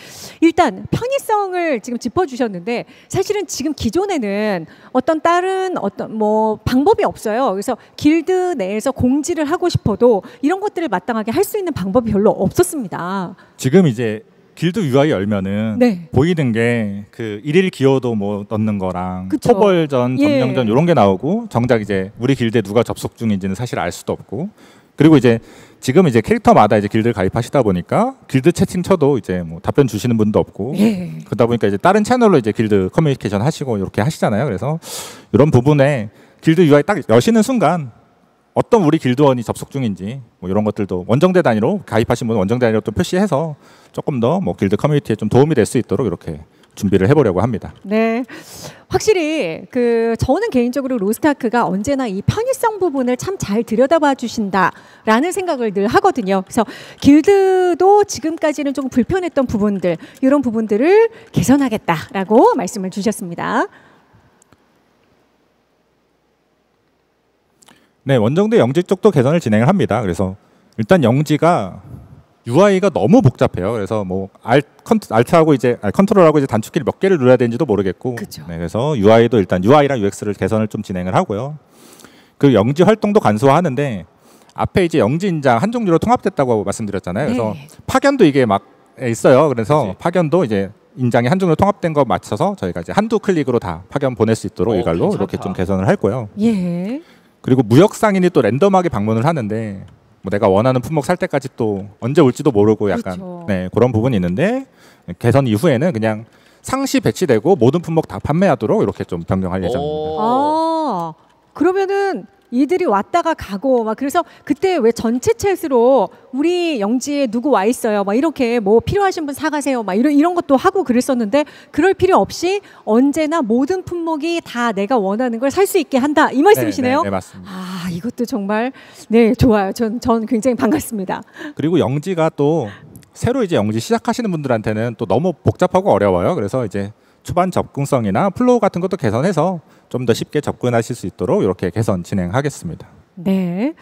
일단 편의성을 지금 짚어주셨는데 사실은 지금 기존에는 어떤 다른 어떤 뭐 방법이 없어요. 그래서 길드 내에서 공지를 하고 싶어도 이런 것들을 마땅하게 할 수 있는 방법이 별로 없었습니다. 지금 이제 길드 유아이 열면은 네. 보이는 게 그 일일 기여도 뭐 넣는 거랑 그쵸. 초벌전, 점령전 예. 이런 게 나오고 정작 이제 우리 길드에 누가 접속 중인지는 사실 알 수도 없고 그리고 이제 지금 이제 캐릭터마다 이제 길드를 가입하시다 보니까 길드 채팅 쳐도 이제 뭐 답변 주시는 분도 없고 예. 그러다 보니까 이제 다른 채널로 이제 길드 커뮤니케이션 하시고 이렇게 하시잖아요. 그래서 이런 부분에 길드 유아이 딱 여시는 순간 어떤 우리 길드원이 접속 중인지 뭐 이런 것들도 원정대 단위로 가입하신 분은 원정대 단위로 또 표시해서 조금 더 뭐 길드 커뮤니티에 좀 도움이 될 수 있도록 이렇게 준비를 해보려고 합니다. 네, 확실히 그 저는 개인적으로 로스트아크가 언제나 이 편의성 부분을 참 잘 들여다봐 주신다라는 생각을 늘 하거든요. 그래서 길드도 지금까지는 좀 불편했던 부분들 이런 부분들을 개선하겠다라고 말씀을 주셨습니다. 네, 원정대 영지 쪽도 개선을 진행을 합니다. 그래서 일단 영지가 유아이가 너무 복잡해요. 그래서 뭐 Alt, Alt하고 이제 컨트롤하고 이제 단축키를 몇 개를 눌러야 되는지도 모르겠고. 네, 그래서 유아이도 일단 유아이랑 유엑스를 개선을 좀 진행을 하고요. 그 영지 활동도 간소화하는데 앞에 이제 영지 인장 한종류로 통합됐다고 말씀드렸잖아요. 그래서 네. 파견도 이게 막 있어요. 그래서 그치. 파견도 이제 인장이 한종류로 통합된 거 맞춰서 저희가 이제 한두 클릭으로 다 파견 보낼 수 있도록 오, 이걸로 괜찮다. 이렇게 좀 개선을 할 거예요. 예. 그리고 무역 상인이 또 랜덤하게 방문을 하는데 뭐 내가 원하는 품목 살 때까지 또 언제 올지도 모르고 약간 그렇죠. 네, 그런 부분이 있는데 개선 이후에는 그냥 상시 배치되고 모든 품목 다 판매하도록 이렇게 좀 변경할 예정입니다. 아, 그러면은 이들이 왔다가 가고 막 그래서 그때 왜 전체 챗으로 우리 영지에 누구 와 있어요 막 이렇게 뭐 필요하신 분 사가세요 막 이런 이런 것도 하고 그랬었는데 그럴 필요 없이 언제나 모든 품목이 다 내가 원하는 걸 살 수 있게 한다 이 말씀이시네요. 네, 네, 네 맞습니다. 아 이것도 정말 네 좋아요. 전 전 굉장히 반갑습니다. 그리고 영지가 또 새로 이제 영지 시작하시는 분들한테는 또 너무 복잡하고 어려워요. 그래서 이제 초반 접근성이나 플로우 같은 것도 개선해서 좀 더 쉽게 접근하실 수 있도록 이렇게 개선 진행하겠습니다. 네,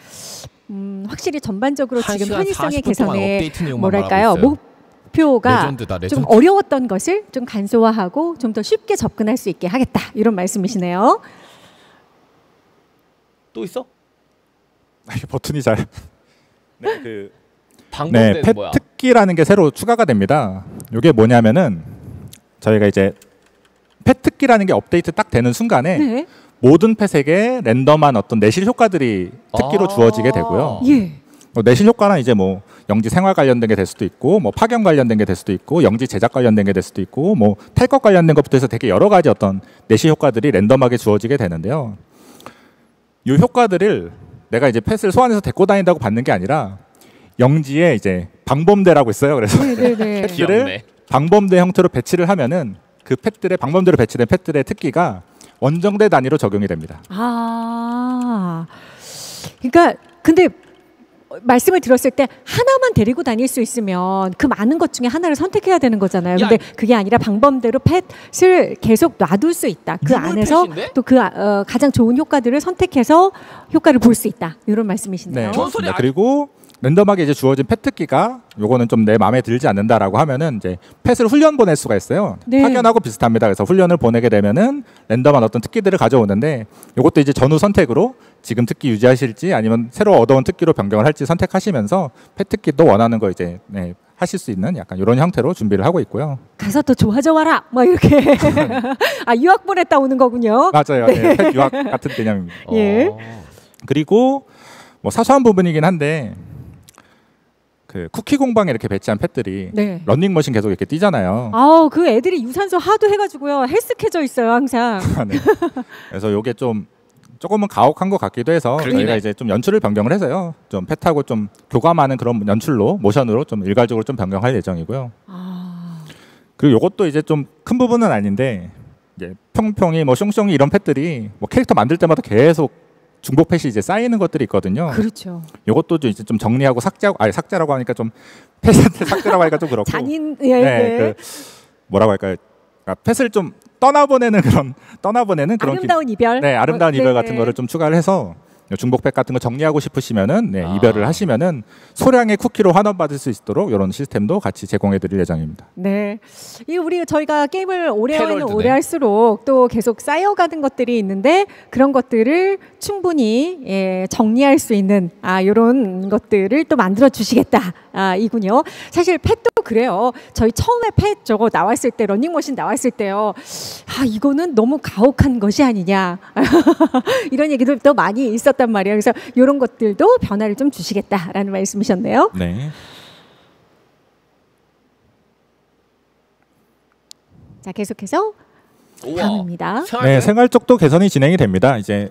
음, 확실히 전반적으로 지금 편의성의 개선에 뭐랄까요? 목표가 레전드다, 레전드. 좀 어려웠던 것을 좀 간소화하고 좀 더 쉽게 접근할 수 있게 하겠다 이런 말씀이시네요. 또 있어? 버튼이 잘. 네, 그 네, 펫특기라는 게 새로 추가가 됩니다. 이게 뭐냐면은 저희가 이제 펫특기라는 게 업데이트 딱 되는 순간에 네. 모든 펫에게 랜덤한 어떤 내실 효과들이 특기로 아 주어지게 되고요. 예. 뭐 내실 효과는 이제 뭐 영지 생활 관련된 게 될 수도 있고, 뭐 파견 관련된 게 될 수도 있고, 영지 제작 관련된 게 될 수도 있고, 뭐 탈것 관련된 것부터 해서 되게 여러 가지 어떤 내실 효과들이 랜덤하게 주어지게 되는데요. 이 효과들을 내가 이제 펫을 소환해서 데리고 다닌다고 받는 게 아니라 영지에 이제 방범대라고 있어요. 그래서 펫들을 방범대 형태로 배치를 하면은. 그 펫들의 방법대로 배치된 펫들의 특기가 원정대 단위로 적용이 됩니다. 아, 그러니까 근데 말씀을 들었을 때 하나만 데리고 다닐 수 있으면 그 많은 것 중에 하나를 선택해야 되는 거잖아요. 야, 근데 그게 아니라 방법대로 펫을 계속 놔둘 수 있다. 그 안에서 또 그 어, 가장 좋은 효과들을 선택해서 효과를 볼 수 있다. 이런 말씀이신데요. 네, 맞습니다. 그리고 랜덤하게 이제 주어진 펫특기가 요거는 좀 내 마음에 들지 않는다라고 하면은 이제 펫을 훈련 보낼 수가 있어요. 네. 파견하고 비슷합니다. 그래서 훈련을 보내게 되면은 랜덤한 어떤 특기들을 가져오는데 요것도 이제 전후 선택으로 지금 특기 유지하실지 아니면 새로 얻어온 특기로 변경을 할지 선택하시면서 펫특기도 원하는 거 이제 네, 하실 수 있는 약간 이런 형태로 준비를 하고 있고요. 가서 더 좋아져 와라, 뭐 이렇게 아 유학 보냈다 오는 거군요. 맞아요. 네. 네, 펫 유학 같은 개념입니다. 예. 그리고 뭐 사소한 부분이긴 한데. 그 쿠키 공방에 이렇게 배치한 펫들이 네. 러닝머신 계속 이렇게 뛰잖아요. 아우 그 애들이 유산소 하도 해가지고요 헬스케져 있어요 항상. 네. 그래서 요게 좀 조금은 가혹한 것 같기도 해서 그러네. 저희가 이제 좀 연출을 변경을 해서요 좀 펫하고 좀 교감하는 그런 연출로 모션으로 좀 일괄적으로 좀 변경할 예정이고요. 아... 그리고 요것도 이제 좀 큰 부분은 아닌데 이제 평평이 뭐 숑숑이 이런 펫들이 뭐 캐릭터 만들 때마다 계속 중복 펫이 이제 쌓이는 것들이 있거든요. 그렇죠. 이것도 이제 좀 정리하고 삭제하고, 아니 삭제라고 하니까 좀 펫한테 삭제라고 하니까 좀 그렇고. 잔인, 예, 네, 그 뭐라고 할까요? 그러니까 펫을 좀 떠나보내는 그런 떠나보내는 그런 아름다운 기, 이별. 네, 아름다운 어, 이별 같은 거를 좀 추가를 해서 중복 펫 같은 거 정리하고 싶으시면은 네, 아. 이별을 하시면은 소량의 쿠키로 환원 받을 수 있도록 이런 시스템도 같이 제공해드릴 예정입니다. 네, 이 우리 저희가 게임을 오래 하면 오래 할수록 또 계속 쌓여가는 것들이 있는데 그런 것들을 충분히 예, 정리할 수 있는 아 이런 것들을 또 만들어 주시겠다 아 이군요. 사실 펫도 그래요. 저희 처음에 펫 저거 나왔을 때 러닝머신 나왔을 때요. 아 이거는 너무 가혹한 것이 아니냐. 이런 얘기도 또 많이 있었단 말이에요. 그래서 이런 것들도 변화를 좀 주시겠다라는 말씀이셨네요. 네. 자 계속해서 다음입니다. 네, 생활적도 개선이 진행이 됩니다. 이제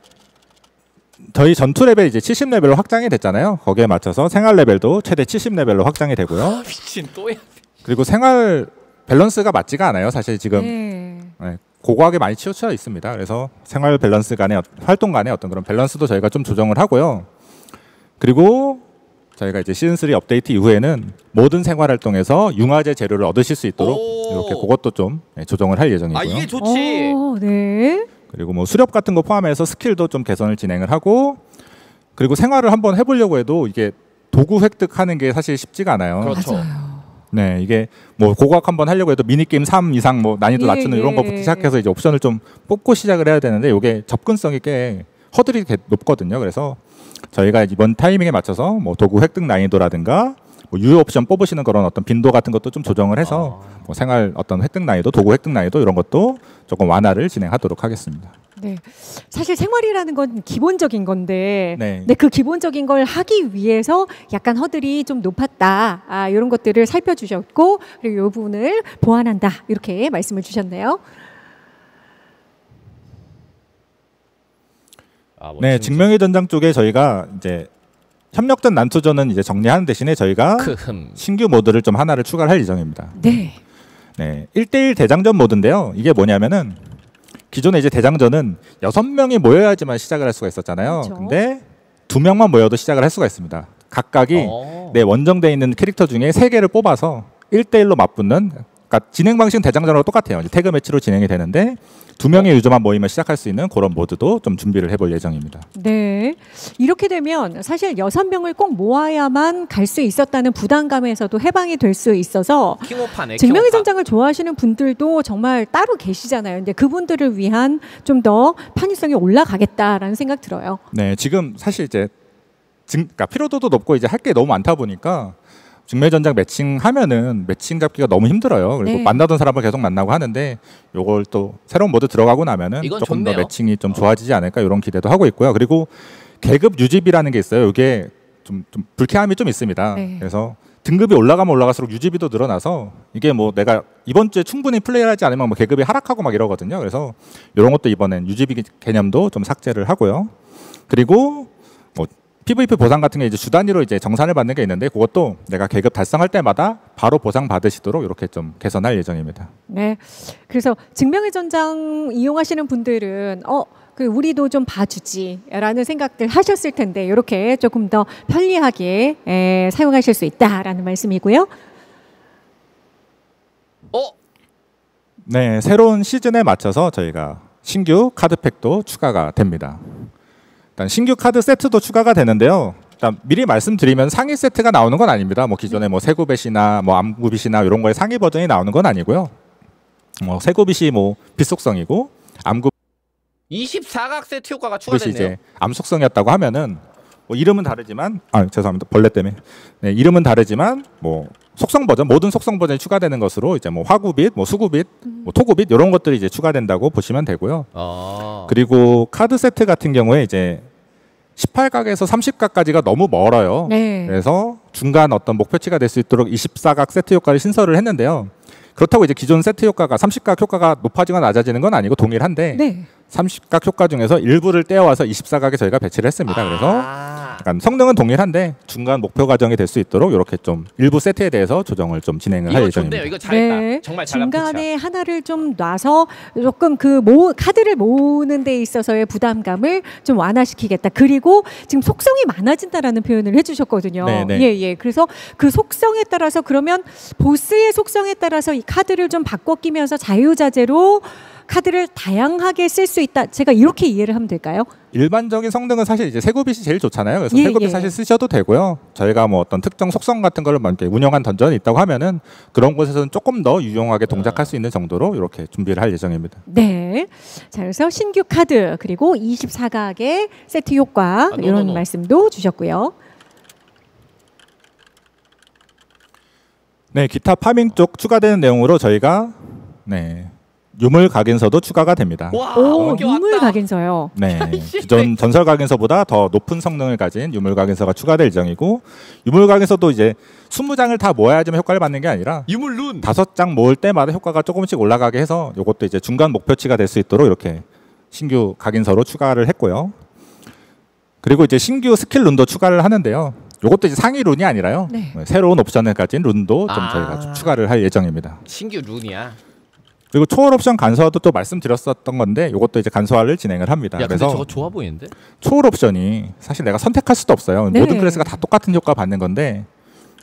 저희 전투 레벨 이제 칠십 레벨로 확장이 됐잖아요. 거기에 맞춰서 생활 레벨도 최대 칠십 레벨로 확장이 되고요. 아, 미친 또야. 그리고 생활 밸런스가 맞지가 않아요. 사실 지금 네. 네, 고고하게 많이 치우쳐 있습니다. 그래서 생활 밸런스 간의 활동 간의 어떤 그런 밸런스도 저희가 좀 조정을 하고요. 그리고 저희가 이제 시즌 쓰리 업데이트 이후에는 모든 생활 활동에서 융화제 재료를 얻으실 수 있도록 이렇게 그것도 좀 조정을 할 예정이고요. 아 이게 좋지. 오, 네. 그리고 뭐 수렵 같은 거 포함해서 스킬도 좀 개선을 진행을 하고 그리고 생활을 한번 해보려고 해도 이게 도구 획득하는 게 사실 쉽지가 않아요. 그렇죠. 맞아요. 네 이게 뭐 고각 한번 하려고 해도 미니 게임 삼 이상 뭐 난이도 예, 낮추는 예. 이런 것부터 시작해서 이제 옵션을 좀 뽑고 시작을 해야 되는데 이게 접근성이 꽤 허들이 높거든요. 그래서 저희가 이번 타이밍에 맞춰서 뭐 도구 획득 난이도라든가 뭐 유효 옵션 뽑으시는 그런 어떤 빈도 같은 것도 좀 조정을 해서 아. 뭐 생활 어떤 획득 난이도, 도구 획득 난이도 이런 것도 조금 완화를 진행하도록 하겠습니다. 네, 사실 생활이라는 건 기본적인 건데, 네, 근데 그 기본적인 걸 하기 위해서 약간 허들이 좀 높았다. 아, 이런 것들을 살펴주셨고, 그리고 이 부분을 보완한다 이렇게 말씀을 주셨네요. 아, 네, 증명의 전장 쪽에 저희가 이제 협력전 난투전은 이제 정리하는 대신에 저희가 크흠. 신규 모드를 좀 하나를 추가할 예정입니다. 네. 네, 일 대 일 대장전 모드인데요. 이게 뭐냐면은 기존에 이제 대장전은 여섯 명이 모여야지만 시작을 할 수가 있었잖아요. 그렇죠. 근데 두 명만 모여도 시작을 할 수가 있습니다. 각각이 어. 네, 원정돼 있는 캐릭터 중에 세 개를 뽑아서 일 대 일로 맞붙는 그러니까 진행 방식은 대장전하고 똑같아요. 이제 태그 매치로 진행이 되는데 두 명의 유저만 모이면 시작할 수 있는 그런 모드도 좀 준비를 해볼 예정입니다. 네, 이렇게 되면 사실 여섯 명을 꼭 모아야만 갈 수 있었다는 부담감에서도 해방이 될 수 있어서 킹오파네, 증명의 전장을 좋아하시는 분들도 정말 따로 계시잖아요. 근데 그분들을 위한 좀 더 편의성이 올라가겠다라는 생각 들어요. 네, 지금 사실 이제 증, 그러니까 피로도도 높고 이제 할 게 너무 많다 보니까. 증명의 전장 매칭하면은 매칭 잡기가 너무 힘들어요. 그리고 네. 만나던 사람을 계속 만나고 하는데 요걸 또 새로운 모드 들어가고 나면은 조금 좋네요. 더 매칭이 좀 좋아지지 않을까 이런 기대도 하고 있고요. 그리고 계급 유지비라는 게 있어요. 이게 좀, 좀 불쾌함이 좀 있습니다. 네. 그래서 등급이 올라가면 올라갈수록 유지비도 늘어나서 이게 뭐 내가 이번 주에 충분히 플레이를 하지 않으면 뭐 계급이 하락하고 막 이러거든요. 그래서 이런 것도 이번엔 유지비 개념도 좀 삭제를 하고요. 그리고 뭐 피브이피 보상 같은 게 이제 주 단위로 이제 정산을 받는 게 있는데 그것도 내가 계급 달성할 때마다 바로 보상 받으시도록 이렇게 좀 개선할 예정입니다. 네, 그래서 증명의 전장 이용하시는 분들은 어, 그 우리도 좀 봐주지라는 생각들 하셨을 텐데 이렇게 조금 더 편리하게 에, 사용하실 수 있다라는 말씀이고요. 어? 네, 새로운 시즌에 맞춰서 저희가 신규 카드팩도 추가가 됩니다. 일단 신규 카드 세트도 추가가 되는데요. 일단 미리 말씀드리면 상위 세트가 나오는 건 아닙니다. 뭐 기존에 뭐 세구벳이나 뭐 암구빗이나 이런 거에 상위 버전이 나오는 건 아니고요. 뭐 세구빗이 뭐 빛속성이고 암구 이십사 각 세트 효과가 추가됐네요. 이제 암속성이었다고 하면은 뭐 이름은 다르지만 아 죄송합니다 벌레 때문에 네, 이름은 다르지만 뭐 속성 버전 모든 속성 버전이 추가되는 것으로 이제 뭐 화구빛, 뭐 수구빛, 뭐 토구빛 이런 것들이 이제 추가된다고 보시면 되고요. 아 그리고 카드 세트 같은 경우에 이제 십팔 각에서 삼십 각까지가 너무 멀어요. 네. 그래서 중간 어떤 목표치가 될 수 있도록 이십사 각 세트 효과를 신설을 했는데요. 그렇다고 이제 기존 세트 효과가 삼십 각 효과가 높아지거나 낮아지는 건 아니고 동일한데 네. 삼십 각 효과 중에서 일부를 떼어와서 이십사 각에 저희가 배치를 했습니다. 그래서 약간 성능은 동일한데 중간 목표 과정이 될 수 있도록 이렇게 좀 일부 세트에 대해서 조정을 좀 진행을 할 예정입니다. 이거 좋네요. 이거 잘했다. 네. 정말 잘한 피치야. 중간에 하나를 좀 놔서 조금 그 모, 카드를 모으는 데 있어서의 부담감을 좀 완화시키겠다. 그리고 지금 속성이 많아진다라는 표현을 해주셨거든요. 네, 네. 예, 예. 그래서 그 속성에 따라서 그러면 보스의 속성에 따라서 이 카드를 좀 바꿔 끼면서 자유자재로 카드를 다양하게 쓸 수 있다. 제가 이렇게 이해를 하면 될까요? 일반적인 성능은 사실 이제 세구빛이 제일 좋잖아요. 그래서 예, 세구빛 예. 사실 쓰셔도 되고요. 저희가 뭐 어떤 특정 속성 같은 걸 이렇게 운영한 던전이 있다고 하면은 그런 곳에서는 조금 더 유용하게 동작할 수 있는 정도로 이렇게 준비를 할 예정입니다. 네. 자, 그래서 신규 카드 그리고 이십사 각의 세트 효과 아, 이런 말씀도 주셨고요. 네, 기타 파밍 쪽 추가되는 내용으로 저희가 네, 유물 각인서도 추가가 됩니다. 와, 오, 유물 각인서요. 네, 기존 전설 각인서보다 더 높은 성능을 가진 유물 각인서가 추가될 예정이고, 유물 각인서도 이제 스무 장을 다 모아야지만 효과를 받는 게 아니라 유물 룬 다섯 장 모을 때마다 효과가 조금씩 올라가게 해서 이것도 이제 중간 목표치가 될 수 있도록 이렇게 신규 각인서로 추가를 했고요. 그리고 이제 신규 스킬 룬도 추가를 하는데요. 요것도 이제 상위 룬이 아니라요. 네. 새로운 옵션을 가진 룬도 좀 아 저희가 좀 추가를 할 예정입니다. 신규 룬이야. 그리고 초월 옵션 간소화도 또 말씀드렸었던 건데 요것도 이제 간소화를 진행을 합니다. 야, 그래서 근데 저거 좋아 보이는데? 초월 옵션이 사실 내가 선택할 수도 없어요. 네. 모든 클래스가 다 똑같은 효과 받는 건데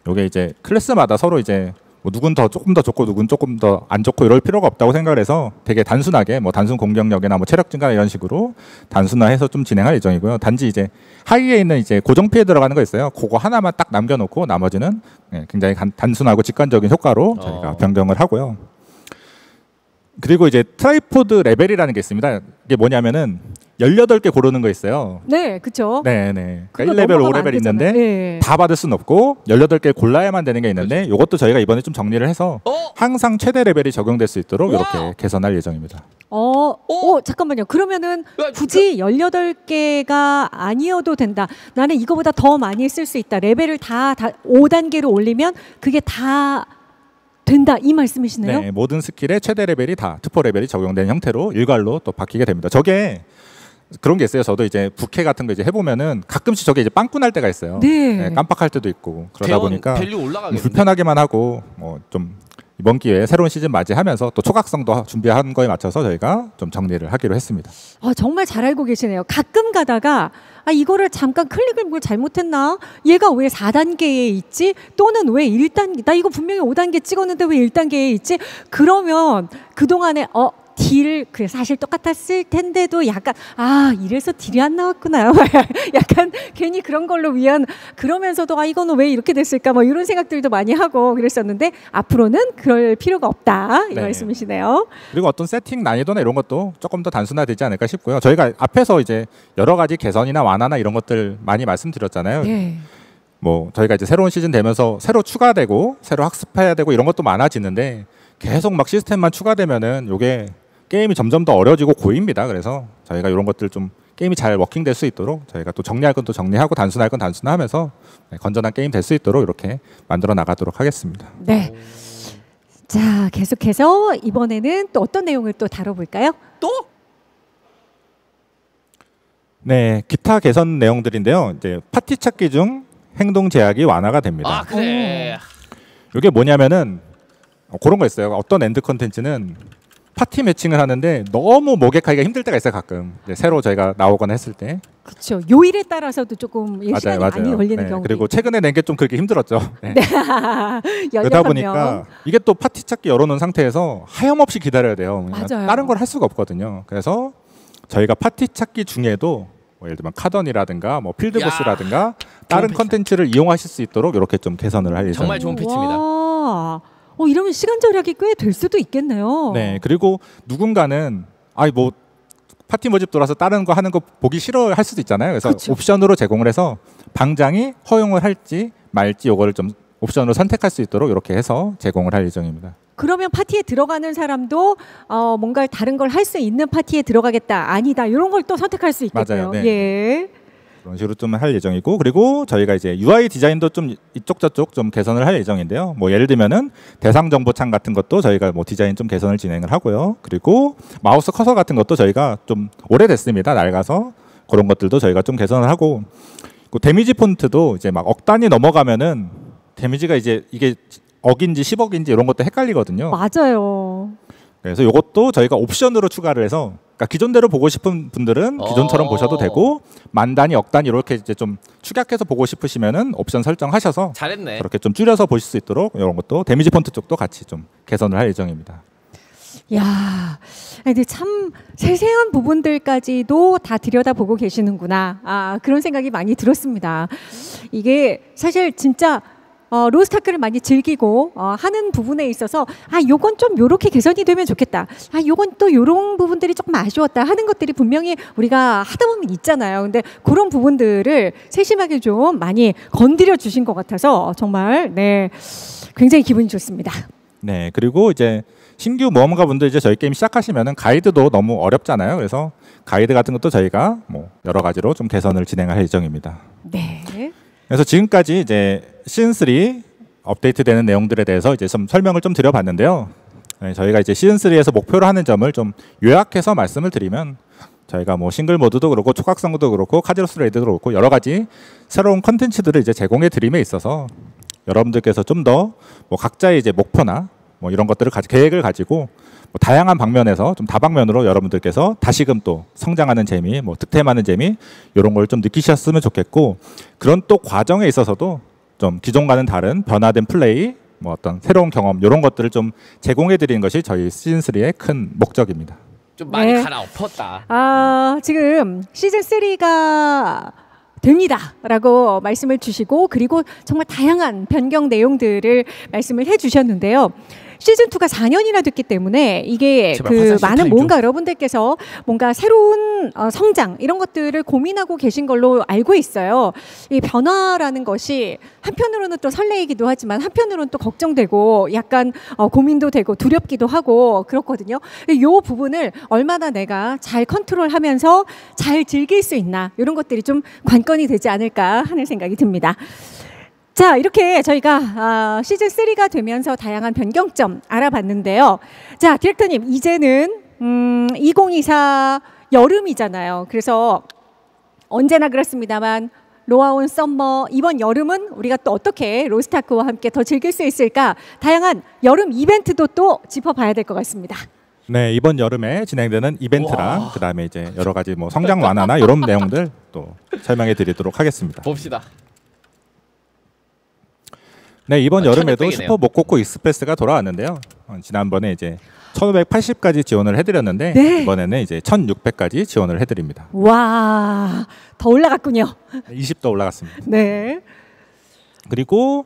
요게 이제 클래스마다 서로 이제 뭐 누군 더 조금 더 좋고 누군 조금 더 안 좋고 이럴 필요가 없다고 생각을 해서 되게 단순하게 뭐 단순 공격력이나 뭐 체력 증가나 이런 식으로 단순화해서 좀 진행할 예정이고요. 단지 이제 하위에 있는 이제 고정 피해 들어가는 거 있어요. 그거 하나만 딱 남겨놓고 나머지는 굉장히 간, 단순하고 직관적인 효과로 어. 저희가 변경을 하고요. 그리고 이제 트라이포드 레벨이라는 게 있습니다. 이게 뭐냐면은 열여덟 개 고르는 거 있어요. 네, 그렇죠. 네, 네. 그러니까 일 레벨, 오 레벨 있는데 네. 다 받을 수는 없고 열여덟 개 골라야만 되는 게 있는데 그렇죠. 이것도 저희가 이번에 좀 정리를 해서 어? 항상 최대 레벨이 적용될 수 있도록 와! 이렇게 개선할 예정입니다. 어, 어, 잠깐만요. 그러면은 굳이 열여덟 개가 아니어도 된다. 나는 이거보다 더 많이 쓸 수 있다. 레벨을 다, 다 오 단계로 올리면 그게 다 된다 이 말씀이시네요? 네, 모든 스킬의 최대 레벨이 다 특포 레벨이 적용된 형태로 일괄로 또 바뀌게 됩니다. 저게 그런 게 있어요. 저도 이제 부캐 같은 거 이제 해보면은 가끔씩 저게 이제 빵꾸 날 때가 있어요. 네. 네, 깜빡할 때도 있고 그러다 보니까 불편하게만 하고 뭐 좀 이번 기회에 새로운 시즌 맞이하면서 또 초각성도 준비한 거에 맞춰서 저희가 좀 정리를 하기로 했습니다. 아, 정말 잘 알고 계시네요. 가끔 가다가 아, 이거를 잠깐 클릭을 뭘 잘못했나? 얘가 왜 사 단계에 있지? 또는 왜 일 단계? 나 이거 분명히 오 단계 찍었는데 왜 일 단계에 있지? 그러면 그동안에 어? 딜, 그 사실 똑같았을 텐데도 약간 아 이래서 딜이 안 나왔구나 약간 괜히 그런 걸로 위안 그러면서도 아 이거는 왜 이렇게 됐을까 뭐 이런 생각들도 많이 하고 그랬었는데 앞으로는 그럴 필요가 없다 이 네. 말씀이시네요. 그리고 어떤 세팅 난이도나 이런 것도 조금 더 단순화되지 않을까 싶고요. 저희가 앞에서 이제 여러 가지 개선이나 완화나 이런 것들 많이 말씀드렸잖아요. 네. 뭐 저희가 이제 새로운 시즌 되면서 새로 추가되고 새로 학습해야 되고 이런 것도 많아지는데 계속 막 시스템만 추가되면은 요게 게임이 점점 더 어려워지고 고입니다. 그래서 저희가 이런 것들 좀 게임이 잘 워킹될 수 있도록 저희가 또 정리할 건 또 정리하고 단순할 건 단순화하면서 건전한 게임 될 수 있도록 이렇게 만들어 나가도록 하겠습니다. 네. 자, 계속해서 이번에는 또 어떤 내용을 또 다뤄볼까요? 또? 네, 기타 개선 내용들인데요. 이제 파티 찾기 중 행동 제약이 완화가 됩니다. 아, 그래. 이게 뭐냐면은 그런 거 있어요. 어떤 엔드 컨텐츠는 파티 매칭을 하는데 너무 모객하기가 힘들 때가 있어요. 가끔 새로 저희가 나오거나 했을 때. 그렇죠. 요일에 따라서도 조금 예, 시간이 맞아요. 많이 걸리는 네. 경우. 그리고 최근에 낸 게 좀 그렇게 힘들었죠. 네. 그러다 보니까 이게 또 파티 찾기 열어놓은 상태에서 하염없이 기다려야 돼요. 맞아요. 다른 걸 할 수가 없거든요. 그래서 저희가 파티 찾기 중에도 뭐 예를 들면 카던이라든가 뭐 필드보스라든가 다른 컨텐츠를 이용하실 수 있도록 이렇게 좀 개선을 할 예정입니다. 정말 좋은 패치입니다. 와. 어, 이러면 시간 절약이 꽤 될 수도 있겠네요. 네, 그리고 누군가는 아이 뭐 파티 모집 돌아서 다른 거 하는 거 보기 싫어 할 수도 있잖아요. 그래서 그쵸. 옵션으로 제공을 해서 방장이 허용을 할지 말지 요거를 좀 옵션으로 선택할 수 있도록 이렇게 해서 제공을 할 예정입니다. 그러면 파티에 들어가는 사람도 어, 뭔가 다른 걸 할 수 있는 파티에 들어가겠다 아니다 이런 걸 또 선택할 수 있겠네요. 맞아요. 네. 예. 그런 식으로 좀 할 예정이고, 그리고 저희가 이제 유아이 디자인도 좀 이쪽 저쪽 좀 개선을 할 예정인데요. 뭐 예를 들면은 대상 정보 창 같은 것도 저희가 뭐 디자인 좀 개선을 진행을 하고요. 그리고 마우스 커서 같은 것도 저희가 좀 오래됐습니다. 낡아서 그런 것들도 저희가 좀 개선을 하고, 그 데미지 폰트도 이제 막 억 단위 넘어가면은 데미지가 이제 이게 억인지 십억인지 이런 것도 헷갈리거든요. 맞아요. 그래서 이것도 저희가 옵션으로 추가를 해서 그러니까 기존대로 보고 싶은 분들은 기존처럼 보셔도 되고 만 단위, 억 단위 이렇게 이제 좀 축약해서 보고 싶으시면은 옵션 설정하셔서 잘했네. 그렇게 좀 줄여서 보실 수 있도록 이런 것도 데미지 폰트 쪽도 같이 좀 개선을 할 예정입니다. 야, 근데 참 세세한 부분들까지도 다 들여다보고 계시는구나. 아, 그런 생각이 많이 들었습니다. 이게 사실 진짜 어, 로스트아크를 많이 즐기고 어, 하는 부분에 있어서 아 요건 좀 요렇게 개선이 되면 좋겠다, 아 요건 또 요런 부분들이 조금 아쉬웠다 하는 것들이 분명히 우리가 하다 보면 있잖아요. 근데 그런 부분들을 세심하게 좀 많이 건드려 주신 것 같아서 정말 네 굉장히 기분이 좋습니다. 네, 그리고 이제 신규 모험가분들 이제 저희 게임 시작하시면은 가이드도 너무 어렵잖아요. 그래서 가이드 같은 것도 저희가 뭐 여러 가지로 좀 개선을 진행할 예정입니다. 네. 그래서 지금까지 이제 시즌 쓰리 업데이트되는 내용들에 대해서 이제 좀 설명을 좀 드려봤는데요. 저희가 이제 시즌 쓰리에서 목표로 하는 점을 좀 요약해서 말씀을 드리면, 저희가 뭐 싱글 모드도 그렇고 초각성도 그렇고 카제로스 레이드도 그렇고 여러 가지 새로운 컨텐츠들을 이제 제공해 드림에 있어서 여러분들께서 좀 더 뭐 각자의 이제 목표나 뭐 이런 것들을 가지 계획을 가지고 뭐 다양한 방면에서 좀 다방면으로 여러분들께서 다시금 또 성장하는 재미, 뭐 득템하는 재미 이런 걸 좀 느끼셨으면 좋겠고, 그런 또 과정에 있어서도 좀 기존과는 다른 변화된 플레이, 뭐 어떤 새로운 경험 이런 것들을 좀 제공해 드리는 것이 저희 시즌 쓰리의 큰 목적입니다. 좀 많이 네. 갈아엎었다. 아 지금 시즌 쓰리가 됩니다라고 말씀을 주시고, 그리고 정말 다양한 변경 내용들을 말씀을 해주셨는데요. 시즌 투가 사 년이나 됐기 때문에 이게 그 많은 뭔가 여러분들께서 뭔가 새로운 성장 이런 것들을 고민하고 계신 걸로 알고 있어요. 이 변화라는 것이 한편으로는 또 설레이기도 하지만 한편으로는 또 걱정되고 약간 고민도 되고 두렵기도 하고 그렇거든요. 이 부분을 얼마나 내가 잘 컨트롤하면서 잘 즐길 수 있나 이런 것들이 좀 관건이 되지 않을까 하는 생각이 듭니다. 자, 이렇게 저희가 어, 시즌 쓰리가 되면서 다양한 변경점 알아봤는데요. 자, 디렉터님, 이제는 음, 이공이사 여름이잖아요. 그래서 언제나 그렇습니다만 로아온 썸머, 이번 여름은 우리가 또 어떻게 로스트아크와 함께 더 즐길 수 있을까? 다양한 여름 이벤트도 또 짚어봐야 될 것 같습니다. 네, 이번 여름에 진행되는 이벤트랑 그 다음에 이제 여러 가지 뭐 성장 완화나 이런 내용들 또 설명해 드리도록 하겠습니다. 봅시다. 네, 이번 어, 여름에도 천육백이네요. 슈퍼 모코코 익스프레스가 돌아왔는데요. 지난번에 이제 천오백팔십까지 지원을 해드렸는데 네. 이번에는 이제 천육백까지 지원을 해드립니다. 와, 더 올라갔군요. 이십 도 올라갔습니다. 네. 그리고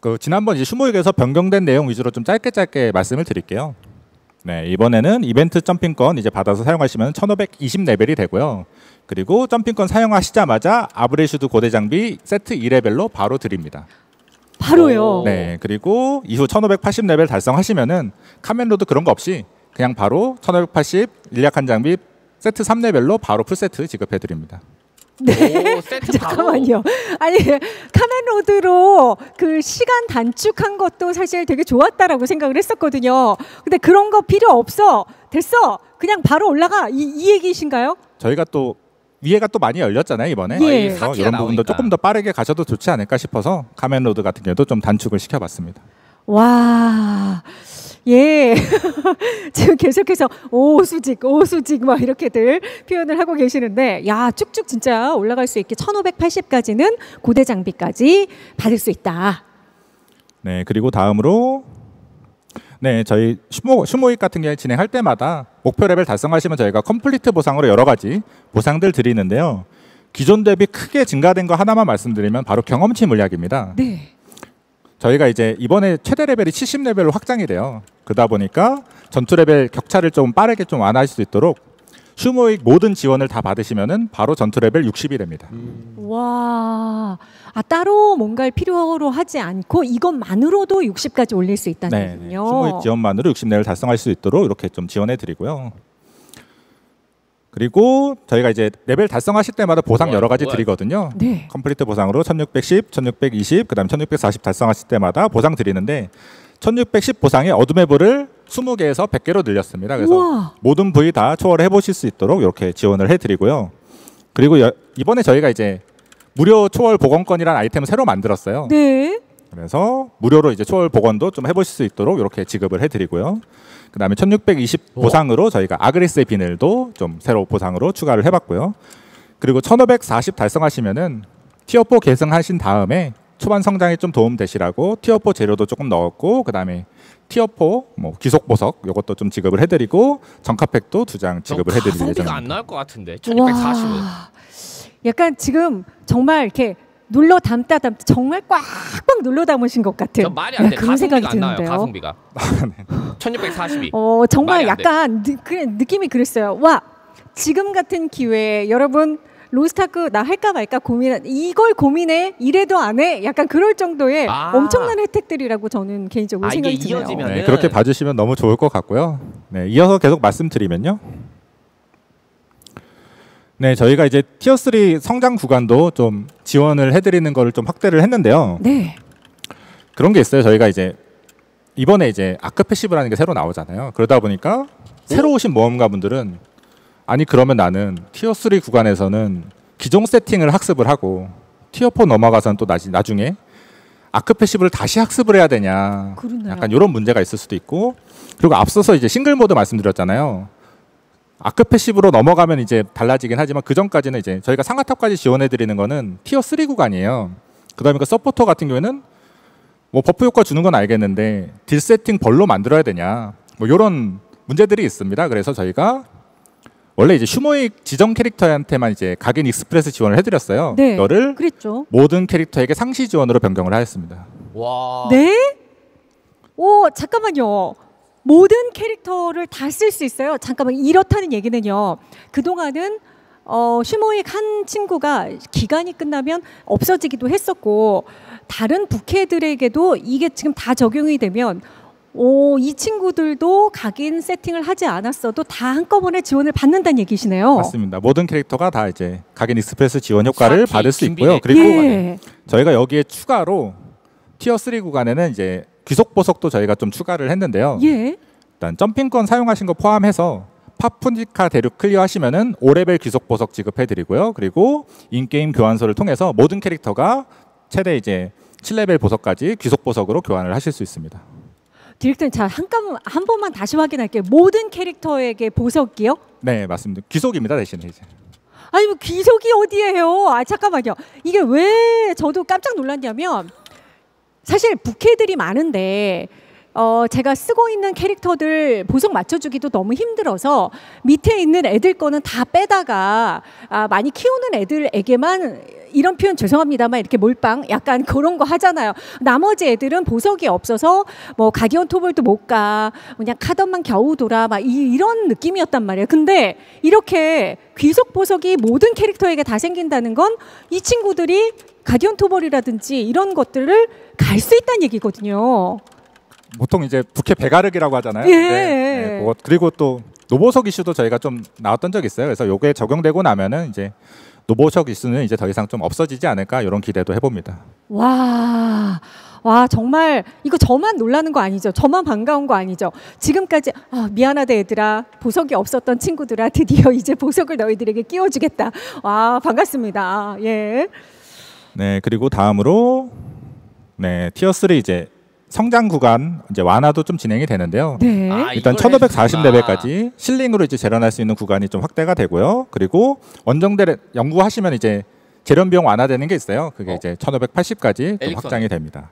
그 지난번 이제 슈모익에서 변경된 내용 위주로 좀 짧게 짧게 말씀을 드릴게요. 네, 이번에는 이벤트 점핑권 이제 받아서 사용하시면 천오백이십 레벨이 되고요. 그리고 점핑권 사용하시자마자 아브레슈드 고대 장비 세트 이 레벨로 바로 드립니다. 바로요. 네, 그리고 이후 천오백팔십 레벨 달성하시면은 카멘로드 그런 거 없이 그냥 바로 천오백팔십 일리아칸 장비 세트 삼 레벨로 바로 풀세트 지급해드립니다. 네, 오, 세트 잠깐만요. 아니 카멘로드로 그 시간 단축한 것도 사실 되게 좋았다라고 생각을 했었거든요. 근데 그런 거 필요 없어, 됐어, 그냥 바로 올라가 이, 이 얘기이신가요? 저희가 또 위에가 또 많이 열렸잖아요 이번에. 예. 그래서 이런 부분도 나오니까. 조금 더 빠르게 가셔도 좋지 않을까 싶어서 카멘 로드 같은 경우도 좀 단축을 시켜봤습니다. 와, 예. 지금 계속해서 오 수직, 오 수직 막 이렇게들 표현을 하고 계시는데, 야 쭉쭉 진짜 올라갈 수 있게 천오백팔십까지는 고대 장비까지 받을 수 있다. 네, 그리고 다음으로. 네, 저희 슈모, 슈모익 같은 경우에 진행할 때마다 목표 레벨 달성하시면 저희가 컴플리트 보상으로 여러 가지 보상들 드리는데요. 기존 대비 크게 증가된 거 하나만 말씀드리면 바로 경험치 물약입니다. 네. 저희가 이제 이번에 최대 레벨이 칠십 레벨로 확장이 돼요. 그러다 보니까 전투 레벨 격차를 좀 빠르게 좀 완화할 수 있도록 슈모익 모든 지원을 다 받으시면은 바로 전투 레벨 육십이 됩니다. 음. 와, 아, 따로 뭔가를 필요로 하지 않고 이것만으로도 육십까지 올릴 수 있다는 거군요. 슈모익 지원만으로 육십 레벨 달성할 수 있도록 이렇게 좀 지원해 드리고요. 그리고 저희가 이제 레벨 달성하실 때마다 보상 여러 가지 드리거든요. 네. 컴플리트 보상으로 천육백십, 천육백이십, 그다음 천육백사십 달성하실 때마다 보상 드리는데, 천육백십 보상에 어둠의 불을 이십 개에서 백 개로 늘렸습니다. 그래서 우와. 모든 부위 다 초월해 보실 수 있도록 이렇게 지원을 해드리고요. 그리고 여, 이번에 저희가 이제 무료 초월 복원권이라는 아이템을 새로 만들었어요. 네. 그래서 무료로 이제 초월 복원도 좀 해보실 수 있도록 이렇게 지급을 해드리고요. 그 다음에 천육백이십 보상으로 우와. 저희가 아그리스의 비늘도 좀 새로 보상으로 추가를 해봤고요. 그리고 천오백사십 달성하시면은 티어 사 계승하신 다음에 초반 성장에 좀 도움 되시라고 티어 사 재료도 조금 넣었고, 그 다음에 티어 사 뭐 기속 보석 이것도 좀 지급을 해드리고 정카팩도 두 장 지급을 해드릴 예정입니다. 가성비가 안 나올 것 같은데 천이백사십은. 약간 지금 정말 이렇게 눌러 담다 담다 정말 꽉꽉 눌러 담으신 것 같은. 저 말이 안 돼. 가성비가 안 나요. 가성비가. 천육백사십이. 어, 정말 약간 그냥 느낌이 그랬어요. 와, 지금 같은 기회에 여러분 로스트아크 나 할까 말까 고민, 이걸 고민해 이래도 안 해, 약간 그럴 정도의 아. 엄청난 혜택들이라고 저는 개인적으로 아, 생각이 드네요. 네, 그렇게 봐주시면 너무 좋을 것 같고요. 네, 이어서 계속 말씀드리면요. 네, 저희가 이제 티어 쓰리 성장 구간도 좀 지원을 해드리는 거를 좀 확대를 했는데요. 네. 그런 게 있어요. 저희가 이제 이번에 이제 아크 패시브라는 게 새로 나오잖아요. 그러다 보니까 오? 새로 오신 모험가분들은 아니 그러면 나는 티어 쓰리 구간에서는 기존 세팅을 학습을 하고 티어 포 넘어가서는 또 나지, 나중에 아크 패시브를 다시 학습을 해야 되냐. 그러네요. 약간 이런 문제가 있을 수도 있고, 그리고 앞서서 이제 싱글 모드 말씀드렸잖아요. 아크 패시브로 넘어가면 이제 달라지긴 하지만 그 전까지는 이제 저희가 상하탑까지 지원해드리는 거는 티어 쓰리 구간이에요. 그다음에 그 서포터 같은 경우에는 뭐 버프 효과 주는 건 알겠는데 딜 세팅 벌로 만들어야 되냐, 뭐 이런 문제들이 있습니다. 그래서 저희가 원래 이제 슈모익 지정 캐릭터한테만 이제 각인 익스프레스 지원을 해드렸어요. 네, 이거를 그랬죠. 모든 캐릭터에게 상시 지원으로 변경을 하였습니다. 와. 네? 오, 잠깐만요. 모든 캐릭터를 다 쓸 수 있어요. 잠깐만, 이렇다는 얘기는요. 그동안은 어, 슈모익 한 친구가 기간이 끝나면 없어지기도 했었고, 다른 부캐들에게도 이게 지금 다 적용이 되면 오, 이 친구들도 각인 세팅을 하지 않았어도 다 한꺼번에 지원을 받는다는 얘기시네요. 맞습니다. 모든 캐릭터가 다 이제 각인 익스프레스 지원 효과를 받을 수 있고요. 그리고 예. 저희가 여기에 추가로 티어 쓰리 구간에는 이제 귀속 보석도 저희가 좀 추가를 했는데요. 예. 일단 점핑권 사용하신 거 포함해서 파푸니카 대륙 클리어하시면은 오 레벨 귀속 보석 지급해드리고요. 그리고 인게임 교환서를 통해서 모든 캐릭터가 최대 이제 칠 레벨 보석까지 귀속 보석으로 교환을 하실 수 있습니다. 디렉터님, 자, 한, 한 번만 다시 확인할게요. 모든 캐릭터에게 보석이요? 네, 맞습니다. 귀속입니다, 대신에 이제. 아니, 뭐 귀속이 어디예요? 아, 잠깐만요. 이게 왜 저도 깜짝 놀랐냐면, 사실 부캐들이 많은데 어, 제가 쓰고 있는 캐릭터들 보석 맞춰주기도 너무 힘들어서 밑에 있는 애들 거는 다 빼다가 아, 많이 키우는 애들에게만, 이런 표현 죄송합니다만 이렇게 몰빵 약간 그런 거 하잖아요. 나머지 애들은 보석이 없어서 뭐 가디언 토벌도 못 가, 그냥 카던만 겨우 돌아, 막 이, 이런 느낌이었단 말이에요. 근데 이렇게 귀속 보석이 모든 캐릭터에게 다 생긴다는 건 이 친구들이 가디언 토벌이라든지 이런 것들을 갈 수 있다는 얘기거든요. 보통 이제 부캐 배가르기라고 하잖아요. 예. 네, 네. 그리고 또 노보석 이슈도 저희가 좀 나왔던 적이 있어요. 그래서 요게 적용되고 나면은 이제 노보석 이슈는 이제 더 이상 좀 없어지지 않을까, 이런 기대도 해봅니다. 와, 와 정말 이거 저만 놀라는 거 아니죠? 저만 반가운 거 아니죠? 지금까지 아, 미안하다 얘들아, 보석이 없었던 친구들아, 드디어 이제 보석을 너희들에게 끼워주겠다. 와, 반갑습니다. 예. 네, 그리고 다음으로 네 티어 쓰리 이제 성장 구간 이제 완화도 좀 진행이 되는데요. 네. 아, 일단 천오백사십 레벨까지 실링으로 이제 재련할 수 있는 구간이 좀 확대가 되고요. 그리고 원정대 연구하시면 이제 재련 비용 완화되는 게 있어요. 그게 어. 이제 천오백팔십까지 좀 확장이 됩니다.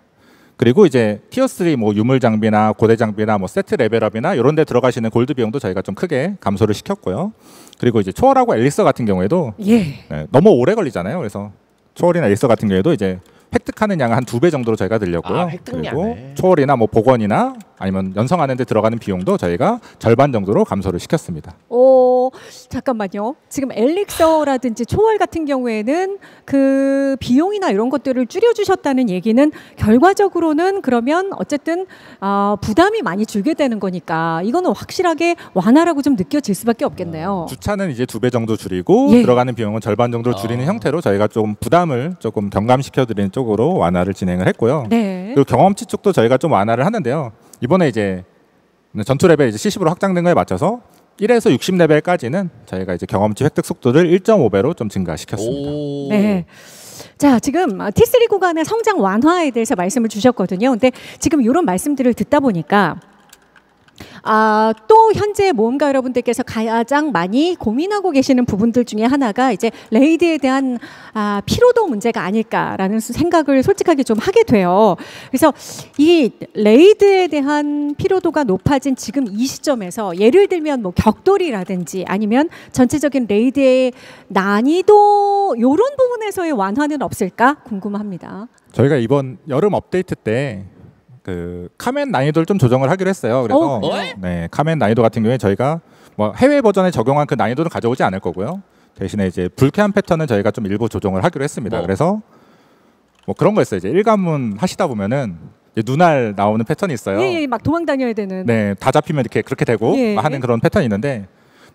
그리고 이제 티어 쓰리 뭐 유물 장비나 고대 장비나 뭐 세트 레벨업이나 이런 데 들어가시는 골드 비용도 저희가 좀 크게 감소를 시켰고요. 그리고 이제 초월하고 엘릭서 같은 경우에도 예. 네, 너무 오래 걸리잖아요. 그래서 초월이나 엘릭서 같은 경우에도 이제 획득하는 양은 한 두 배 정도로 저희가 늘렸고요. 아, 그리고 초월이나 뭐 복원이나 아니면 연성하는 데 들어가는 비용도 저희가 절반 정도로 감소를 시켰습니다. 오, 잠깐만요. 지금 엘릭서라든지 초월 같은 경우에는 그 비용이나 이런 것들을 줄여주셨다는 얘기는 결과적으로는 그러면 어쨌든 어, 부담이 많이 줄게 되는 거니까 이거는 확실하게 완화라고 좀 느껴질 수밖에 없겠네요. 주차는 이제 두 배 정도 줄이고 예. 들어가는 비용은 절반 정도 줄이는 어. 형태로 저희가 조금 부담을 조금 경감시켜드리는 쪽으로 완화를 진행을 했고요. 네. 그리고 경험치 쪽도 저희가 좀 완화를 하는데요. 이번에 이제 전투 레벨 이제 칠십으로 확장된 거에 맞춰서 일에서 육십 레벨까지는 저희가 이제 경험치 획득 속도를 일 점 오 배로 좀 증가시켰습니다. 네. 자, 지금 티쓰리 구간의 성장 완화에 대해서 말씀을 주셨거든요. 근데 지금 이런 말씀들을 듣다 보니까 아, 또 현재 모험가 여러분들께서 가장 많이 고민하고 계시는 부분들 중에 하나가 이제 레이드에 대한 아, 피로도 문제가 아닐까라는 생각을 솔직하게 좀 하게 돼요. 그래서 이 레이드에 대한 피로도가 높아진 지금 이 시점에서 예를 들면 뭐 격돌이라든지 아니면 전체적인 레이드의 난이도 이런 부분에서의 완화는 없을까 궁금합니다. 저희가 이번 여름 업데이트 때 그 카멘 난이도를 좀 조정을 하기로 했어요. 그래서 오, 네, 카멘 난이도 같은 경우에 저희가 뭐 해외 버전에 적용한 그 난이도는 가져오지 않을 거고요. 대신에 이제 불쾌한 패턴은 저희가 좀 일부 조정을 하기로 했습니다. 뭐. 그래서 뭐 그런 거였어요. 이제 일관문 하시다 보면은 눈알 나오는 패턴이 있어요. 예, 예, 막 도망 다녀야 되는. 네, 다 잡히면 이렇게 그렇게 되고 예, 하는 그런 패턴이 있는데.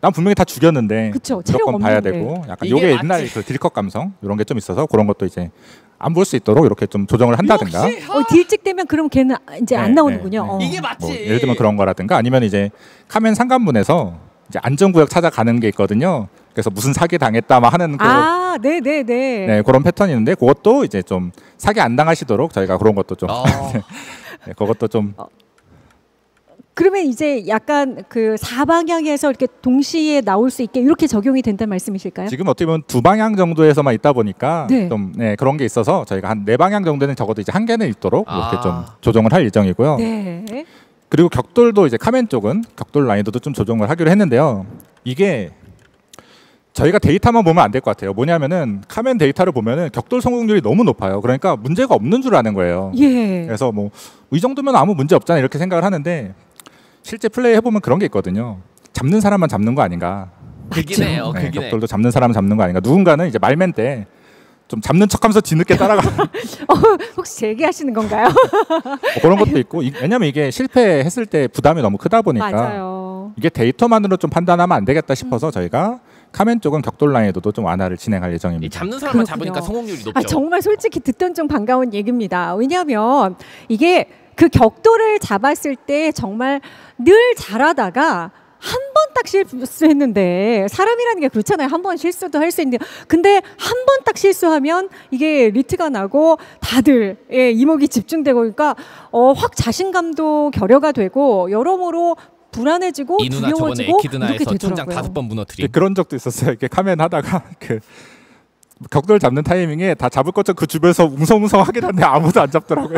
난 분명히 다 죽였는데 그쵸, 무조건 없는데. 봐야 되고 약간 요게 옛날 그 딜컷 감성 이런 게 좀 있어서 그런 것도 이제 안 볼 수 있도록 이렇게 좀 조정을 한다든가. 어, 딜찍 되면 그럼 걔는 이제 네, 안 나오는군요. 네, 네. 어. 이게 맞지. 뭐, 예를 들면 그런 거라든가 아니면 이제 카멘 상간문에서 이제 안전구역 찾아가는 게 있거든요. 그래서 무슨 사기 당했다 막 하는 그런 아, 네, 네, 네. 네, 그런 패턴이 있는데 그것도 이제 좀 사기 안 당하시도록 저희가 그런 것도 좀 어. 네, 그것도 좀 어. 그러면 이제 약간 그 사방향에서 이렇게 동시에 나올 수 있게 이렇게 적용이 된다는 말씀이실까요? 지금 어떻게 보면 두 방향 정도에서만 있다 보니까 네. 좀 네, 그런 게 있어서 저희가 한 네 방향 정도는 적어도 이제 한 개는 있도록 아. 이렇게 좀 조정을 할 예정이고요. 네. 그리고 격돌도 이제 카멘 쪽은 격돌 난이도도 좀 조정을 하기로 했는데요. 이게 저희가 데이터만 보면 안 될 것 같아요. 뭐냐면은 카멘 데이터를 보면은 격돌 성공률이 너무 높아요. 그러니까 문제가 없는 줄 아는 거예요. 예. 그래서 뭐 이 정도면 아무 문제 없잖아 이렇게 생각을 하는데. 실제 플레이 해보면 그런 게 있거든요. 잡는 사람만 잡는 거 아닌가. 그기네요. 네, 격돌도 잡는 사람 잡는 거 아닌가. 누군가는 이제 말맨 때 좀 잡는 척하면서 뒤늦게 따라가. 어, 혹시 제기하시는 건가요? 어, 그런 것도 있고 이, 왜냐면 이게 실패했을 때 부담이 너무 크다 보니까 맞아요. 이게 데이터만으로 좀 판단하면 안 되겠다 싶어서 음. 저희가 카멘 쪽은 격돌 난이도도 좀 완화를 진행할 예정입니다. 잡는 사람만 그렇군요. 잡으니까 성공률이 높죠. 아, 정말 솔직히 듣던 좀 반가운 얘기입니다. 왜냐하면 이게 그 격돌을 잡았을 때 정말 늘 잘하다가 한 번 딱 실수했는데 사람이라는 게 그렇잖아요. 한 번 실수도 할 수 있는데 근데 한 번 딱 실수하면 이게 리트가 나고 다들 예, 이목이 집중되고 그러니까 어, 확 자신감도 결여가 되고 여러모로 불안해지고 이 누나 두려워지고 저번에 에키드나에서 천장 다섯 번 무너뜨리 그런 적도 있었어요. 이렇게 카멘 하다가 그 격돌 잡는 타이밍에 다 잡을 것처럼 그 주변에서 웅성웅성 하긴 한데 아무도 안 잡더라고요.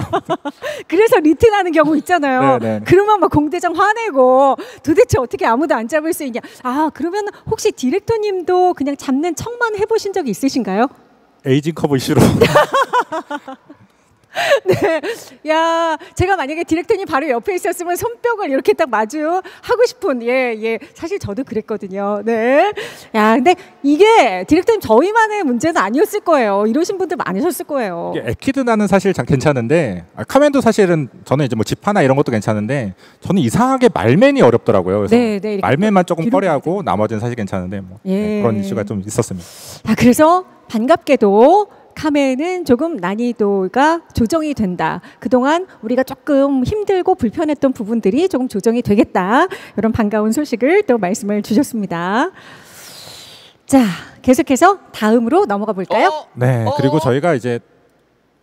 그래서 리트 나는 경우 있잖아요. 네네. 그러면 막 공대장 화내고 도대체 어떻게 아무도 안 잡을 수 있냐. 아 그러면 혹시 디렉터님도 그냥 잡는 척만 해보신 적이 있으신가요? 에이징 커브 이슈로. 네, 야, 제가 만약에 디렉터님 바로 옆에 있었으면 손뼉을 이렇게 딱 마주 하고 싶은 예, 예, 사실 저도 그랬거든요. 네, 야, 근데 이게 디렉터님 저희만의 문제는 아니었을 거예요. 이러신 분들 많으셨을 거예요. 에키드나는 사실 참 괜찮은데 아, 카멘도 사실은 저는 이제 뭐 집 하나 이런 것도 괜찮은데 저는 이상하게 말맨이 어렵더라고요. 그래서 네, 네, 말맨만 조금 꺼려하고 나머지는 사실 괜찮은데 뭐 예. 네, 그런 이슈가 좀 있었습니다. 아, 그래서 반갑게도. 카멘은 조금 난이도가 조정이 된다. 그동안 우리가 조금 힘들고 불편했던 부분들이 조금 조정이 되겠다. 이런 반가운 소식을 또 말씀을 주셨습니다. 자, 계속해서 다음으로 넘어가 볼까요? 어? 네, 그리고 저희가 이제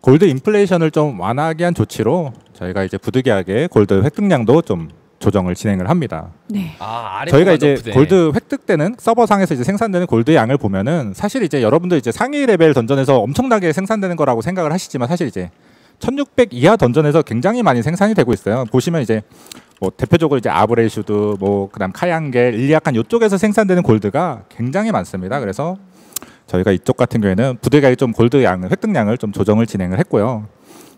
골드 인플레이션을 좀 완화하게 한 조치로 저희가 이제 부득이하게 골드 획득량도 좀 조정을 진행을 합니다. 네. 아, 저희가 이제 높으네. 골드 획득되는 서버상에서 이제 생산되는 골드 양을 보면은 사실 이제 여러분들 이제 상위 레벨 던전에서 엄청나게 생산되는 거라고 생각을 하시지만 사실 이제 천육백 이하 던전에서 굉장히 많이 생산이 되고 있어요. 보시면 이제 뭐 대표적으로 이제 아브레슈드 뭐 그다음 카양겔, 일리아칸 이쪽에서 생산되는 골드가 굉장히 많습니다. 그래서 저희가 이쪽 같은 경우에는 부득이하게 좀 골드 양 획득량을 좀 조정을 진행을 했고요.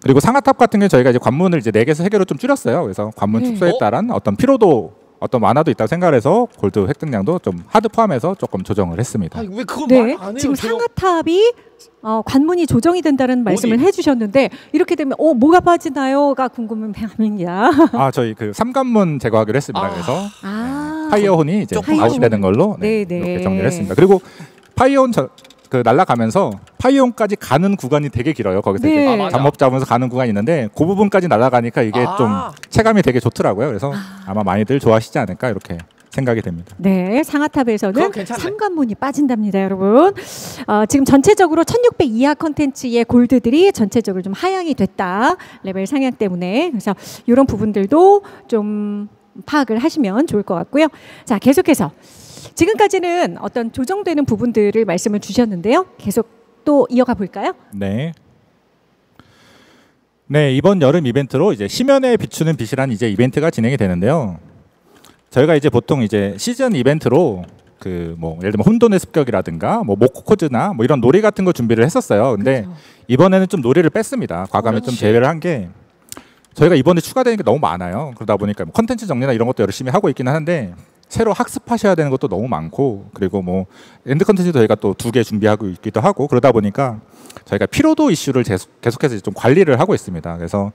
그리고 상하탑 같은 경우 저희가 이제 관문을 이제 네 개에서 세 개로 좀 줄였어요. 그래서 관문 축소에 따른 어떤 피로도 어떤 완화도 있다고 생각해서 골드 획득량도 좀 하드 포함해서 조금 조정을 했습니다. 아니, 왜 그건 네, 말 안 해요? 지금 상하탑이 어, 관문이 조정이 된다는 말씀을 어디? 해주셨는데 이렇게 되면 어, 뭐가 빠지나요가 궁금합니다. 아 저희 그 삼관문 제거하기로 했습니다. 아. 그래서 아. 파이어혼이 이제 아웃되는 걸로 네, 네. 이렇게 정리했습니다. 그리고 파이어혼 저, 그 날아가면서 파이온까지 가는 구간이 되게 길어요. 거기서 네. 이제 잡몹 잡으면서 가는 구간이 있는데 그 부분까지 날아가니까 이게 아 좀 체감이 되게 좋더라고요. 그래서 아 아마 많이들 좋아하시지 않을까 이렇게 생각이 됩니다. 네, 상하탑에서는 삼관문이 빠진답니다, 여러분. 어, 지금 전체적으로 천육백 이하 컨텐츠의 골드들이 전체적으로 좀 하향이 됐다. 레벨 상향 때문에. 그래서 이런 부분들도 좀 파악을 하시면 좋을 것 같고요. 자, 계속해서 지금까지는 어떤 조정되는 부분들을 말씀을 주셨는데요. 계속 또 이어가 볼까요? 네. 네, 이번 여름 이벤트로 이제 시면에 비추는 빛이란 이제 이벤트가 진행이 되는데요. 저희가 이제 보통 이제 시즌 이벤트로 그 뭐 예를 들면 혼돈의 습격이라든가 뭐 모코코즈나 뭐 이런 놀이 같은 거 준비를 했었어요. 근데 그렇죠. 이번에는 좀 놀이를 뺐습니다. 과감히 그렇지. 좀 제외를 한 게 저희가 이번에 추가되는 게 너무 많아요. 그러다 보니까 뭐 컨텐츠 정리나 이런 것도 열심히 하고 있긴 하는데 새로 학습하셔야 되는 것도 너무 많고, 그리고 뭐 엔드 컨텐츠도 저희가 또 두 개 준비하고 있기도 하고, 그러다 보니까 저희가 피로도 이슈를 계속해서 좀 관리를 하고 있습니다. 그래서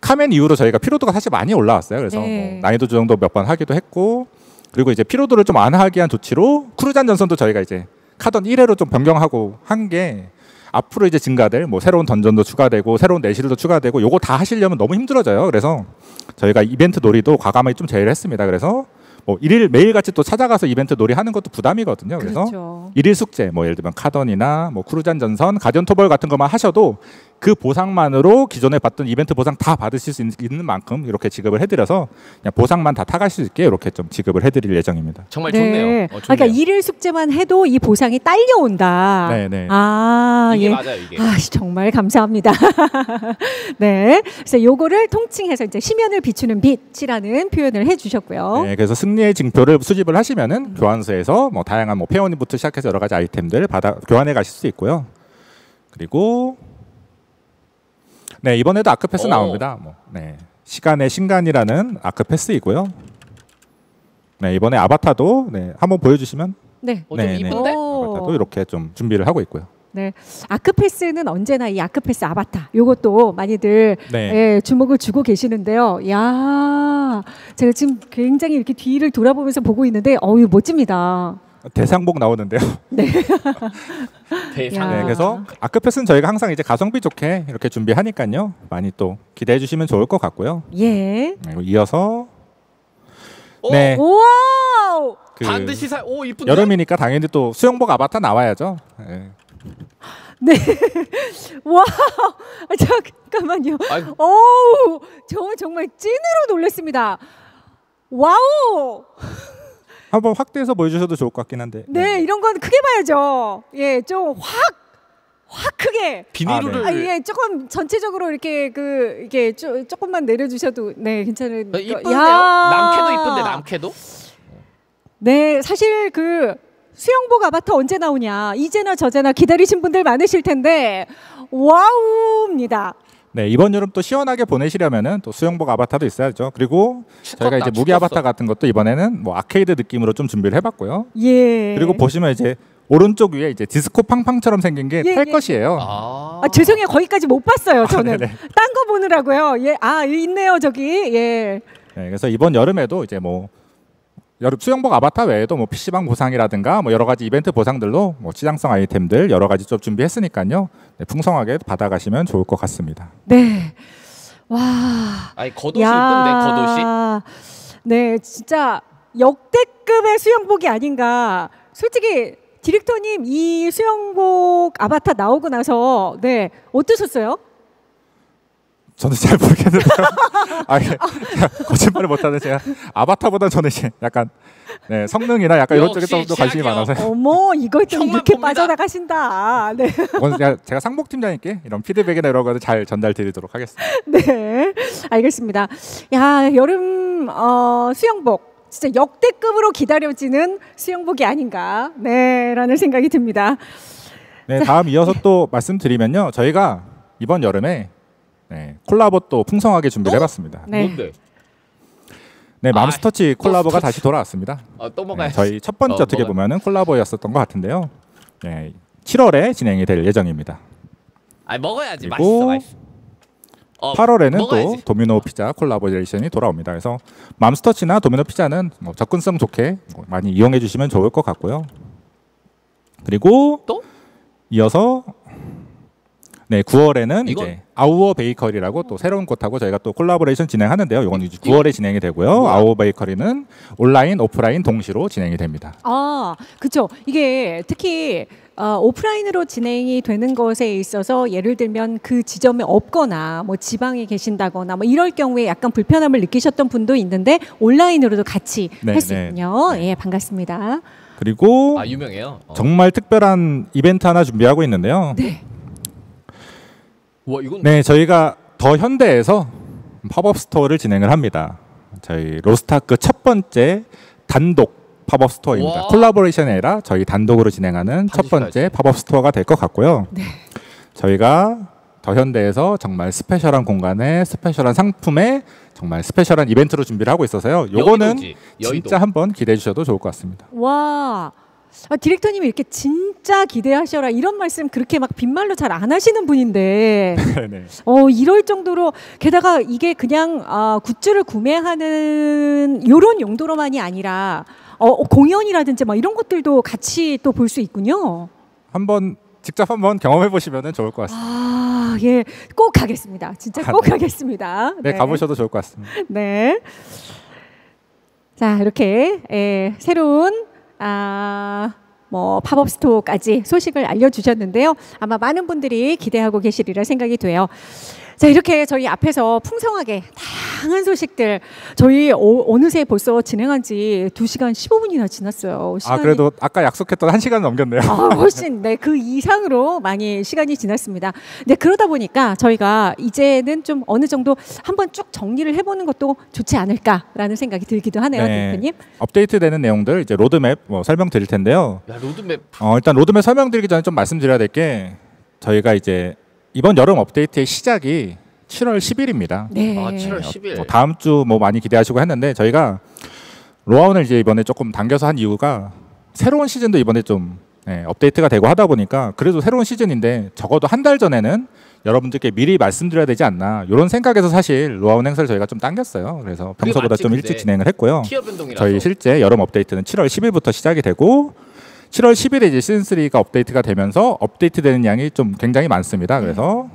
카멘 이후로 저희가 피로도가 사실 많이 올라왔어요. 그래서 네. 뭐 난이도 조정도 몇 번 하기도 했고, 그리고 이제 피로도를 좀 완화하기 위한 조치로 쿠르잔 전선도 저희가 이제 카던 일 회로 좀 변경하고 한 게 앞으로 이제 증가될 뭐 새로운 던전도 추가되고 새로운 내실도 추가되고 요거 다 하시려면 너무 힘들어져요. 그래서 저희가 이벤트 놀이도 과감하게 좀 제외를 했습니다. 그래서 뭐 일일 매일같이 또 찾아가서 이벤트 놀이 하는 것도 부담이거든요. 그래서 그렇죠. 일일 숙제 뭐 예를 들면 카던이나 뭐 쿠르잔 전선, 가디언 토벌 같은 것만 하셔도 그 보상만으로 기존에 받던 이벤트 보상 다 받으실 수 있는 만큼 이렇게 지급을 해드려서 그냥 보상만 다 타가실 수 있게 이렇게 좀 지급을 해드릴 예정입니다. 정말 좋네요. 네. 어, 좋네요. 그러니까 일일 숙제만 해도 이 보상이 딸려온다. 네네. 아, 이게 예. 맞아요. 이게. 아, 정말 감사합니다. 네. 그래서 요거를 통칭해서 이제 시면을 비추는 빛이라는 표현을 해주셨고요. 네. 그래서 승리의 징표를 수집을 하시면은 음. 교환소에서 뭐 다양한 뭐 페어님부터 시작해서 여러 가지 아이템들 받아 교환해 가실 수 있고요. 그리고 네, 이번에도 아크 패스 오. 나옵니다. 뭐, 네, 시간의 신간이라는 아크 패스이고요. 네, 이번에 아바타도 네, 한번 보여주시면 네, 어, 네, 네. 아바타도 이렇게 좀 준비를 하고 있고요. 네, 아크 패스는 언제나 이 아크 패스 아바타 요것도 많이들 네. 예, 주목을 주고 계시는데요. 야, 제가 지금 굉장히 이렇게 뒤를 돌아보면서 보고 있는데, 어우 멋집니다. 대상복 나오는데요. 네. 대상. 네, 그래서 아크패스는 저희가 항상 이제 가성비 좋게 이렇게 준비하니까요. 많이 또 기대해 주시면 좋을 것 같고요. 예. 그리고 이어서 오! 네. 오와! 그 반드시 사. 오, 이쁜데. 여름이니까 당연히 또 수영복 아바타 나와야죠. 네. 네. 와. 잠깐만요. 어우, 저 정말 찐으로 놀랐습니다. 와우! 한번 확대해서 보여주셔도 좋을 것 같긴 한데. 네, 네. 이런 건 크게 봐야죠. 예, 좀 확 확 크게. 비닐을. 아, 네. 아, 예, 조금 전체적으로 이렇게 그 이게 조, 조금만 내려주셔도 네 괜찮은. 이쁜데요. 남캐도 이쁜데 남캐도. 네, 사실 그 수영복 아바타 언제 나오냐 이제나 저제나 기다리신 분들 많으실 텐데 와우입니다. 네, 이번 여름 또 시원하게 보내시려면은 또 수영복 아바타도 있어야죠. 그리고 죽었다, 저희가 이제 무기 죽었어. 아바타 같은 것도 이번에는 뭐 아케이드 느낌으로 좀 준비를 해봤고요. 예. 그리고 보시면 이제 오른쪽 위에 이제 디스코 팡팡처럼 생긴 게 탈 예, 것이에요. 예. 아, 아 죄송해요, 거기까지 못 봤어요. 저는 아, 딴 거 보느라고요. 예, 아 있네요 저기. 예. 네, 그래서 이번 여름에도 이제 뭐 여름 수영복 아바타 외에도 뭐 피씨방 보상이라든가 뭐 여러 가지 이벤트 보상들로 뭐 시장성 아이템들 여러 가지 좀 준비했으니까요. 네, 풍성하게 받아가시면 좋을 것 같습니다. 네. 와. 아니 겉옷이 이쁜데 겉옷이. 네, 진짜 역대급의 수영복이 아닌가. 솔직히 디렉터님 이 수영복 아바타 나오고 나서 네 어떠셨어요? 저는 잘 모르겠는데요. 아, 예. 거짓말을 못하는 제가 아바타보다 저는 이제 약간 네, 성능이나 약간 이런 쪽에 더 관심이 많아서요. 어머, 이걸 좀 이렇게 봅니다. 빠져나가신다. 네. 제가, 제가 상복 팀장님께 이런 피드백이나 이런 거를 잘 전달드리도록 하겠습니다. 네, 알겠습니다. 야, 여름 어, 수영복. 진짜 역대급으로 기다려지는 수영복이 아닌가. 네, 라는 생각이 듭니다. 네, 다음 자, 이어서 네. 또 말씀드리면요. 저희가 이번 여름에 네, 콜라보 또 풍성하게 준비를 어? 해봤습니다. 네. 뭔데? 네, 맘스터치 아, 콜라보가 또, 다시 돌아왔습니다. 어, 또 먹어야지. 네, 저희 첫 번째 어, 어떻게 먹어야. 보면은 콜라보였었던 것 같은데요. 네, 칠월에 진행이 될 예정입니다. 아, 먹어야지. 맛있어, 맛있어. 어, 팔월에는 먹어야지. 또 도미노피자 콜라보레이션이 돌아옵니다. 그래서 맘스터치나 도미노피자는 뭐 접근성 좋게 많이 이용해 주시면 좋을 것 같고요. 그리고 또 이어서 네, 구월에는 이건? 이제 아우어 베이커리라고 또 새로운 곳하고 저희가 또 콜라보레이션 진행하는데요. 이건 이제 구월에 진행이 되고요. 뭐야? 아우어 베이커리는 온라인, 오프라인 동시로 진행이 됩니다. 아, 그렇죠. 이게 특히 어, 오프라인으로 진행이 되는 것에 있어서 예를 들면 그 지점에 없거나 뭐 지방에 계신다거나 뭐 이럴 경우에 약간 불편함을 느끼셨던 분도 있는데 온라인으로도 같이 네, 할 수 네. 있군요. 네. 예, 반갑습니다. 그리고 아, 유명해요. 어. 정말 특별한 이벤트 하나 준비하고 있는데요. 네. 와, 이건... 네, 저희가 더 현대에서 팝업 스토어를 진행을 합니다. 저희 로스트아크 첫 번째 단독 팝업 스토어입니다. 콜라보레이션이 아니라 저희 단독으로 진행하는 첫 번째 팝업 스토어가 될 것 같고요. 네. 저희가 더 현대에서 정말 스페셜한 공간에 스페셜한 상품에 정말 스페셜한 이벤트로 준비를 하고 있어서요. 요거는 진짜 한번 기대해 주셔도 좋을 것 같습니다. 와. 아, 디렉터님이 이렇게 진짜 기대하셔라 이런 말씀 그렇게 막 빈말로 잘 안 하시는 분인데 네. 어, 이럴 정도로 게다가 이게 그냥 어, 굿즈를 구매하는 이런 용도로만이 아니라 어, 공연이라든지 막 이런 것들도 같이 또 볼 수 있군요. 한번 직접 한번 경험해 보시면 좋을 것 같습니다. 아, 예, 꼭 가겠습니다. 진짜 꼭 아, 네. 가겠습니다. 네. 네, 가보셔도 좋을 것 같습니다. 네, 자 이렇게 예, 새로운 아, 뭐 팝업 스토어까지 소식을 알려주셨는데요. 아마 많은 분들이 기대하고 계시리라 생각이 돼요. 자, 이렇게 저희 앞에서 풍성하게 다양한 소식들 저희 오, 어느새 벌써 진행한 지 두 시간 십오 분이나 지났어요. 시간이... 아, 그래도 아까 약속했던 한 시간 넘겼네요. 아, 훨씬 네, 그 이상으로 많이 시간이 지났습니다. 네, 그러다 보니까 저희가 이제는 좀 어느 정도 한번 쭉 정리를 해보는 것도 좋지 않을까라는 생각이 들기도 하네요. 네, 대표님. 업데이트되는 내용들 이제 로드맵 뭐 설명드릴 텐데요. 야, 로드맵. 어, 일단 로드맵 설명드리기 전에 좀 말씀드려야 될 게 저희가 이제 이번 여름 업데이트의 시작이 칠월 십일입니다. 네. 아, 칠월 십일. 뭐 다음 주 뭐 많이 기대하시고 했는데 저희가 로아온을 이제 이번에 조금 당겨서 한 이유가 새로운 시즌도 이번에 좀 네, 업데이트가 되고 하다 보니까 그래도 새로운 시즌인데 적어도 한 달 전에는 여러분들께 미리 말씀드려야 되지 않나 이런 생각에서 사실 로아온 행사를 저희가 좀 당겼어요. 그래서 평소보다 좀 일찍 진행을 했고요. 티어 변동이라서. 저희 실제 여름 업데이트는 칠월 십일부터 시작이 되고 칠월 십일에 이제 시즌 쓰리가 업데이트가 되면서 업데이트되는 양이 좀 굉장히 많습니다. 그래서 네.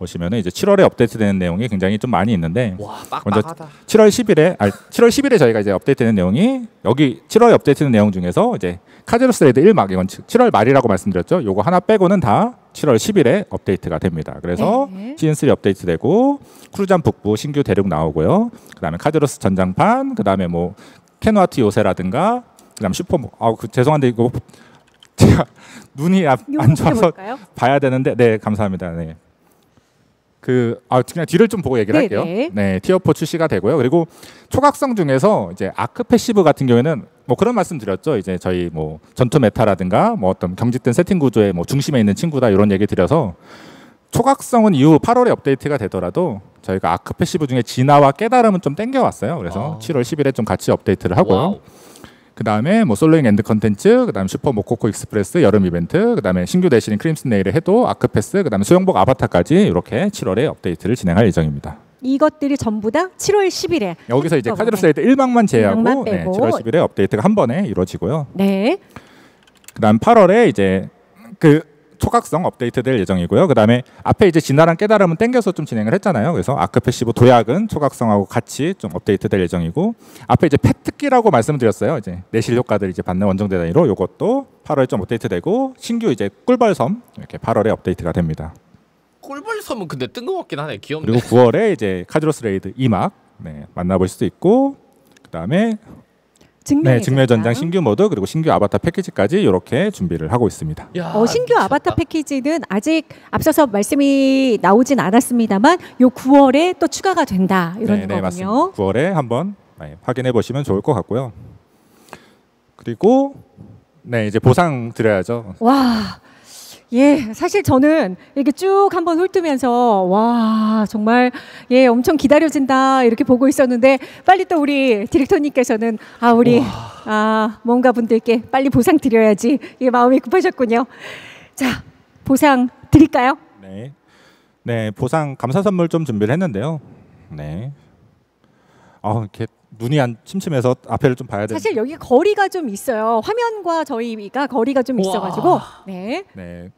보시면은 이제 칠월에 업데이트되는 내용이 굉장히 좀 많이 있는데 와, 먼저 칠월 십일에 아, 칠월 십일에 저희가 이제 업데이트되는 내용이 여기 칠월에 업데이트되는 내용 중에서 이제 카제로스 레드 일 막 이건 칠월 말이라고 말씀드렸죠. 요거 하나 빼고는 다 칠월 십일에 업데이트가 됩니다. 그래서 네. 시즌 쓰리 업데이트되고 쿠르잔 북부 신규 대륙 나오고요. 그다음에 카제로스 전장판, 그다음에 뭐 케누아트 요새라든가 그다음 슈퍼 아 그 죄송한데 이거 제가 눈이 아, 안 좋아서 볼까요? 봐야 되는데 네 감사합니다. 네. 그 아 그냥 뒤를 좀 보고 얘기를 네네. 할게요. 네, 티어 사 출시가 되고요. 그리고 초각성 중에서 이제 아크 패시브 같은 경우에는 뭐 그런 말씀 드렸죠. 이제 저희 뭐 전투 메타라든가 뭐 어떤 경직된 세팅 구조의 뭐 중심에 있는 친구다 이런 얘기 드려서 초각성은 이후 팔월에 업데이트가 되더라도 저희가 아크 패시브 중에 진화와 깨달음은 좀 땡겨왔어요. 그래서 아. 칠월 십일에 좀 같이 업데이트를 하고요. 와우. 그 다음에 뭐 솔로잉 엔드 컨텐츠, 그 다음에 슈퍼 모코코 익스프레스 여름 이벤트, 그 다음에 신규 대신인 크림슨 네일의 해도, 아크패스, 그 다음에 수영복 아바타까지 이렇게 칠월에 업데이트를 진행할 예정입니다. 이것들이 전부 다 칠월 십일에 여기서 이제 카제로스 레이드 일 막만 제외하고 일 막만 네, 칠월 십일에 업데이트가 한 번에 이루어지고요. 네. 그 다음 팔월에 이제 그 초각성 업데이트될 예정이고요. 그 다음에 앞에 이제 진화랑 깨달음은 땡겨서 좀 진행을 했잖아요. 그래서 아크패시브 도약은 초각성하고 같이 좀 업데이트될 예정이고 앞에 이제 패특기라고 말씀드렸어요. 이제 내실 효과들 이제 받는 원정대 단위로 이것도 팔월에 좀 업데이트되고 신규 이제 꿀벌섬 이렇게 팔월에 업데이트가 됩니다. 꿀벌섬은 근데 뜬금없긴 하네. 귀엽네. 그리고 구월에 이제 카제로스 레이드 이 막 네, 만나볼 수도 있고 그 다음에 네, 증명의 전장 신규 모드 그리고 신규 아바타 패키지까지 이렇게 준비를 하고 있습니다. 야, 어, 신규 미쳤다. 아바타 패키지는 아직 앞서서 말씀이 나오진 않았습니다만 요 구월에 또 추가가 된다 이런 네, 거군요. 네, 맞습니다. 구월에 한번 네, 확인해 보시면 좋을 것 같고요. 그리고 네 이제 보상 드려야죠. 와, 예, 사실 저는 이렇게 쭉 한번 훑으면서 와 정말 예 엄청 기다려진다 이렇게 보고 있었는데 빨리 또 우리 디렉터님께서는 아 우리 우와. 아 뭔가 분들께 빨리 보상 드려야지 이 마음이 급하셨군요. 자 보상 드릴까요? 네, 네 보상 감사 선물 좀 준비를 했는데요. 네, 아 이렇게. 눈이 안 침침해서 앞에를 좀 봐야 돼요. 사실 여기 거리가 좀 있어요. 화면과 저희가 거리가 좀 있어가지고. 네. 네.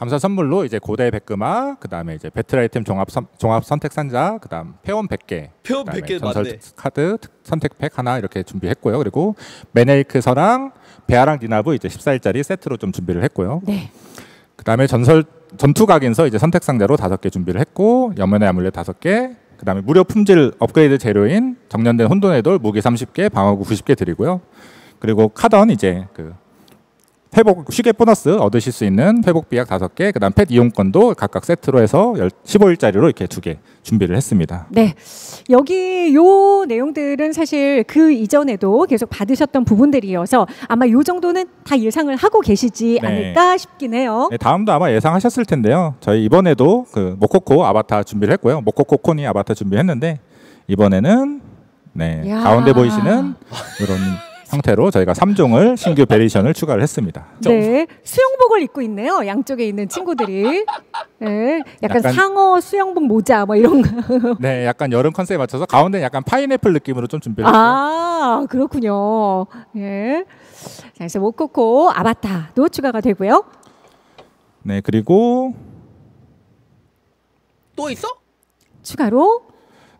감사 선물로 이제 고대 백그마, 그다음에 이제 배틀 아이템 종합 선, 종합 선택 산자, 그다음 회원 백 개, 회원 백 개 전설 맞네. 카드 선택팩 하나 이렇게 준비했고요. 그리고 메네이크 서랑 베아랑 디나브 이제 십사 일짜리 세트로 좀 준비를 했고요. 네. 그다음에 전설 전투 각인서 이제 선택 상자로 다섯 개 준비를 했고, 여면의 아물렛 다섯 개, 그다음에 무료 품질 업그레이드 재료인 정년된 혼돈의 돌 무기 삼십 개, 방어구 구십 개 드리고요. 그리고 카던 이제 그 회복 시계 보너스 얻으실 수 있는 회복 비약 다섯 개, 그다음 펫 이용권도 각각 세트로 해서 십오 일짜리로 이렇게 두 개 준비를 했습니다. 네, 여기 요 내용들은 사실 그 이전에도 계속 받으셨던 부분들이어서 아마 요 정도는 다 예상을 하고 계시지 네. 않을까 싶긴 해요. 네, 다음도 아마 예상하셨을 텐데요. 저희 이번에도 그 모코코 아바타 준비를 했고요. 모코코 코니 아바타 준비했는데 이번에는 네 가운데 보이시는 이런 형태로 저희가 삼 종을 신규 베리션을 추가를 했습니다. 네, 수영복을 입고 있네요. 양쪽에 있는 친구들이. 네, 약간, 약간 상어 수영복 모자 뭐 이런 거. 네, 약간 여름 컨셉에 맞춰서 가운데 약간 파인애플 느낌으로 좀 준비했어요. 아, 그렇군요. 네, 그래서 모코코 아바타도 추가가 되고요. 네, 그리고 또 있어? 추가로.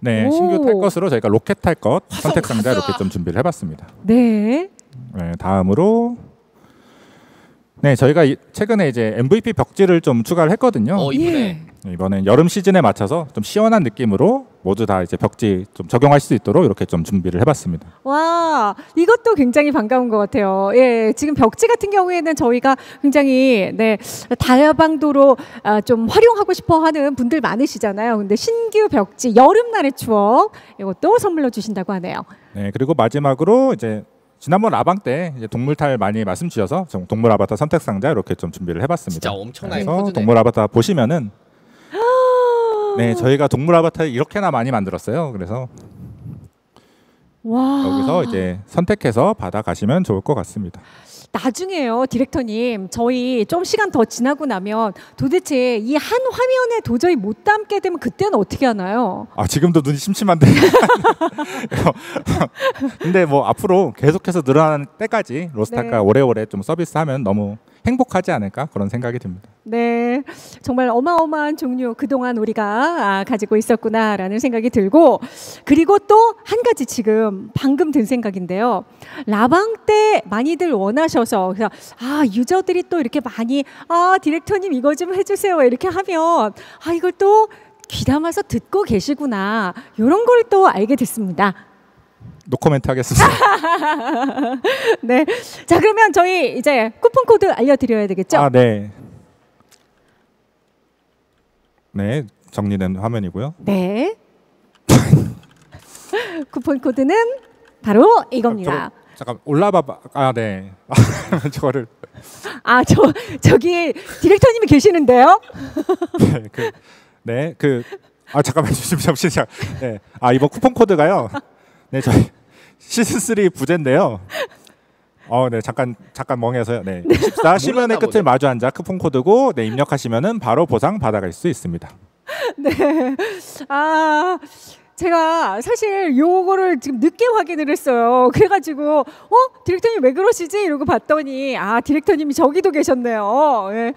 네, 신규 탈 것으로 저희가 로켓 탈 것 선택 상자 이렇게 좀 준비를 해봤습니다. 네. 네, 다음으로 네 저희가 이, 최근에 이제 엠브이피 벽지를 좀 추가를 했거든요. 어, 이번에 예. 이번엔 여름 시즌에 맞춰서 좀 시원한 느낌으로 모두 다 이제 벽지 좀 적용할 수 있도록 이렇게 좀 준비를 해봤습니다. 와, 이것도 굉장히 반가운 것 같아요. 예, 지금 벽지 같은 경우에는 저희가 굉장히 네 다방도로 아, 좀 활용하고 싶어하는 분들 많으시잖아요. 근데 신규 벽지 여름날의 추억 이것도 선물로 주신다고 하네요. 네, 그리고 마지막으로 이제. 지난번 라방 때 이제 동물탈 많이 말씀 주셔서 동물 아바타 선택 상자 이렇게 좀 준비를 해봤습니다. 진짜 엄청나게 커지네. 동물 아바타 보시면은 네 저희가 동물 아바타를 이렇게나 많이 만들었어요. 그래서 와. 여기서 이제 선택해서 받아가시면 좋을 것 같습니다. 나중에요, 디렉터님, 저희 좀 시간 더 지나고 나면 도대체 이 한 화면에 도저히 못 담게 되면 그때는 어떻게 하나요? 아, 지금도 눈이 심심한데. 근데 뭐 앞으로 계속해서 늘어나는 때까지 로스타카 네. 오래오래 좀 서비스하면 너무 행복하지 않을까 그런 생각이 듭니다. 네, 정말 어마어마한 종류 그동안 우리가 아, 가지고 있었구나라는 생각이 들고, 그리고 또 한 가지 지금 방금 든 생각인데요. 라방 때 많이들 원하셔서 그래서 아 유저들이 또 이렇게 많이 아 디렉터님 이거 좀 해주세요 이렇게 하면 아 이걸 또 귀담아서 듣고 계시구나 이런 걸 또 알게 됐습니다. 노코멘트 하겠습니다. 네, 자 그러면 저희 이제 쿠폰 코드 알려드려야 되겠죠? 아 네. 네, 정리된 화면이고요. 네. 쿠폰 코드는 바로 이겁니다. 저, 잠깐 올라봐봐. 아 네. 저거를. 아 저 저기 디렉터님이 계시는데요? 네, 그, 네, 그, 아 잠깐만 잠시만. 네, 아 이번 쿠폰 코드가요. 네, 저희 시즌 쓰리 부제인데요. 어, 네, 잠깐 잠깐 멍해서요. 네, 십사 십년의 끝을 마주 앉아 쿠폰 코드고, 네 입력하시면은 바로 보상 받아갈 수 있습니다. 네, 아 제가 사실 요거를 지금 늦게 확인을 했어요. 그래가지고 어 디렉터님 왜 그러시지? 이러고 봤더니 아 디렉터님이 저기도 계셨네요. 네.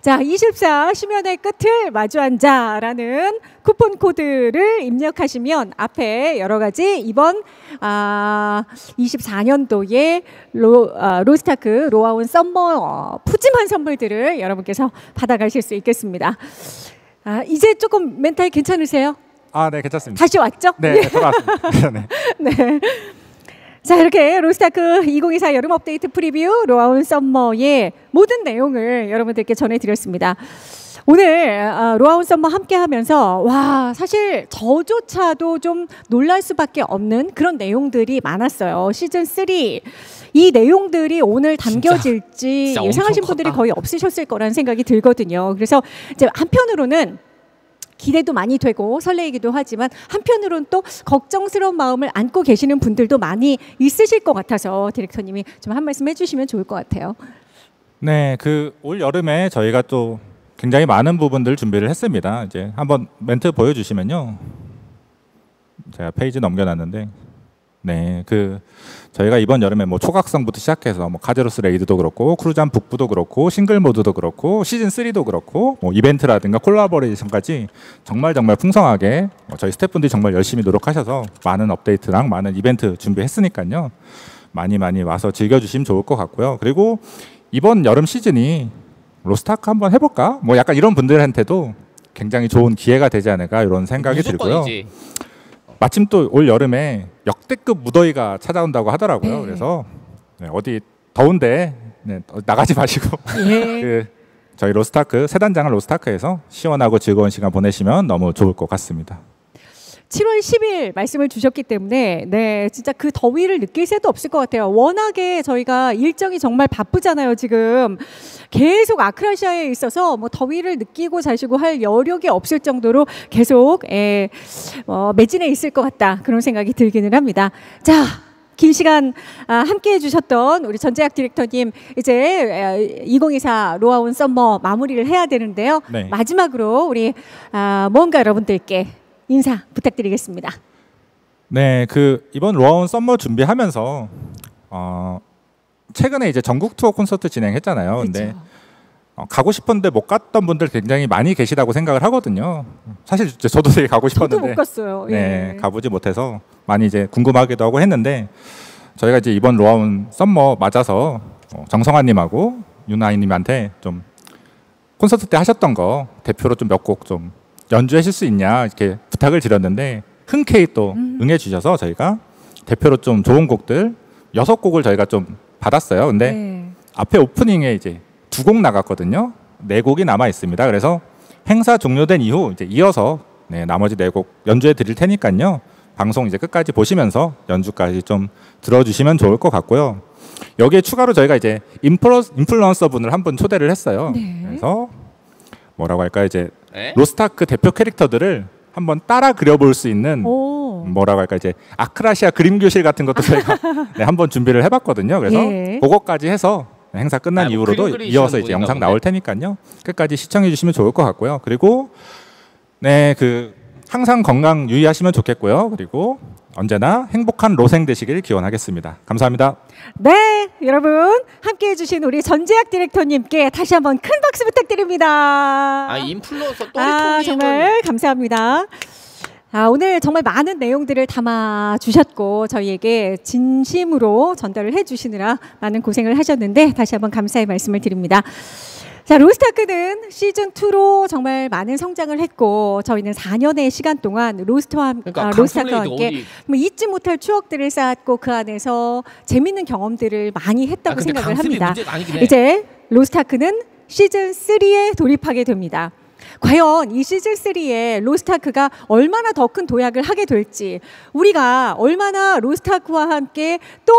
자, 이십사 십년의 끝을 마주 앉아라는 쿠폰 코드를 입력하시면 앞에 여러 가지 이번 아, 이십사 년도에 로, 아, 로스트아크 로아온 썸머 어, 푸짐한 선물들을 여러분께서 받아가실 수 있겠습니다. 아, 이제 조금 멘탈 괜찮으세요? 아, 네, 괜찮습니다. 다시 왔죠? 네, 돌아왔습니다. 네. 네. 자, 이렇게 로스트아크 이천이십사 여름 업데이트 프리뷰 로아온 썸머의 모든 내용을 여러분들께 전해드렸습니다. 오늘 로아온 썸머 함께하면서 와 사실 저조차도 좀 놀랄 수밖에 없는 그런 내용들이 많았어요. 시즌 쓰리 이 내용들이 오늘 담겨질지 진짜, 진짜 예상하신 분들이 거의 없으셨을 거라는 생각이 들거든요. 그래서 이제 한편으로는 기대도 많이 되고 설레이기도 하지만 한편으로는 또 걱정스러운 마음을 안고 계시는 분들도 많이 있으실 것 같아서 디렉터님이 좀 한 말씀 해주시면 좋을 것 같아요. 네, 그 올 여름에 저희가 또 굉장히 많은 부분들 준비를 했습니다. 이제 한번 멘트 보여주시면요. 제가 페이지 넘겨놨는데 네, 그 저희가 이번 여름에 뭐 초각성부터 시작해서 뭐 카제로스 레이드도 그렇고 쿠르잔 북부도 그렇고 싱글 모드도 그렇고 시즌 삼도 그렇고 뭐 이벤트라든가 콜라보레이션까지 정말 정말 풍성하게 저희 스태프분들이 정말 열심히 노력하셔서 많은 업데이트랑 많은 이벤트 준비했으니까요. 많이 많이 와서 즐겨주시면 좋을 것 같고요. 그리고 이번 여름 시즌이 로스트아크 한번 해볼까? 뭐 약간 이런 분들한테도 굉장히 좋은 기회가 되지 않을까 이런 생각이 들고요. 마침 또 올 여름에 역대급 무더위가 찾아온다고 하더라고요. 네. 그래서 어디 더운데 나가지 마시고 네. 그 저희 로스트아크 세 단장을 로스트아크에서 시원하고 즐거운 시간 보내시면 너무 좋을 것 같습니다. 칠월 십일 말씀을 주셨기 때문에 네 진짜 그 더위를 느낄 새도 없을 것 같아요. 워낙에 저희가 일정이 정말 바쁘잖아요. 지금 계속 아크라시아에 있어서 뭐 더위를 느끼고 자시고 할 여력이 없을 정도로 계속 에, 어, 매진해 있을 것 같다 그런 생각이 들기는 합니다. 자, 긴 시간 함께해 주셨던 우리 전재학 디렉터님 이제 이천이십사 로아온 썸머 마무리를 해야 되는데요. 네. 마지막으로 우리 아, 뭔가 여러분들께 인사 부탁드리겠습니다. 네, 그 이번 로아온 썸머 준비하면서 어, 최근에 이제 전국 투어 콘서트 진행했잖아요. 그쵸. 근데 어, 가고 싶었는데 못 갔던 분들 굉장히 많이 계시다고 생각을 하거든요. 사실 저도 되게 가고 싶었는데 저도 못 갔어요. 예. 네, 가보지 못해서 많이 이제 궁금하기도 하고 했는데 저희가 이제 이번 로아온 썸머 맞아서 어, 정성아님하고 유나이님한테 좀 콘서트 때 하셨던 거 대표로 좀 몇 곡 좀 연주하실 수 있냐 이렇게 부탁을 드렸는데 흔쾌히 또 음. 응해주셔서 저희가 대표로 좀 좋은 곡들 여섯 곡을 저희가 좀 받았어요. 근데 네. 앞에 오프닝에 이제 두 곡 나갔거든요. 네 곡이 남아 있습니다. 그래서 행사 종료된 이후 이제 이어서 네, 나머지 네 곡 연주해 드릴 테니까요. 방송 이제 끝까지 보시면서 연주까지 좀 들어주시면 좋을 것 같고요. 여기에 추가로 저희가 이제 인플루언서, 인플루언서 분을 한 분 초대를 했어요. 네. 그래서 뭐라고 할까 이제 에? 로스트아크 대표 캐릭터들을 한번 따라 그려볼 수 있는 오. 뭐라고 할까 이제 아크라시아 그림교실 같은 것도 저희가 네, 한번 준비를 해봤거든요. 그래서 예. 그것까지 해서 행사 끝난 아, 뭐 이후로도 이어서 이제 영상 보네. 나올 테니까요. 끝까지 시청해 주시면 좋을 것 같고요. 그리고 네, 그 항상 건강 유의하시면 좋겠고요. 그리고 언제나 행복한 로생 되시길 기원하겠습니다. 감사합니다. 네, 여러분 함께해 주신 우리 전재학 디렉터님께 다시 한번 큰 박수 부탁드립니다. 아, 인플루언서 또 아, 정말 감사합니다. 아, 오늘 정말 많은 내용들을 담아 주셨고 저희에게 진심으로 전달을 해 주시느라 많은 고생을 하셨는데 다시 한번 감사의 말씀을 드립니다. 자, 로스트아크는 시즌이로 정말 많은 성장을 했고 저희는 사 년의 시간 동안 로스트와, 그러니까 아, 로스트아크와 함께 뭐 잊지 못할 추억들을 쌓았고 그 안에서 재밌는 경험들을 많이 했다고 아, 생각을 합니다. 이제 로스트아크는 시즌 삼에 돌입하게 됩니다. 과연 이 시즌 삼에 로스트아크가 얼마나 더 큰 도약을 하게 될지 우리가 얼마나 로스트아크와 함께 또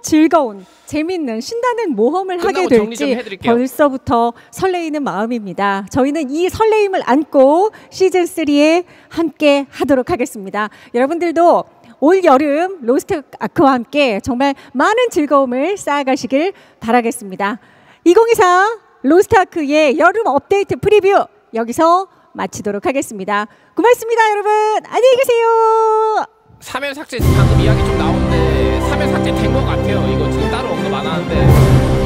즐거운 재밌는 신나는 모험을 하게 될지 벌써부터 설레이는 마음입니다. 저희는 이 설레임을 안고 시즌 삼에 함께 하도록 하겠습니다. 여러분들도 올 여름 로스트아크와 함께 정말 많은 즐거움을 쌓아가시길 바라겠습니다. 이천이십사 로스트아크의 여름 업데이트 프리뷰 여기서 마치도록 하겠습니다. 고맙습니다, 여러분. 안녕히 계세요. 사면 삭제 방금 이야기 좀 나오는데 사면 삭제 된 것 같아요. 이거 지금 따로 언급 안 하는데.